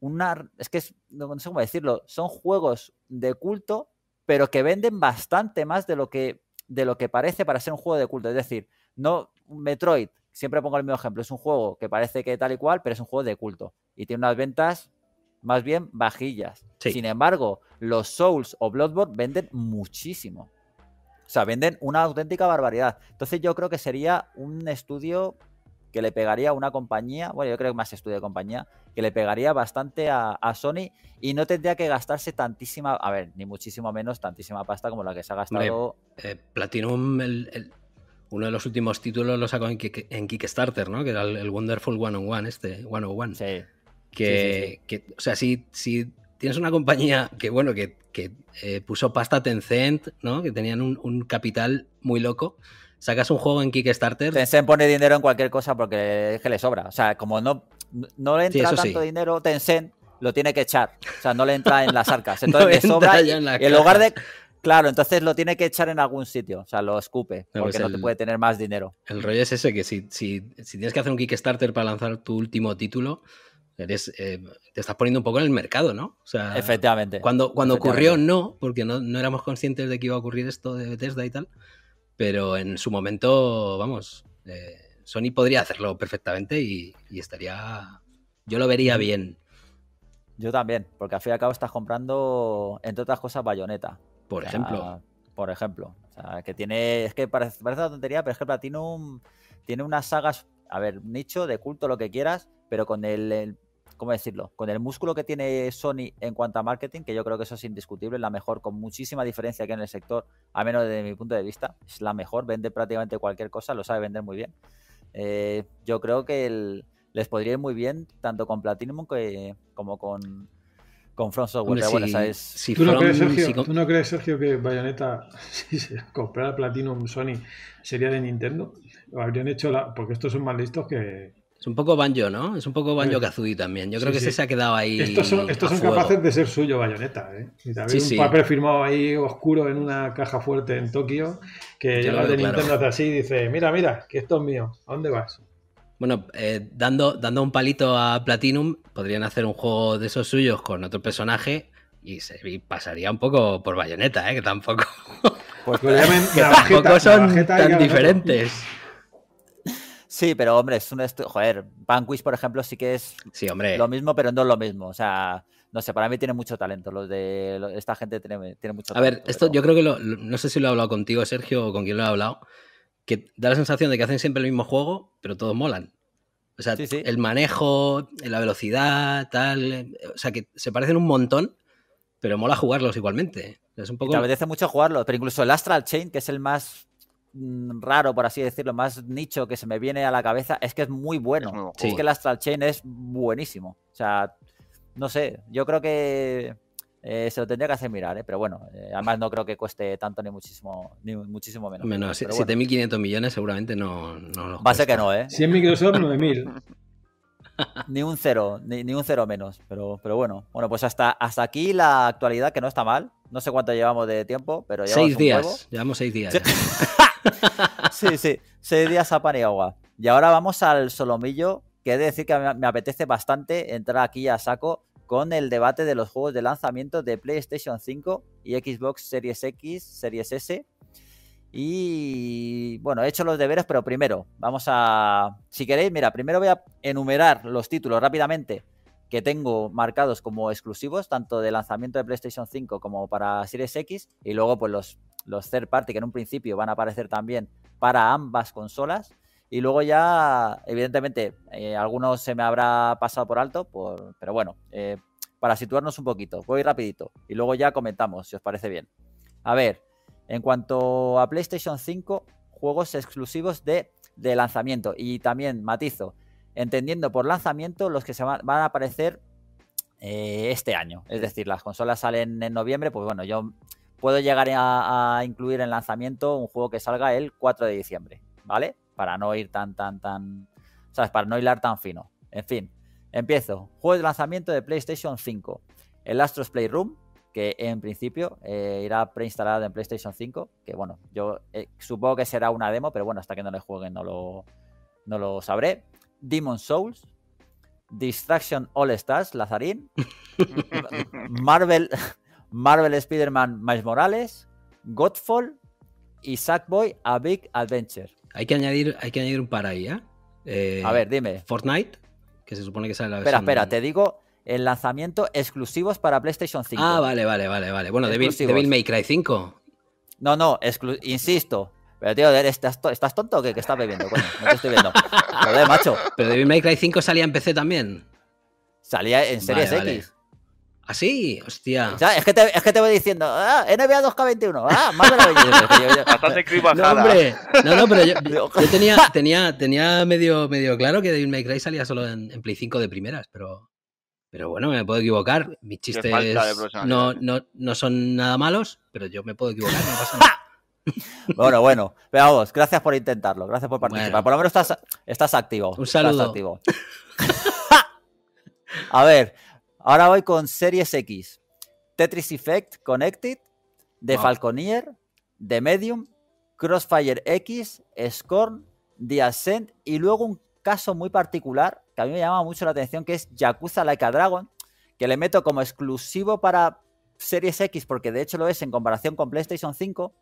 una... Es que, es, no sé cómo decirlo, son juegos de culto, pero que venden bastante más de lo que, de lo que parece para ser un juego de culto. Es decir, no, Metroid, siempre pongo el mismo ejemplo, es un juego que parece que tal y cual, pero es un juego de culto y tiene unas ventas más bien bajillas. Sí. Sin embargo, los Souls o Bloodborne venden muchísimo. O sea, venden una auténtica barbaridad. Entonces yo creo que sería un estudio que le pegaría a una compañía, bueno, yo creo que más estudio de compañía, que le pegaría bastante a, a Sony y no tendría que gastarse tantísima, a ver, ni muchísimo menos tantísima pasta como la que se ha gastado. Me, eh, Platinum, el... el... uno de los últimos títulos lo sacó en, kick, en Kickstarter, ¿no? Que era el, el Wonderful one on one, este, one oh one. Sí. Que, sí, sí, sí. que o sea, si, si tienes una compañía que, bueno, que, que eh, puso pasta Tencent, ¿no? Que tenían un, un capital muy loco, sacas un juego en Kickstarter... Tencent pone dinero en cualquier cosa porque es que le sobra. O sea, como no, no le entra sí, tanto sí. dinero, Tencent lo tiene que echar. O sea, no le entra en las arcas. Entonces no le sobra y en, y en lugar de... Claro, entonces lo tiene que echar en algún sitio, o sea, lo escupe, porque pues el, no te puede tener más dinero. El rollo es ese, que si, si, si tienes que hacer un Kickstarter para lanzar tu último título, eres, eh, te estás poniendo un poco en el mercado, ¿no? O sea, efectivamente. Cuando, cuando efectivamente. ocurrió, no, porque no, no éramos conscientes de que iba a ocurrir esto de Bethesda y tal, pero en su momento, vamos, eh, Sony podría hacerlo perfectamente y, y estaría... Yo lo vería bien. Yo también, porque al fin y al cabo estás comprando, entre otras cosas, Bayonetta. Por o sea, ejemplo. Por ejemplo. O sea, que tiene. Es que parece, parece una tontería, pero es que Platinum tiene unas sagas. A ver, nicho, de culto, lo que quieras, pero con el, el. ¿Cómo decirlo? Con el músculo que tiene Sony en cuanto a marketing, que yo creo que eso es indiscutible, es la mejor, con muchísima diferencia que en el sector, a menos desde mi punto de vista, es la mejor. Vende prácticamente cualquier cosa, lo sabe vender muy bien. Eh, yo creo que el, les podría ir muy bien, tanto con Platinum que, como con. Con From Software. Hombre, bueno, si, esa es... si ¿Tú, no crees, Sergio, si con... ¿Tú no crees, Sergio, que Bayonetta, si se comprara Platinum Sony, sería de Nintendo? Lo habrían hecho, la... porque estos son más listos que... Es un poco Banjo, ¿no? Es un poco Banjo-Kazooie también. Yo creo sí, que sí. ese se ha quedado ahí. Estos son, estos son capaces de ser suyo Bayonetta, ¿eh? Y también sí, un papel sí. firmado ahí oscuro en una caja fuerte en Tokio, que llega de claro. Nintendo hasta así y dice, mira, mira, que esto es mío, ¿a dónde vas? Bueno, eh, dando, dando un palito a Platinum, podrían hacer un juego de esos suyos con otro personaje y, se, y pasaría un poco por Bayonetta, ¿eh? Que tampoco, pues que que navajeta, tampoco son tan diferentes. Sí, pero hombre, es un estudio... Joder, Vanquish, por ejemplo, sí que es sí, hombre. lo mismo, pero no es lo mismo. O sea, no sé, para mí tiene mucho talento. Los de lo, Esta gente tiene, tiene mucho a talento. A ver, esto pero... yo creo que... Lo, lo, no sé si lo he hablado contigo, Sergio, o con quién lo he hablado. Que da la sensación de que hacen siempre el mismo juego, pero todos molan. O sea, sí, sí. el manejo, la velocidad, tal... O sea, que se parecen un montón, pero mola jugarlos igualmente. Es un poco... Te apetece mucho jugarlos, pero incluso el Astral Chain, que es el más raro, por así decirlo, más nicho que se me viene a la cabeza, es que es muy bueno. Sí. Es que el Astral Chain es buenísimo. O sea, no sé, yo creo que... Eh, se lo tendría que hacer mirar, ¿eh? Pero bueno, eh, además no creo que cueste tanto ni muchísimo ni muchísimo menos. Menos, si, bueno. siete mil quinientos millones seguramente no, no los va a ser que no, ¿eh? cien Microsoft, nueve mil. Ni un cero, ni, ni un cero menos, pero, pero bueno. Bueno, pues hasta, hasta aquí la actualidad, que no está mal. No sé cuánto llevamos de tiempo, pero llevamos seis días. Juego. Llevamos seis días. Sí, sí, sí, seis días a pan y agua. Y ahora vamos al solomillo, que he de decir que me apetece bastante entrar aquí a saco con el debate de los juegos de lanzamiento de PlayStation cinco y Xbox Series X, Series S. Y bueno, he hecho los deberes, pero primero vamos a... Si queréis, mira, primero voy a enumerar los títulos rápidamente que tengo marcados como exclusivos, tanto de lanzamiento de PlayStation cinco como para Series X. Y luego pues los, los third party, que en un principio van a aparecer también para ambas consolas. Y luego ya, evidentemente, eh, algunos se me habrá pasado por alto, por, pero bueno, eh, para situarnos un poquito, voy rapidito y luego ya comentamos, si os parece bien. A ver, en cuanto a PlayStation cinco, juegos exclusivos de, de lanzamiento. Y también matizo, entendiendo por lanzamiento los que se van, van a aparecer eh, este año. Es decir, las consolas salen en noviembre, pues bueno, yo puedo llegar a, a incluir en lanzamiento un juego que salga el cuatro de diciembre, ¿vale? Para no ir tan, tan, tan... ¿Sabes? Para no hilar tan fino. En fin, empiezo. Juego de lanzamiento de PlayStation cinco. El Astro's Playroom, que en principio eh, irá preinstalado en PlayStation cinco. Que bueno, yo eh, supongo que será una demo, pero bueno, hasta que no le jueguen no lo, no lo sabré. Demon's Souls. Distraction All Stars, Lazarín. Marvel, Marvel Spider-Man Miles Morales. Godfall. Y Sackboy A Big Adventure. Hay que añadir, hay que añadir un par ahí, ¿eh? ¿eh? A ver, dime. Fortnite, que se supone que sale la versión... Espera, espera, te digo el lanzamiento exclusivos para PlayStation cinco. Ah, vale, vale, vale, vale. Bueno, Devil, Devil May Cry cinco. No, no, insisto. Pero tío, ¿estás, estás tonto o qué? ¿Qué estás bebiendo? Coño, no te estoy viendo. Joder, macho. Pero Devil May Cry cinco salía en P C también. Salía en Series vale, vale. X. ¿Ah, sí? Hostia. O sea, es, que te, es que te voy diciendo, ah, N B A dos K veintiuno, ah, más de la veinte. Bastante creep bajada. No, hombre, no, no, pero yo, yo tenía, tenía, tenía medio, medio claro que Devil May Cry salía solo en, en Play cinco de primeras, pero, pero bueno, me puedo equivocar. Mis chistes no, no, no son nada malos, pero yo me puedo equivocar, no pasa nada. Bueno, bueno, veamos, gracias por intentarlo, gracias por participar. Bueno. Por lo menos estás, estás activo. Un saludo. Estás activo. A ver... Ahora voy con Series X. Tetris Effect Connected, The wow. Falconeer, The Medium, Crossfire X, Scorn, The Ascent y luego un caso muy particular que a mí me llama mucho la atención, que es Yakuza Like a Dragon, que le meto como exclusivo para Series X porque de hecho lo es en comparación con PlayStation cinco,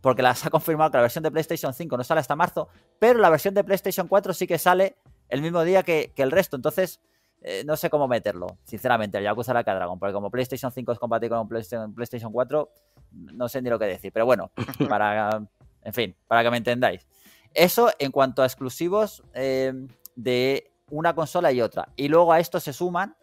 porque las ha confirmado que la versión de PlayStation cinco no sale hasta marzo, pero la versión de PlayStation cuatro sí que sale el mismo día que, que el resto, entonces... Eh, no sé cómo meterlo, sinceramente, el Yakuza Like a Dragon, porque como PlayStation cinco es compatible con PlayStation, PlayStation cuatro, no sé ni lo que decir, pero bueno, para, en fin, para que me entendáis. Eso en cuanto a exclusivos eh, de una consola y otra. Y luego a esto se suman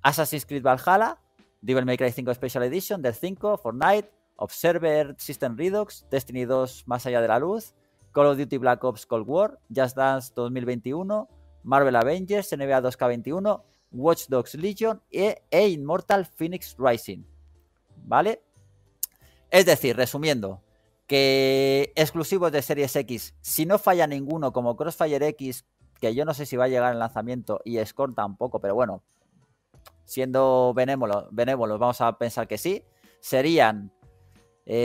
Assassin's Creed Valhalla, Devil May Cry cinco Special Edition, Del cinco, Fortnite, Observer System Redux, Destiny dos Más Allá de la Luz, Call of Duty Black Ops Cold War, Just Dance dos mil veintiuno, Marvel Avengers, N B A dos K veintiuno, Watch Dogs Legion e, e Immortal Phoenix Rising. ¿Vale? Es decir, resumiendo, que exclusivos de Series X, si no falla ninguno, como Crossfire X, que yo no sé si va a llegar en lanzamiento, y Scorn tampoco, pero bueno, siendo benévolos, benévolos vamos a pensar que sí, serían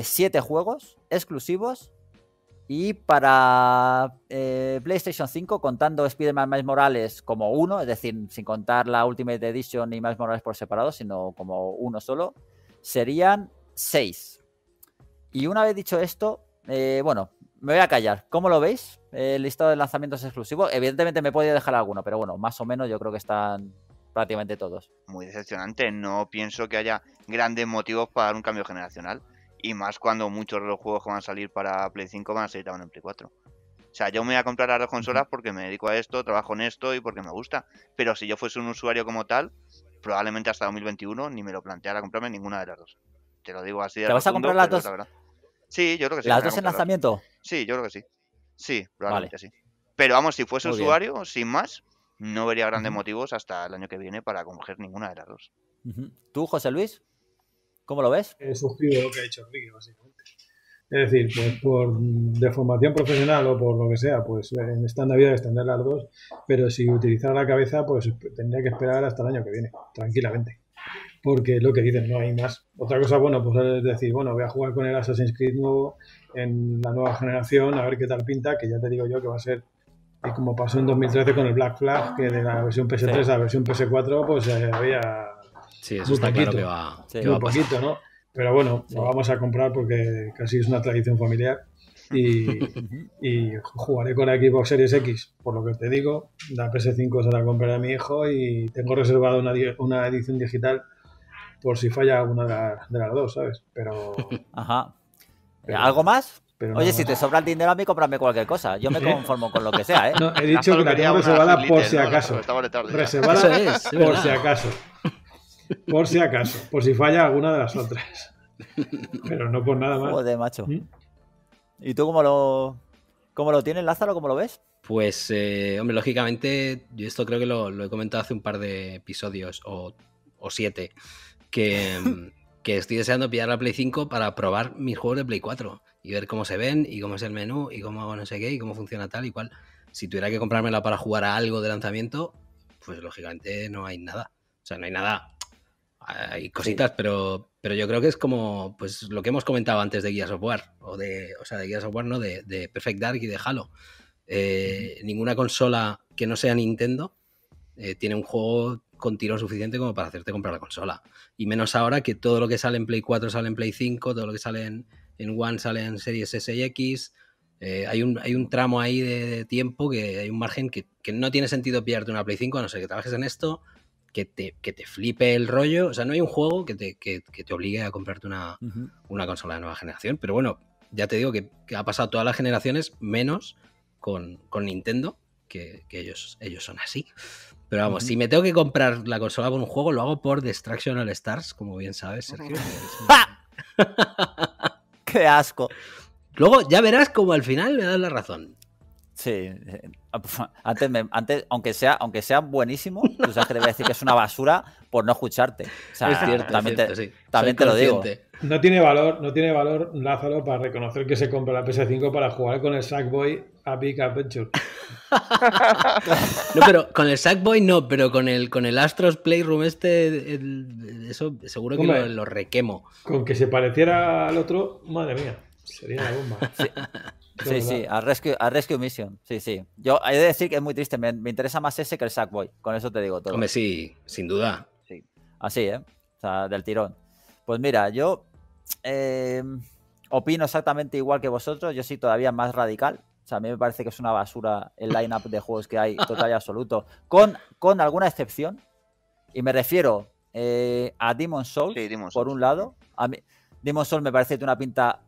siete eh, juegos exclusivos. Y para eh, PlayStation cinco, contando Spider-Man Miles Morales como uno, es decir, sin contar la Ultimate Edition y Miles Morales por separado, sino como uno solo, serían seis. Y una vez dicho esto, eh, bueno, me voy a callar. ¿Cómo lo veis? El listado de lanzamientos exclusivos. Evidentemente me he podido dejar alguno, pero bueno, más o menos yo creo que están prácticamente todos. Muy decepcionante. No pienso que haya grandes motivos para dar un cambio generacional. Y más cuando muchos de los juegos que van a salir para Play cinco van a salir también en Play cuatro. O sea, yo me voy a comprar las dos consolas porque me dedico a esto, trabajo en esto y porque me gusta. Pero si yo fuese un usuario como tal, probablemente hasta dos mil veintiuno ni me lo planteara comprarme ninguna de las dos. Te lo digo así de ¿Te vas profundo, a comprar las dos? La verdad. Sí, yo creo que sí. ¿Las dos en lanzamiento? Sí, yo creo que sí. Sí, probablemente vale. Sí. Pero vamos, si fuese Muy usuario, bien. Sin más, no vería grandes uh-huh. motivos hasta el año que viene para coger ninguna de las dos. Uh-huh. ¿Tú, José Luis? ¿Cómo lo ves? He sufrido lo que ha hecho Enrique, básicamente. Es decir, pues por de formación profesional o por lo que sea, pues en esta Navidad extender las dos, pero si utilizar la cabeza, pues tendría que esperar hasta el año que viene, tranquilamente. Porque lo que dicen, no hay más. Otra cosa, bueno, pues es decir, bueno, voy a jugar con el Assassin's Creed nuevo en la nueva generación, a ver qué tal pinta, que ya te digo yo que va a ser, y como pasó en dos mil trece con el Black Flag, que de la versión P S tres sí. a la versión P S cuatro, pues eh, había... Sí, eso está poquito, claro que va, sí, que va a pasar. Poquito, ¿no? Pero bueno, sí. lo vamos a comprar porque casi es una tradición familiar y, y jugaré con la Xbox Series X, por lo que te digo. La P S cinco se la compraré a mi hijo y tengo reservada una, una edición digital por si falla alguna de, la, de las dos, ¿sabes? Pero... Ajá. Pero, ¿algo más? Pero Oye, no, si te sobra el dinero a mí, cómprame cualquier cosa. Yo me conformo ¿Eh? con lo que sea, ¿eh? No, he dicho que la tengo reservada por si acaso. Reservada por si acaso. Por si acaso. Por si falla alguna de las otras. Pero no por nada más. Joder, macho. ¿Mm? ¿Y tú cómo lo, cómo lo tienes, Lázaro? ¿Cómo lo ves? Pues, eh, hombre, lógicamente, yo esto creo que lo, lo he comentado hace un par de episodios o, o siete, que... que estoy deseando pillar la Play cinco para probar mis juegos de Play cuatro y ver cómo se ven y cómo es el menú y cómo hago no sé qué y cómo funciona tal y cual. Si tuviera que comprármela para jugar a algo de lanzamiento, pues lógicamente no hay nada. O sea, no hay nada. Hay cositas, sí. pero, pero yo creo que es como pues lo que hemos comentado antes de Gears of War, o de, o sea, de Gears of War, ¿no? De, de Perfect Dark y de Halo. Eh, mm-hmm. Ninguna consola que no sea Nintendo eh, tiene un juego... con tiro suficiente como para hacerte comprar la consola. Y menos ahora que todo lo que sale en Play cuatro sale en Play cinco, todo lo que sale en, en One sale en Series S y X. Eh, hay, un, hay un tramo ahí de, de tiempo, que hay un margen que, que no tiene sentido pillarte una Play cinco, a no ser que trabajes en esto, que te, que te flipe el rollo. O sea, no hay un juego que te, que, que te obligue a comprarte una, uh-huh. una consola de nueva generación. Pero bueno, ya te digo que, que ha pasado todas las generaciones, menos con, con Nintendo, que, que ellos, ellos son así. Pero vamos, uh-huh. si me tengo que comprar la consola por un juego, lo hago por Destruction All Stars, como bien sabes, Sergio. Uh-huh. ¡Qué asco! Luego ya verás como al final me das la razón. Sí. Antes, me, antes aunque sea aunque sea buenísimo, tú sabes que te voy a decir que es una basura por no escucharte. O sea, es cierto, también, es cierto, te, sí. también te lo digo. No tiene valor, no tiene valor, Lázaro, para reconocer que se compra la P S cinco para jugar con el Sackboy a Big Adventure. No, pero con el Sackboy no, pero con el con el Astros Playroom este, el, eso seguro que Hombre, lo, lo requemo. Con que se pareciera al otro, madre mía, sería la bomba. Sí, sí, sí, a Rescue, a Rescue Mission, sí, sí. Yo he de decir que es muy triste, me, me interesa más ese que el Sackboy, con eso te digo todo. Hombre, sí, sin duda. Sí. Así, ¿eh? O sea, del tirón. Pues mira, yo eh, opino exactamente igual que vosotros, yo soy todavía más radical. O sea, a mí me parece que es una basura el line-up de juegos que hay total y absoluto, con, con alguna excepción. Y me refiero eh, a Demon's Souls, sí, Demon's por Souls. un lado. A mí, Demon's Souls me parece que tiene una pinta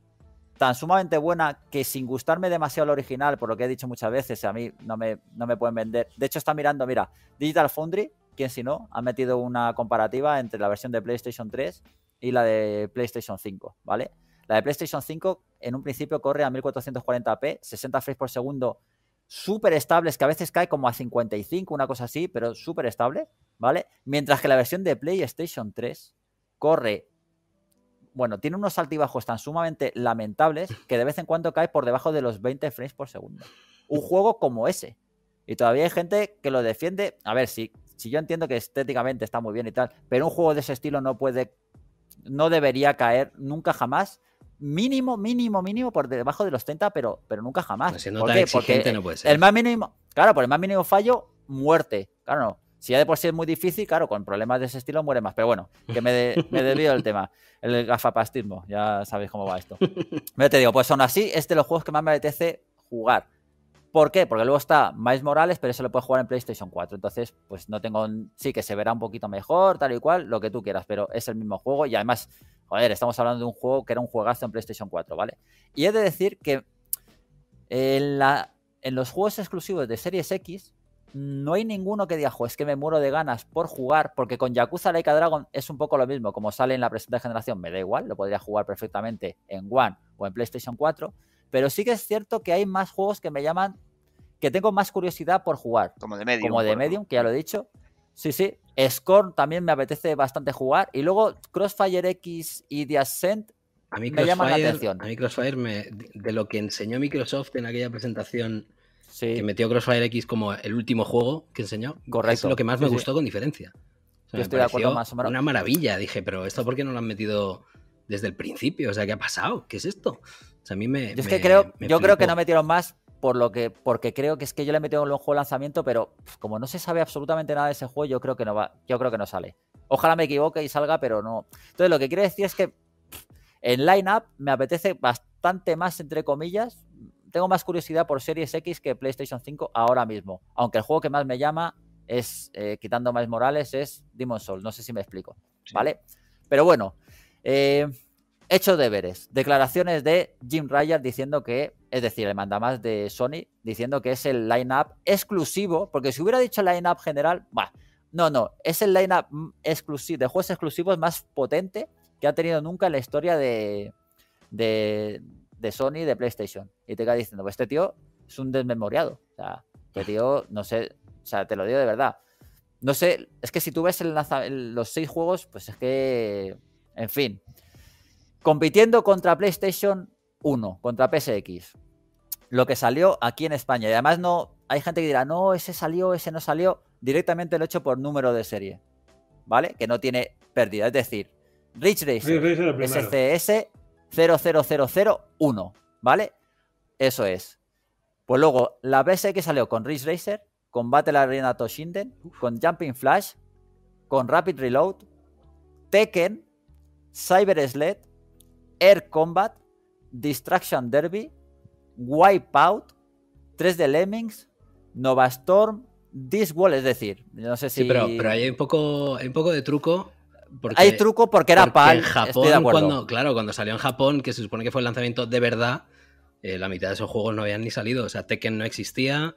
tan sumamente buena que, sin gustarme demasiado el original, por lo que he dicho muchas veces, a mí no me, no me pueden vender. De hecho, está mirando, mira, Digital Foundry, quién si no, ha metido una comparativa entre la versión de PlayStation tres y la de PlayStation cinco, ¿vale? La de PlayStation cinco en un principio corre a mil cuatrocientos cuarenta p, sesenta frames por segundo, súper estables, que a veces cae como a cincuenta y cinco, una cosa así, pero súper estable, ¿vale? Mientras que la versión de PlayStation tres corre, bueno, tiene unos altibajos tan sumamente lamentables que de vez en cuando cae por debajo de los veinte frames por segundo. Un juego como ese. Y todavía hay gente que lo defiende. A ver, si, si yo entiendo que estéticamente está muy bien y tal, pero un juego de ese estilo no puede, no debería caer nunca jamás. Mínimo, mínimo, mínimo por debajo de los treinta, pero, pero nunca jamás. Pero siendo ¿Por tan qué? Exigente Porque no puede ser. El más mínimo, claro, por el más mínimo fallo, muerte. Claro, no. Si ya de por sí es muy difícil, claro, con problemas de ese estilo muere más. Pero bueno, que me, de, me desvío del tema. El gafapastismo, ya sabéis cómo va esto. Pero te digo, pues aún así, es de los juegos que más me apetece jugar. ¿Por qué? Porque luego está Miles Morales, pero eso lo puedes jugar en PlayStation cuatro. Entonces, pues no tengo... Un... Sí, que se verá un poquito mejor, tal y cual, lo que tú quieras, pero es el mismo juego y además... Joder, estamos hablando de un juego que era un juegazo en PlayStation cuatro, ¿vale? Y he de decir que en, la, en los juegos exclusivos de Series X no hay ninguno que diga, jo, es que me muero de ganas por jugar, porque con Yakuza Like a Dragon es un poco lo mismo, como sale en la presente generación, me da igual, lo podría jugar perfectamente en One o en PlayStation cuatro, pero sí que es cierto que hay más juegos que me llaman, que tengo más curiosidad por jugar. Como de Medium. Como de Medium, que ya lo he dicho. Sí, sí. Scorn también me apetece bastante jugar. Y luego Crossfire X y The Ascent a mí me llaman la atención. A mí Crossfire, me, de lo que enseñó Microsoft en aquella presentación, sí, que metió Crossfire X como el último juego que enseñó, correcto, es lo que más me sí, gustó sí. con diferencia. O sea, yo estoy de acuerdo, más o menos. Una maravilla, dije, pero ¿esto por qué no lo han metido desde el principio? O sea, ¿qué ha pasado? ¿Qué es esto? O sea, a mí me... Yo, es me, que creo, me yo creo que no metieron más por lo que, porque creo que es que yo le he metido un juego de lanzamiento, pero pues, como no se sabe absolutamente nada de ese juego, yo creo que no va, yo creo que no sale. Ojalá me equivoque y salga, pero no. Entonces, lo que quiero decir es que en line-up me apetece bastante más, entre comillas. Tengo más curiosidad por Series X que PlayStation cinco ahora mismo. Aunque el juego que más me llama es, eh, quitando Miles Morales, es Demon's Souls. No sé si me explico, sí. ¿vale? Pero bueno, eh, hecho deberes. Declaraciones de Jim Ryan diciendo que, es decir, el mandamás de Sony, diciendo que es el line-up exclusivo, porque si hubiera dicho line-up general, bah, no, no, es el line-up exclusivo, de juegos exclusivos más potente que ha tenido nunca en la historia de, de, de Sony, de PlayStation. Y te quedas diciendo, pues este tío es un desmemoriado. O sea, este tío, no sé, o sea, te lo digo de verdad. No sé, es que si tú ves el lanza, el, los seis juegos, pues es que, en fin. Compitiendo contra PlayStation uno, contra P S X. Lo que salió aquí en España. Y además no, hay gente que dirá, no, ese salió, ese no salió. Directamente lo he hecho por número de serie, ¿vale? Que no tiene pérdida. Es decir, Ridge Racer, S C S cero cero cero cero uno, ¿vale? Eso es. Pues luego, la P S X salió con Ridge Racer, con Battle Arena Toshinden, con Jumping Flash, con Rapid Reload, Tekken, Cyber Sled, Air Combat, Distraction Derby, Wipeout, tres D Lemmings, Nova Storm, This Wall, es decir, no sé si... Sí, pero, pero hay un poco, hay un poco de truco... Porque, hay truco porque era PAL, estoy de acuerdo. Cuando, claro, cuando salió en Japón, que se supone que fue el lanzamiento de verdad, eh, la mitad de esos juegos no habían ni salido. O sea, Tekken no existía.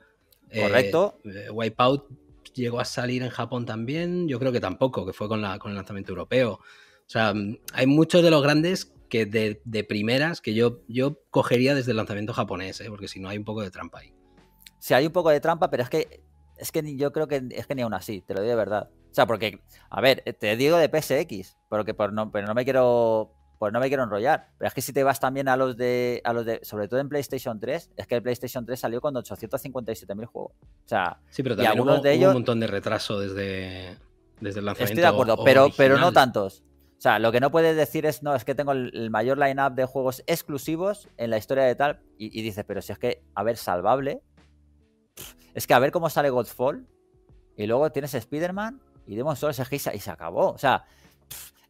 Correcto. Eh, Wipeout llegó a salir en Japón también. Yo creo que tampoco, que fue con, la, con el lanzamiento europeo. O sea, hay muchos de los grandes que de, de primeras que yo, yo cogería desde el lanzamiento japonés, ¿eh? Porque si no hay un poco de trampa ahí. Sí, hay un poco de trampa, pero es que, es que yo creo que es que ni aún así, te lo digo de verdad. O sea, porque, a ver, te digo de P S X, porque por no, pero no me quiero, por no me quiero enrollar. Pero es que si te vas también a los de, a los de, sobre todo en PlayStation tres, es que el PlayStation tres salió con ochocientos cincuenta y siete mil juegos. O sea, sí, pero también y algunos hubo, de ellos, hubo un montón de retraso desde, desde el lanzamiento. Estoy de acuerdo, o, pero, pero no tantos. O sea, lo que no puedes decir es, no, es que tengo el, el mayor line-up de juegos exclusivos en la historia de tal, y, y dices, pero si es que, a ver, salvable, es que a ver cómo sale Godfall, y luego tienes Spider-Man, y Demon's Souls y se acabó. O sea,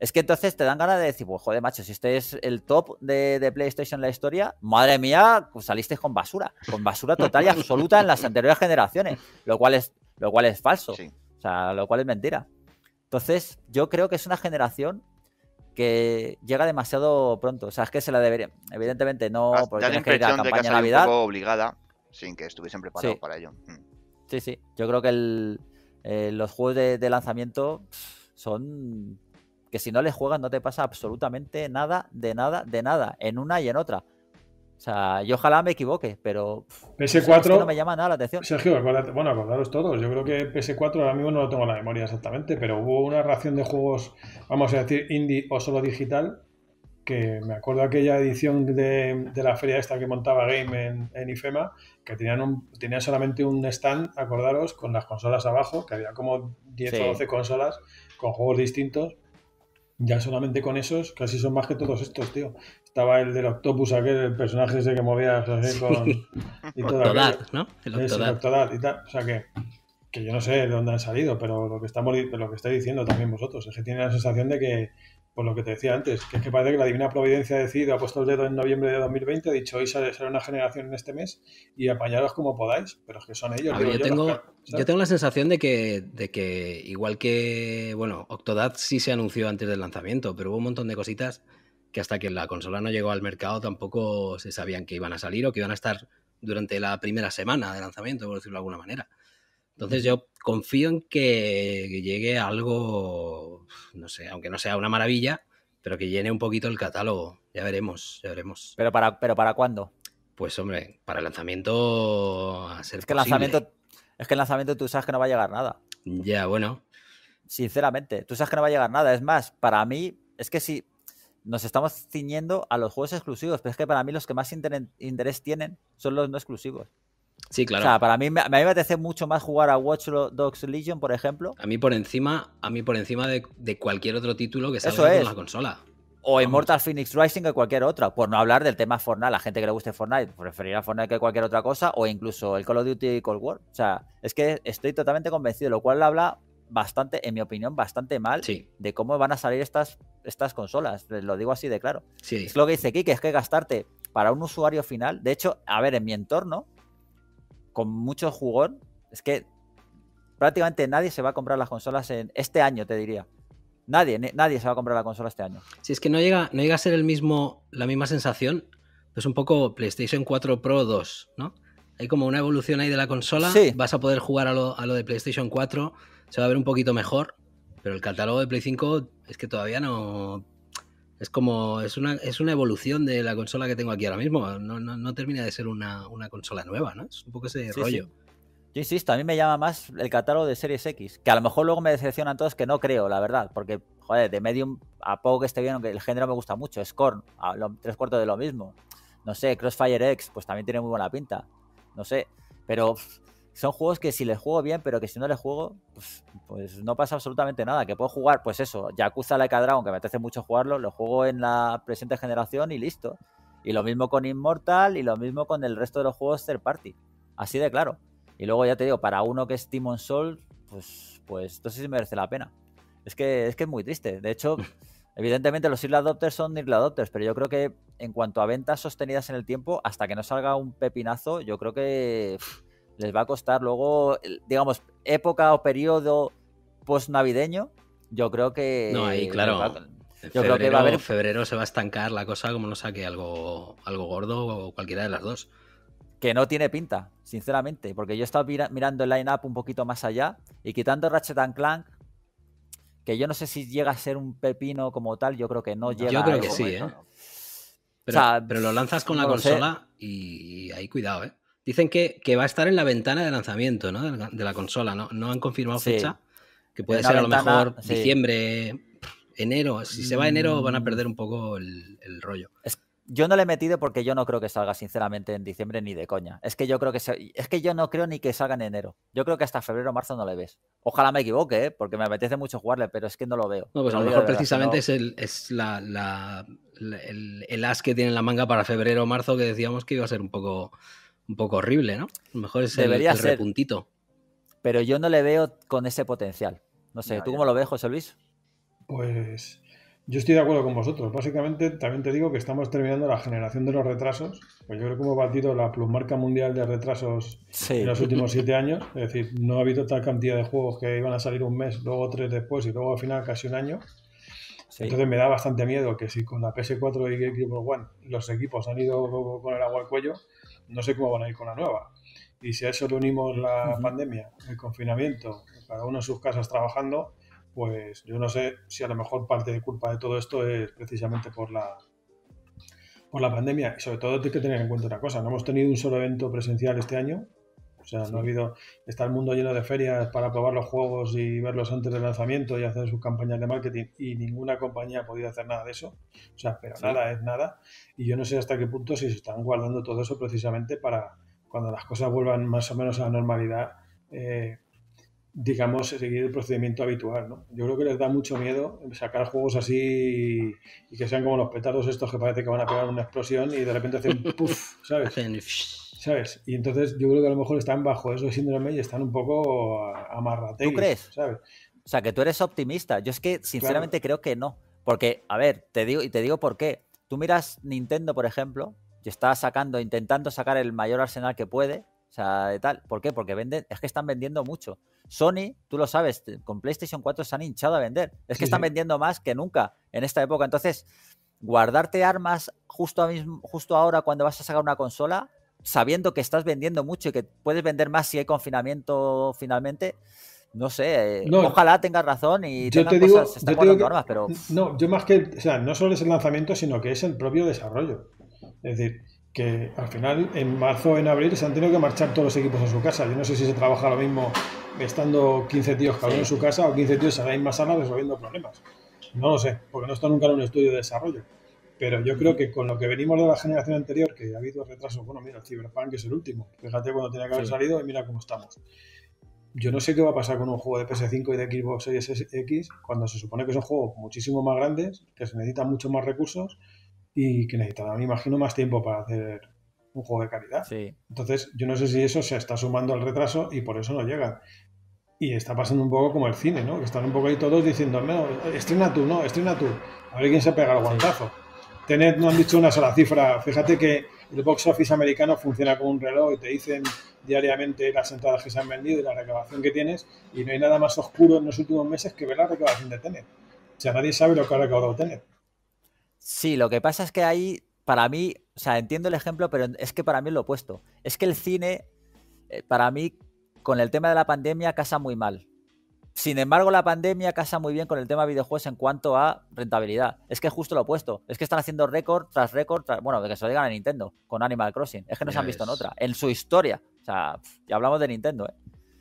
es que entonces te dan ganas de decir, pues joder, macho, si este es el top de, de PlayStation en la historia, madre mía, pues salisteis con basura, con basura total y absoluta en las anteriores generaciones, lo cual es, lo cual es falso, sí. O sea, lo cual es mentira. Entonces, yo creo que es una generación que llega demasiado pronto. O sea, es que se la debería, evidentemente no, porque tienes que ir a la campaña de que Navidad. Un poco obligada, sin que estuviesen preparados sí. para ello. Mm. Sí, sí, yo creo que el... Eh, los juegos de, de lanzamiento son que si no les juegas no te pasa absolutamente nada, de nada, de nada, en una y en otra. O sea, yo ojalá me equivoque, pero P S cuatro, es que no me llama nada la atención. Sergio, bueno, acordaros todos, yo creo que P S cuatro ahora mismo no lo tengo en la memoria exactamente, pero hubo una ración de juegos, vamos a decir, indie o solo digital, que me acuerdo aquella edición de, de la feria esta que montaba Game en, en IFEMA, que tenían, un, tenían solamente un stand, acordaros, con las consolas abajo, que había como diez sí. o doce consolas con juegos distintos. Ya solamente con esos casi son más que todos estos, tío. Estaba el del Octopus, aquel, el personaje ese que movías así con... Sí. Y todo Octodad, ¿no? El Octodad. Es, el Octodad y tal. O sea que, que yo no sé de dónde han salido, pero lo que, estamos, lo que estáis diciendo también vosotros es que tiene la sensación de que por lo que te decía antes, que es que parece que la divina providencia ha decidido, ha puesto el dedo en noviembre de dos mil veinte, ha dicho hoy sale, sale una generación en este mes y apañaros como podáis, pero es que son ellos. Ver, yo, yo, tengo, los... yo tengo la sensación de que, de que igual que, bueno, Octodad sí se anunció antes del lanzamiento, pero hubo un montón de cositas que hasta que la consola no llegó al mercado tampoco se sabían que iban a salir o que iban a estar durante la primera semana de lanzamiento, por decirlo de alguna manera. Entonces yo confío en que llegue algo, no sé, aunque no sea una maravilla, pero que llene un poquito el catálogo. Ya veremos, ya veremos. ¿Pero para, pero para cuándo? Pues hombre, para el lanzamiento a ser es que el lanzamiento, es que el lanzamiento tú sabes que no va a llegar nada. Ya, bueno. sinceramente. Tú sabes que no va a llegar nada. Es más, para mí, es que si nos estamos ciñendo a los juegos exclusivos, pero es que para mí los que más interés tienen son los no exclusivos. Sí, claro. O sea, para mí me, a mí me apetece mucho más jugar a Watch Dogs Legion, por ejemplo. A mí por encima, a mí por encima de, de cualquier otro título que salga en la consola. O Vamos. Immortal Phoenix Rising que cualquier otra. Por no hablar del tema Fortnite. La gente que le guste Fortnite preferirá Fortnite que cualquier otra cosa. O incluso el Call of Duty Cold War. O sea, es que estoy totalmente convencido. Lo cual habla bastante, en mi opinión, bastante mal sí. de cómo van a salir estas, estas consolas. Lo digo así de claro. Sí. Es lo que dice Kike, es que gastarte para un usuario final. De hecho, a ver, en mi entorno, con mucho jugón, es que prácticamente nadie se va a comprar las consolas en este año, te diría. Nadie, nadie se va a comprar la consola este año. Si es que no llega, no llega a ser el mismo, la misma sensación, pues un poco PlayStation cuatro Pro dos, ¿no? Hay como una evolución ahí de la consola, sí. vas a poder jugar a lo, a lo de PlayStation cuatro, se va a ver un poquito mejor, pero el catálogo de Play cinco es que todavía no... Es como, es una, es una evolución de la consola que tengo aquí ahora mismo, no, no, no termina de ser una, una consola nueva, ¿no? Es un poco ese sí, rollo. Sí. Yo insisto, a mí me llama más el catálogo de Series equis, que a lo mejor luego me decepcionan todos, que no creo, la verdad, porque, joder, de Medium, a poco que esté bien, aunque el género me gusta mucho, Scorn, a lo, tres cuartos de lo mismo, no sé, Crossfire X, pues también tiene muy buena pinta, no sé, pero son juegos que si les juego bien, pero que si no les juego, pues, pues no pasa absolutamente nada, que puedo jugar, pues eso, Yakuza Like a Dragon, que me apetece mucho jugarlo, lo juego en la presente generación y listo, y lo mismo con Immortal, y lo mismo con el resto de los juegos third party, así de claro. Y luego ya te digo, para uno que es Demon's Souls, pues, pues esto sí merece la pena. Es que, es que es muy triste. De hecho, evidentemente los early adopters son early adopters, pero yo creo que en cuanto a ventas sostenidas en el tiempo, hasta que no salga un pepinazo, yo creo que pff, les va a costar luego, digamos, época o periodo postnavideño, yo creo que... No, ahí claro. Va, yo febrero, creo que va a haber... febrero se va a estancar la cosa como no saque algo, algo gordo o cualquiera de las dos. Que no tiene pinta, sinceramente, porque yo he estado mira, mirando el line-up un poquito más allá y quitando Ratchet and Clank, que yo no sé si llega a ser un pepino como tal, yo creo que no llega. Yo creo a que sí, ¿eh? No. Pero, o sea, pero lo lanzas con no la consola y ahí cuidado, ¿eh? Dicen que, que va a estar en la ventana de lanzamiento, ¿no? De la, de la consola, ¿no? No han confirmado sí. fecha, que puede ser ventana, a lo mejor sí. diciembre, enero. Si se va enero van a perder un poco el, el rollo. Es Yo no le he metido porque yo no creo que salga, sinceramente, en diciembre ni de coña. Es que yo creo que se... es que yo no creo ni que salga en enero. Yo creo que hasta febrero o marzo no le ves. Ojalá me equivoque, ¿eh? Porque me apetece mucho jugarle, pero es que no lo veo. No, pues no a lo mejor precisamente no... es, el, as la, la, la, el, el que tiene en la manga para febrero o marzo que decíamos que iba a ser un poco, un poco horrible, ¿no? A lo mejor es el, el ser... repuntito. Pero yo no le veo con ese potencial. No sé, no, ¿tú ya. cómo lo ves, José Luis? Pues... Yo estoy de acuerdo con vosotros. Básicamente, también te digo que estamos terminando la generación de los retrasos. Pues yo creo que hemos batido la plusmarca mundial de retrasos sí. en los últimos siete años. Es decir, no ha habido tal cantidad de juegos que iban a salir un mes, luego tres después y luego al final casi un año. Sí. Entonces me da bastante miedo que si con la P S cuatro y GameCube One los equipos han ido con el agua al cuello, no sé cómo van a ir con la nueva. Y si a eso le unimos la uh-huh. pandemia, el confinamiento, cada uno en sus casas trabajando... Pues yo no sé si a lo mejor parte de culpa de todo esto es precisamente por la por la pandemia. Y sobre todo hay que tener en cuenta una cosa, no hemos tenido un solo evento presencial este año. O sea, sí. no ha habido... Está el mundo lleno de ferias para probar los juegos y verlos antes del lanzamiento y hacer sus campañas de marketing y ninguna compañía ha podido hacer nada de eso. O sea, pero sí. nada es nada. Y yo no sé hasta qué punto si se están guardando todo eso precisamente para cuando las cosas vuelvan más o menos a la normalidad... Eh, digamos, seguir el procedimiento habitual, ¿no? Yo creo que les da mucho miedo sacar juegos así y que sean como los petardos estos que parece que van a pegar una explosión y de repente hacen puff, ¿sabes? ¿Sabes? Y entonces yo creo que a lo mejor están bajo eso de síndrome y están un poco amarrategui. ¿Tú crees? ¿Sabes? O sea, que tú eres optimista. Yo es que, sinceramente, claro. creo que no. Porque, a ver, te digo y te digo por qué. Tú miras Nintendo, por ejemplo, y está sacando, intentando sacar el mayor arsenal que puede, o sea, de tal. ¿Por qué? Porque venden, es que están vendiendo mucho. Sony, tú lo sabes, con PlayStation cuatro se han hinchado a vender. Es que sí, están sí. vendiendo más que nunca en esta época. Entonces, guardarte armas justo, a mismo, justo ahora cuando vas a sacar una consola, sabiendo que estás vendiendo mucho y que puedes vender más si hay confinamiento finalmente, no sé, no, ojalá tengas razón y yo tengan te cosas, digo, se están yo guardando te digo que, armas, pero... No, yo más que, o sea, no solo es el lanzamiento, sino que es el propio desarrollo. Es decir... que al final en marzo o en abril se han tenido que marchar todos los equipos a su casa. Yo no sé si se trabaja lo mismo estando quince tíos cada uno en su casa o quince tíos en la misma sala resolviendo problemas. No lo sé, porque no está nunca en un estudio de desarrollo. Pero yo creo que con lo que venimos de la generación anterior, que ha habido retrasos, bueno, mira, el Cyberpunk es el último. Fíjate cuando tenía que haber sí. salido y mira cómo estamos. Yo no sé qué va a pasar con un juego de P S cinco y de Xbox Series X cuando se supone que son juegos muchísimo más grandes, que se necesitan muchos más recursos y que necesitan, me imagino, más tiempo para hacer un juego de calidad. Sí. Entonces, yo no sé si eso se está sumando al retraso y por eso no llegan. Y está pasando un poco como el cine, ¿no? Que están un poco ahí todos diciendo, no, estrena tú, no, estrena tú. A ver quién se pega el guantazo. Sí. Tenet no han dicho una sola cifra. Fíjate que el box office americano funciona como un reloj y te dicen diariamente las entradas que se han vendido y la recaudación que tienes, y no hay nada más oscuro en los últimos meses que ver la recaudación de Tenet. O sea, nadie sabe lo que ha recaudado Tenet. Sí, lo que pasa es que ahí, para mí, o sea, entiendo el ejemplo, pero es que para mí es lo opuesto. Es que el cine, para mí, con el tema de la pandemia casa muy mal. Sin embargo, la pandemia casa muy bien con el tema de videojuegos en cuanto a rentabilidad. Es que es justo lo opuesto. Es que están haciendo récord tras récord, tras... bueno, de que se lo digan a Nintendo con Animal Crossing. Es que no se han visto en otra, en su historia. O sea, ya hablamos de Nintendo, ¿eh?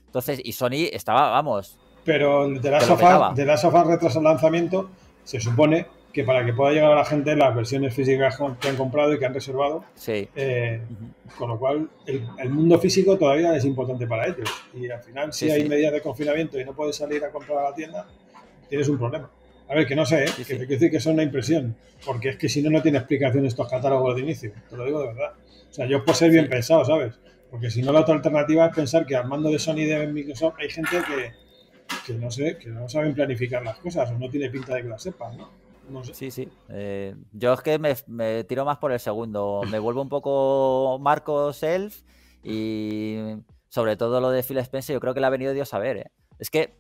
Entonces, y Sony estaba, vamos... Pero de la sofá, de la sofá retrasa el lanzamiento, se supone que para que pueda llegar a la gente las versiones físicas que han comprado y que han reservado. Sí. Eh, uh-huh. Con lo cual, el, el mundo físico todavía es importante para ellos. Y al final, si sí, hay sí. medidas de confinamiento y no puedes salir a comprar a la tienda, tienes un problema. A ver, que no sé, ¿eh? Sí, que sí. te quiero decir que eso es una impresión. Porque es que si no, no tiene explicación estos catálogos de inicio. Te lo digo de verdad. O sea, yo puedo ser bien sí. pensado, ¿sabes? Porque si no, la otra alternativa es pensar que al mando de Sony y de Microsoft hay gente que, que, no sé, que no saben planificar las cosas o no tiene pinta de que las sepan, ¿no? No sé. Sí, sí. Eh, yo es que me, me tiro más por el segundo. Me vuelvo un poco Marco Self y sobre todo lo de Phil Spencer, yo creo que le ha venido Dios a ver, ¿eh? Es que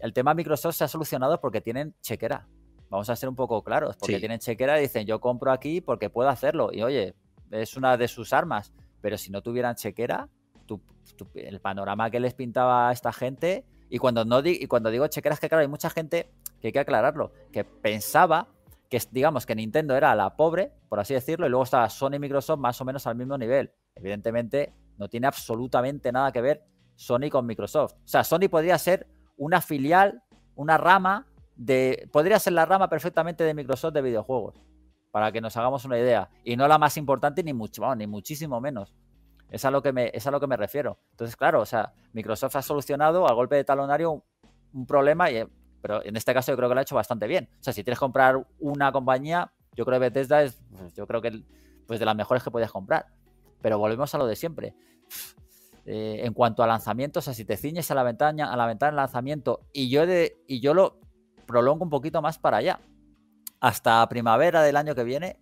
el tema Microsoft se ha solucionado porque tienen chequera. Vamos a ser un poco claros. Porque sí. tienen chequera y dicen, yo compro aquí porque puedo hacerlo. Y oye, es una de sus armas. Pero si no tuvieran chequera, tu, tu, el panorama que les pintaba a esta gente... Y cuando, no di- y cuando digo chequera es que, claro, hay mucha gente... que hay que aclararlo, que pensaba que, digamos, que Nintendo era la pobre, por así decirlo, y luego estaba Sony y Microsoft más o menos al mismo nivel. Evidentemente, no tiene absolutamente nada que ver Sony con Microsoft. O sea, Sony podría ser una filial, una rama de... Podría ser la rama perfectamente de Microsoft de videojuegos, para que nos hagamos una idea. Y no la más importante ni mucho, bueno, ni muchísimo menos. Es a lo que me, es a lo que me refiero. Entonces, claro, o sea, Microsoft ha solucionado al golpe de talonario un, un problema y... Pero en este caso yo creo que lo ha hecho bastante bien. O sea, si tienes que comprar una compañía, yo creo que Bethesda es, pues, yo creo que pues de las mejores que podías comprar. Pero volvemos a lo de siempre. Eh, en cuanto a lanzamientos, o sea, si te ciñes a la ventana, a la ventana de lanzamiento, y yo de, y yo lo prolongo un poquito más para allá, hasta primavera del año que viene,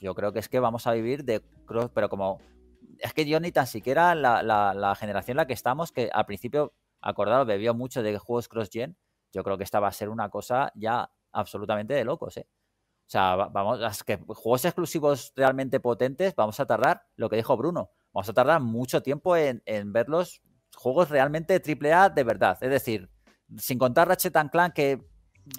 yo creo que es que vamos a vivir de cross, pero como es que yo ni tan siquiera la, la, la generación en la que estamos, que al principio, acordaros, bebió mucho de juegos cross-gen. Yo creo que esta va a ser una cosa ya absolutamente de locos, ¿eh? O sea, vamos, es que juegos exclusivos realmente potentes, vamos a tardar, lo que dijo Bruno, vamos a tardar mucho tiempo en, en ver los juegos realmente triple A de verdad. Es decir, sin contar Ratchet and Clank, que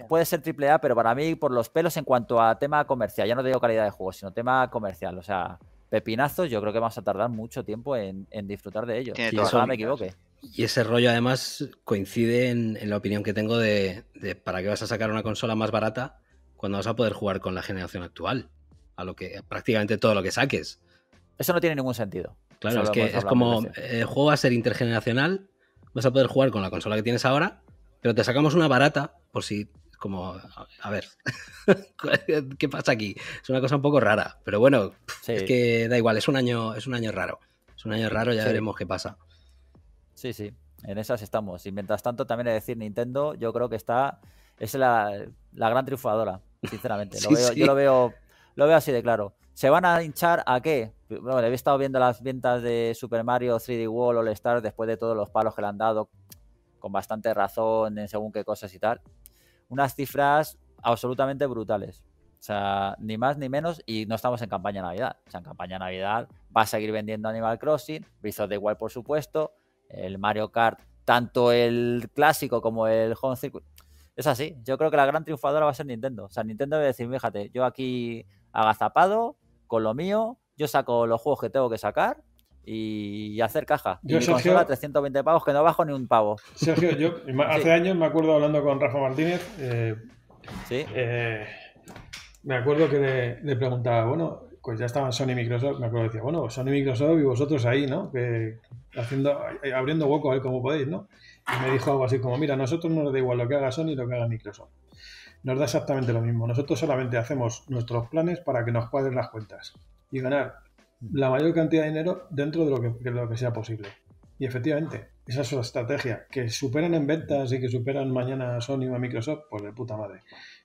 puede ser triple A, pero para mí por los pelos en cuanto a tema comercial. Ya no digo calidad de juego, sino tema comercial. O sea, pepinazos, yo creo que vamos a tardar mucho tiempo en, en disfrutar de ellos. Y eso no me equivoque. Y ese rollo además coincide en, en la opinión que tengo de, de para qué vas a sacar una consola más barata cuando vas a poder jugar con la generación actual, a lo que prácticamente todo lo que saques. Eso no tiene ningún sentido. Claro, es que es como el juego va a ser intergeneracional, vas a poder jugar con la consola que tienes ahora, pero te sacamos una barata por si, como, a ver, ¿qué pasa aquí? Es una cosa un poco rara, pero bueno, sí. es que da igual, es un año, es un año raro. Es un año raro, ya sí. veremos qué pasa. Sí, sí, en esas estamos. Y mientras tanto, también he de decir, Nintendo, yo creo que está, es la, la gran triunfadora, sinceramente. Lo sí, veo, sí. Yo lo veo, lo veo así de claro. ¿Se van a hinchar a qué? Bueno, he estado viendo las ventas de Super Mario tres D World, All Stars, después de todos los palos que le han dado, con bastante razón, en según qué cosas y tal. Unas cifras absolutamente brutales. O sea, ni más ni menos, y no estamos en campaña de Navidad. O sea, en campaña de Navidad va a seguir vendiendo Animal Crossing, Breath of the Wild, por supuesto, el Mario Kart, tanto el clásico como el Home Circuit. Es así, yo creo que la gran triunfadora va a ser Nintendo. O sea, Nintendo debe decir, fíjate, yo aquí agazapado, con lo mío, yo saco los juegos que tengo que sacar y hacer caja. Yo, y mi Sergio, consola, trescientos veinte pavos, que no bajo ni un pavo. Sergio, yo hace sí. años me acuerdo hablando con Rafa Martínez, eh, ¿sí? eh, me acuerdo que le, le preguntaba, bueno, pues ya estaban Sony y Microsoft, me acuerdo que decía, bueno, Sony y Microsoft y vosotros ahí, ¿no? Que haciendo, abriendo hueco a ver cómo podéis, ¿no? Y me dijo algo así como, mira, a nosotros no nos da igual lo que haga Sony y lo que haga Microsoft. Nos da exactamente lo mismo. Nosotros solamente hacemos nuestros planes para que nos cuadren las cuentas y ganar la mayor cantidad de dinero dentro de lo que, de lo que sea posible. Y efectivamente, esa es su estrategia. Que superan en ventas y que superan mañana a Sony o a Microsoft, pues de puta madre.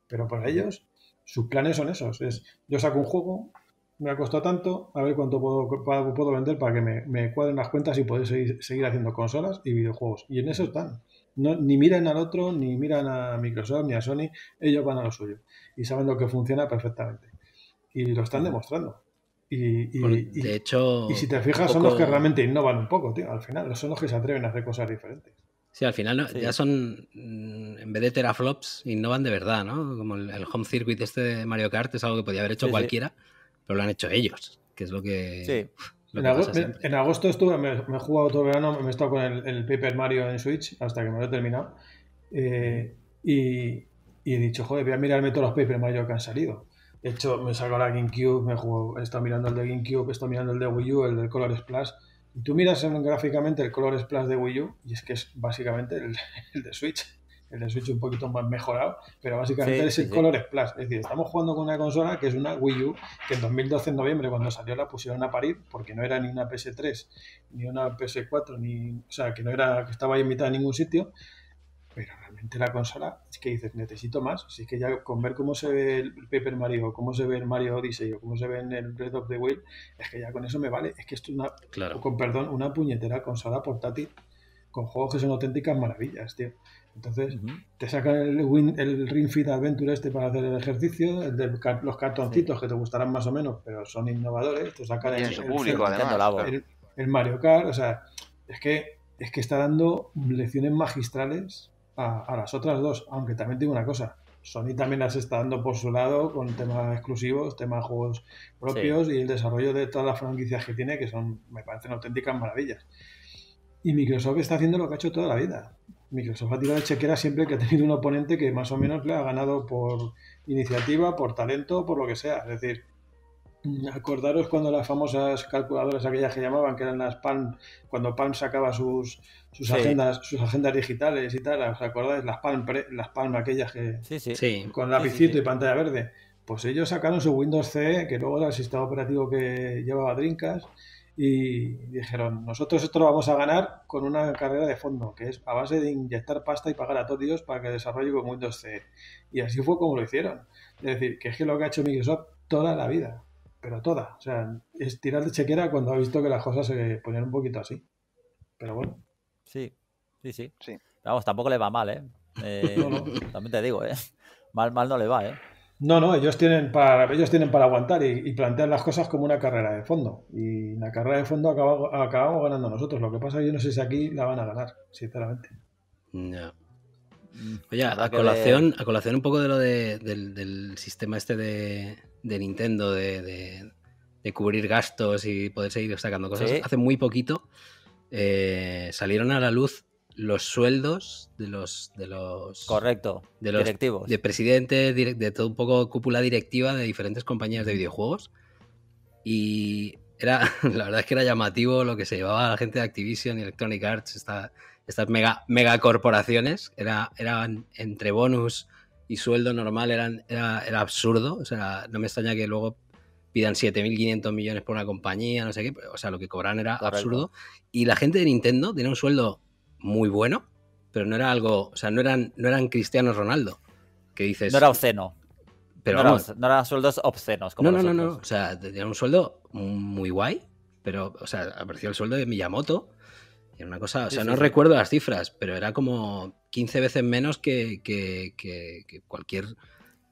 Pero para ellos, sus planes son esos. Es, yo saco un juego, me ha costado tanto, a ver cuánto puedo, puedo vender para que me, me cuadren las cuentas y poder seguir, seguir haciendo consolas y videojuegos. Y en eso están. No, ni miran al otro, ni miran a Microsoft, ni a Sony. Ellos van a lo suyo. Y saben lo que funciona perfectamente. Y lo están demostrando. Y, y, bueno, de hecho, y si te fijas, poco... son los que realmente innovan un poco, tío. Al final, son los que se atreven a hacer cosas diferentes. Sí, al final no, sí. ya son, en vez de teraflops, innovan de verdad, ¿no? Como el, el home circuit este de Mario Kart es algo que podía haber hecho sí, cualquiera, sí. pero lo han hecho ellos, que es lo que... Sí. Lo que en, agosto, me, en agosto estuve, me, me he jugado todo el verano, me he estado con el, el Paper Mario en Switch, hasta que me lo he terminado, eh, y, y he dicho, joder, voy a mirarme todos los Paper Mario que han salido. De hecho, me saco la GameCube, me juego, he estado mirando el de GameCube, he estado mirando el de Wii U, el del Color Splash. Y tú miras en, gráficamente el Color Splash de Wii U y es que es básicamente el, el de Switch. El de Switch un poquito más mejorado, pero básicamente sí, es el sí, Color sí. Splash. Es decir, estamos jugando con una consola que es una Wii U, que en dos mil doce, en noviembre, cuando salió, la pusieron a parir porque no era ni una P S tres, ni una P S cuatro, ni, o sea, que no era, que estaba ahí en mitad de ningún sitio. Pero realmente la consola, es que dices, necesito más. Si es que ya con ver cómo se ve el Paper Mario, o cómo se ve el Mario Odyssey, o cómo se ve en el Breath of the Wild, es que ya con eso me vale. Es que esto es una, claro. con perdón, una puñetera consola portátil con juegos que son auténticas maravillas, tío. Entonces, uh-huh. te sacan el, win, el Ring Fit Adventure este para hacer el ejercicio, el de los cartoncitos sí. que te gustarán más o menos, pero son innovadores. Te sacan el, el, público, el, además, el, el Mario Kart. O sea, es que, es que está dando lecciones magistrales A, a las otras dos, aunque también digo una cosa, Sony también las está dando por su lado con temas exclusivos, temas de juegos propios sí. y el desarrollo de todas las franquicias que tiene, que son, me parecen auténticas maravillas. Y Microsoft está haciendo lo que ha hecho toda la vida. Microsoft ha tirado de chequera siempre que ha tenido un oponente que más o menos le ha ganado por iniciativa, por talento, por lo que sea. Es decir, acordaros cuando las famosas calculadoras aquellas que llamaban, que eran las Palm, cuando Palm sacaba sus sus sí. agendas sus agendas digitales y tal, ¿os acordáis? Las Palm, pre, las Palm aquellas que sí, sí. con lapicito sí, sí, sí. y pantalla verde. Pues ellos sacaron su Windows C E, que luego era el sistema operativo que llevaba Dreamcast, y dijeron, nosotros esto lo vamos a ganar con una carrera de fondo, que es a base de inyectar pasta y pagar a todos ellos para que desarrolle con Windows C E. Y así fue como lo hicieron. Es decir, que es que lo que ha hecho Microsoft toda la vida. Pero toda, o sea, es tirar de chequera cuando ha visto que las cosas se ponían un poquito así. Pero bueno. Sí, sí, sí. sí. Vamos, tampoco le va mal, ¿eh? eh no, no. También te digo, ¿eh? Mal, mal no le va, ¿eh? No, no, ellos tienen para, ellos tienen para aguantar y, y plantear las cosas como una carrera de fondo. Y la carrera de fondo acabamos, acabamos ganando nosotros. Lo que pasa es que yo no sé si aquí la van a ganar, sinceramente. No. Oye, a colación, a colación un poco de lo de, del, del sistema este de, de Nintendo, de, de, de cubrir gastos y poder seguir sacando cosas. ¿Sí? Hace muy poquito eh, salieron a la luz los sueldos de los... De los Correcto, de los, directivos. De presidentes, de todo un poco cúpula directiva de diferentes compañías de videojuegos. Y era, la verdad es que era llamativo lo que se llevaba la gente de Activision y Electronic Arts, está... Estas mega, mega corporaciones era, eran entre bonus y sueldo normal, eran, era, era absurdo. O sea, no me extraña que luego pidan siete mil quinientos millones por una compañía, no sé qué. O sea, lo que cobran era Correcto. absurdo. Y la gente de Nintendo tenía un sueldo muy bueno, pero no era algo. O sea, no eran, no eran Cristiano Ronaldo. Que dices. No era obsceno. Pero no, vamos, era, no eran sueldos obscenos. Como no, no, no, no. O sea, tenían un sueldo muy guay, pero, o sea, apareció el sueldo de Miyamoto. Era una cosa, o sea, sí, no sí. recuerdo las cifras, pero era como quince veces menos que, que, que, que cualquier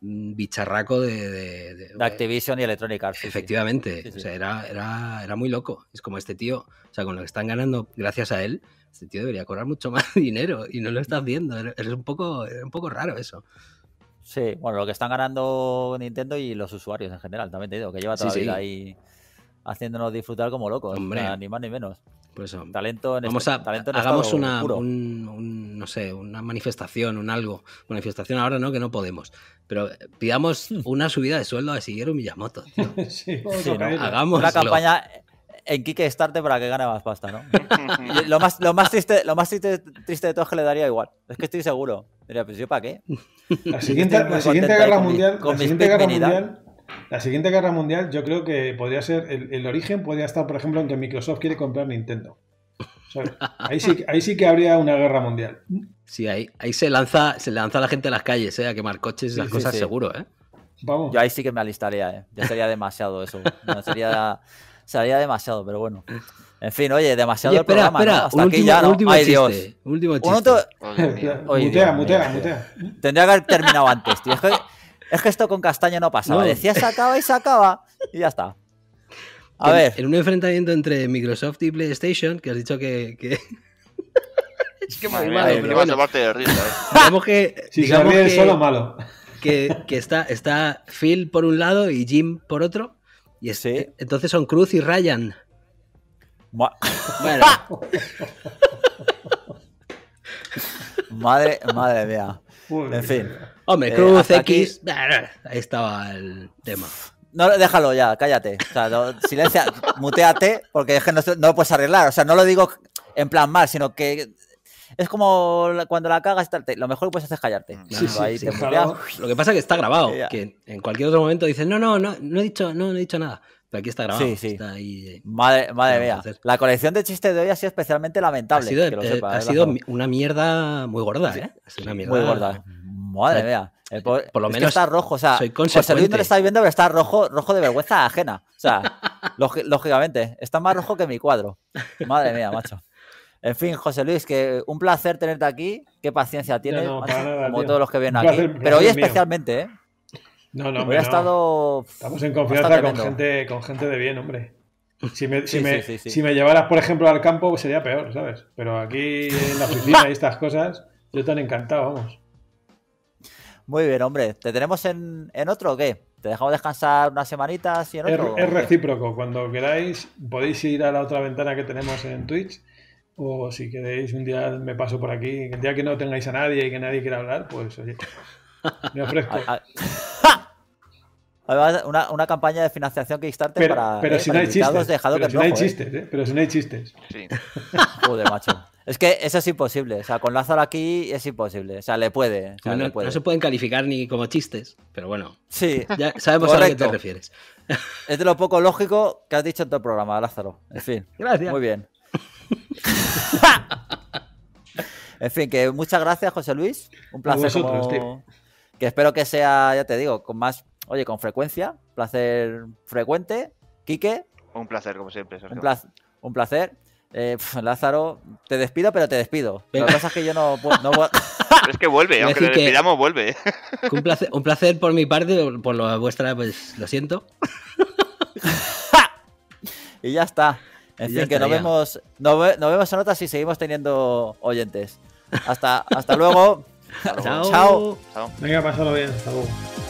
bicharraco de... De, de, de Activision y Electronic Arts. Efectivamente, sí, sí. o sea, era, era, era muy loco. Es como este tío, o sea, con lo que están ganando gracias a él, este tío debería cobrar mucho más dinero y no lo está haciendo. Es un poco, es un poco raro eso. Sí, bueno, lo que están ganando Nintendo y los usuarios en general, también te digo, que lleva toda sí, la vida sí. ahí... haciéndonos disfrutar como locos. Hombre. O sea, ni más ni menos. Por eso. Talento en Vamos este, a, talento en hagamos una, un, un, no sé, una manifestación, un algo. Manifestación ahora no, que no podemos. Pero pidamos una subida de sueldo a Shigeru Miyamoto, tío. Sí, sí, no, hagamos una campaña en Kickstarter para que gane más pasta, ¿no? Lo más, lo más, triste, lo más triste, triste de todo es que le daría igual. Es que estoy seguro. Diría, pues yo para qué. La siguiente, la siguiente guerra mundial, con la siguiente guerra mundial, la siguiente guerra mundial, yo creo que podría ser, el, el origen podría estar, por ejemplo, en que Microsoft quiere comprar Nintendo. O sea, ahí, sí, ahí sí que habría una guerra mundial. Sí, ahí, ahí se lanza, se lanza la gente a las calles, ¿eh? A quemar coches y esas sí, cosas, sí, sí. seguro, ¿eh? Vamos. Yo ahí sí que me alistaría, ¿eh? Ya sería demasiado eso. No, sería... Sería demasiado, pero bueno. En fin, oye, demasiado oye, espera, el programa, espera, ¿no? Hasta último, aquí ya, ¿no? Último Ay, Dios. chiste. Último chiste. Otro... Oye, mutea, mutea, mutea. Tendría que haber terminado antes, tío. Es que, es que esto con Castaño no pasaba. No. Decía se acaba y se acaba y ya está. A en, ver. En un enfrentamiento entre Microsoft y PlayStation, que has dicho que... que... es que muy malo, pero bueno. Digamos que... Si digamos se ríe que, solo malo. Que, que está, está Phil por un lado y Jim por otro. Y es, sí. Entonces son Cruz y Ryan. Ma bueno. madre, madre mía. Uy, en fin. Hombre, eh, Cruz, X. Aquí... Ahí estaba el tema. No, déjalo ya, cállate. O sea, no, silencia, muteate, porque es que no, no lo puedes arreglar. O sea, no lo digo en plan mal, sino que. Es como cuando la cagas, lo mejor que puedes hacer es callarte. Sí, claro, sí, ahí sí, te lo que pasa es que está grabado, yeah. que en cualquier otro momento dices, no, no, no, no he dicho, no, no he dicho nada. Pero aquí está grabado. Sí, sí. Está ahí, madre madre mía. La colección de chistes de hoy ha sido especialmente lamentable. Ha sido, que lo sepa, ha sido una mierda muy gorda, sí, ¿eh? Ha sido una mierda muy gorda. Madre o sea, mía. El pobre, por lo menos está rojo. O sea, soy José Luis no lo estáis viendo, pero está rojo, rojo de vergüenza ajena. O sea, lógicamente, está más rojo que mi cuadro. Madre mía, macho. En fin, José Luis, que un placer tenerte aquí. Qué paciencia tienes, no, no, macho, nada, como tío. Todos los que vienen placer, aquí. Placer Pero hoy mío. Especialmente, ¿eh? No, no, hombre, no. Estado... Estamos en confianza con gente, con gente de bien, hombre. Si me, si, sí, me, sí, sí, sí. si me llevaras, por ejemplo, al campo, pues sería peor, ¿sabes? Pero aquí en la oficina y estas cosas, yo tan encantado, vamos. Muy bien, hombre. ¿Te tenemos en, en otro o qué? ¿Te dejamos descansar unas semanitas y en otro? Es, es recíproco. Cuando queráis, podéis ir a la otra ventana que tenemos en Twitch. O si queréis, un día me paso por aquí. El día que no tengáis a nadie y que nadie quiera hablar, pues oye, me ofrezco. una, una campaña de financiación Kickstarter pero, para, pero eh, si para no invitados chistes, de Hadoken Rojo. Pero si no hay chistes, ¿eh? Pero si no hay chistes. Sí. Joder, macho. Es que eso es imposible. O sea, con Lázaro aquí es imposible. O sea, le puede. O sea, no, le puede. No se pueden calificar ni como chistes, pero bueno. Sí. Ya sabemos correcto. A lo que te refieres. Es de lo poco lógico que has dicho en todo el programa, Lázaro. En fin. Gracias. Muy bien. En fin, que muchas gracias, José Luis. Un placer. Vosotros, como... Que espero que sea, ya te digo, con más, oye, con frecuencia, placer frecuente. Quique. Un placer, como siempre. Sergio. Un, pla... un placer. Eh, pff, Lázaro, te despido, pero te despido. Venga. Lo que pasa es que yo no puedo. No... Pero es que vuelve, aunque le despidamos, que... vuelve. Un placer, un placer por mi parte, por lo vuestra, pues lo siento. Y ya está. En fin, que nos vemos, nos, nos vemos en otras y seguimos teniendo oyentes. Hasta, hasta luego. Chao. Chao. Chao. Venga, pásalo bien. Hasta luego.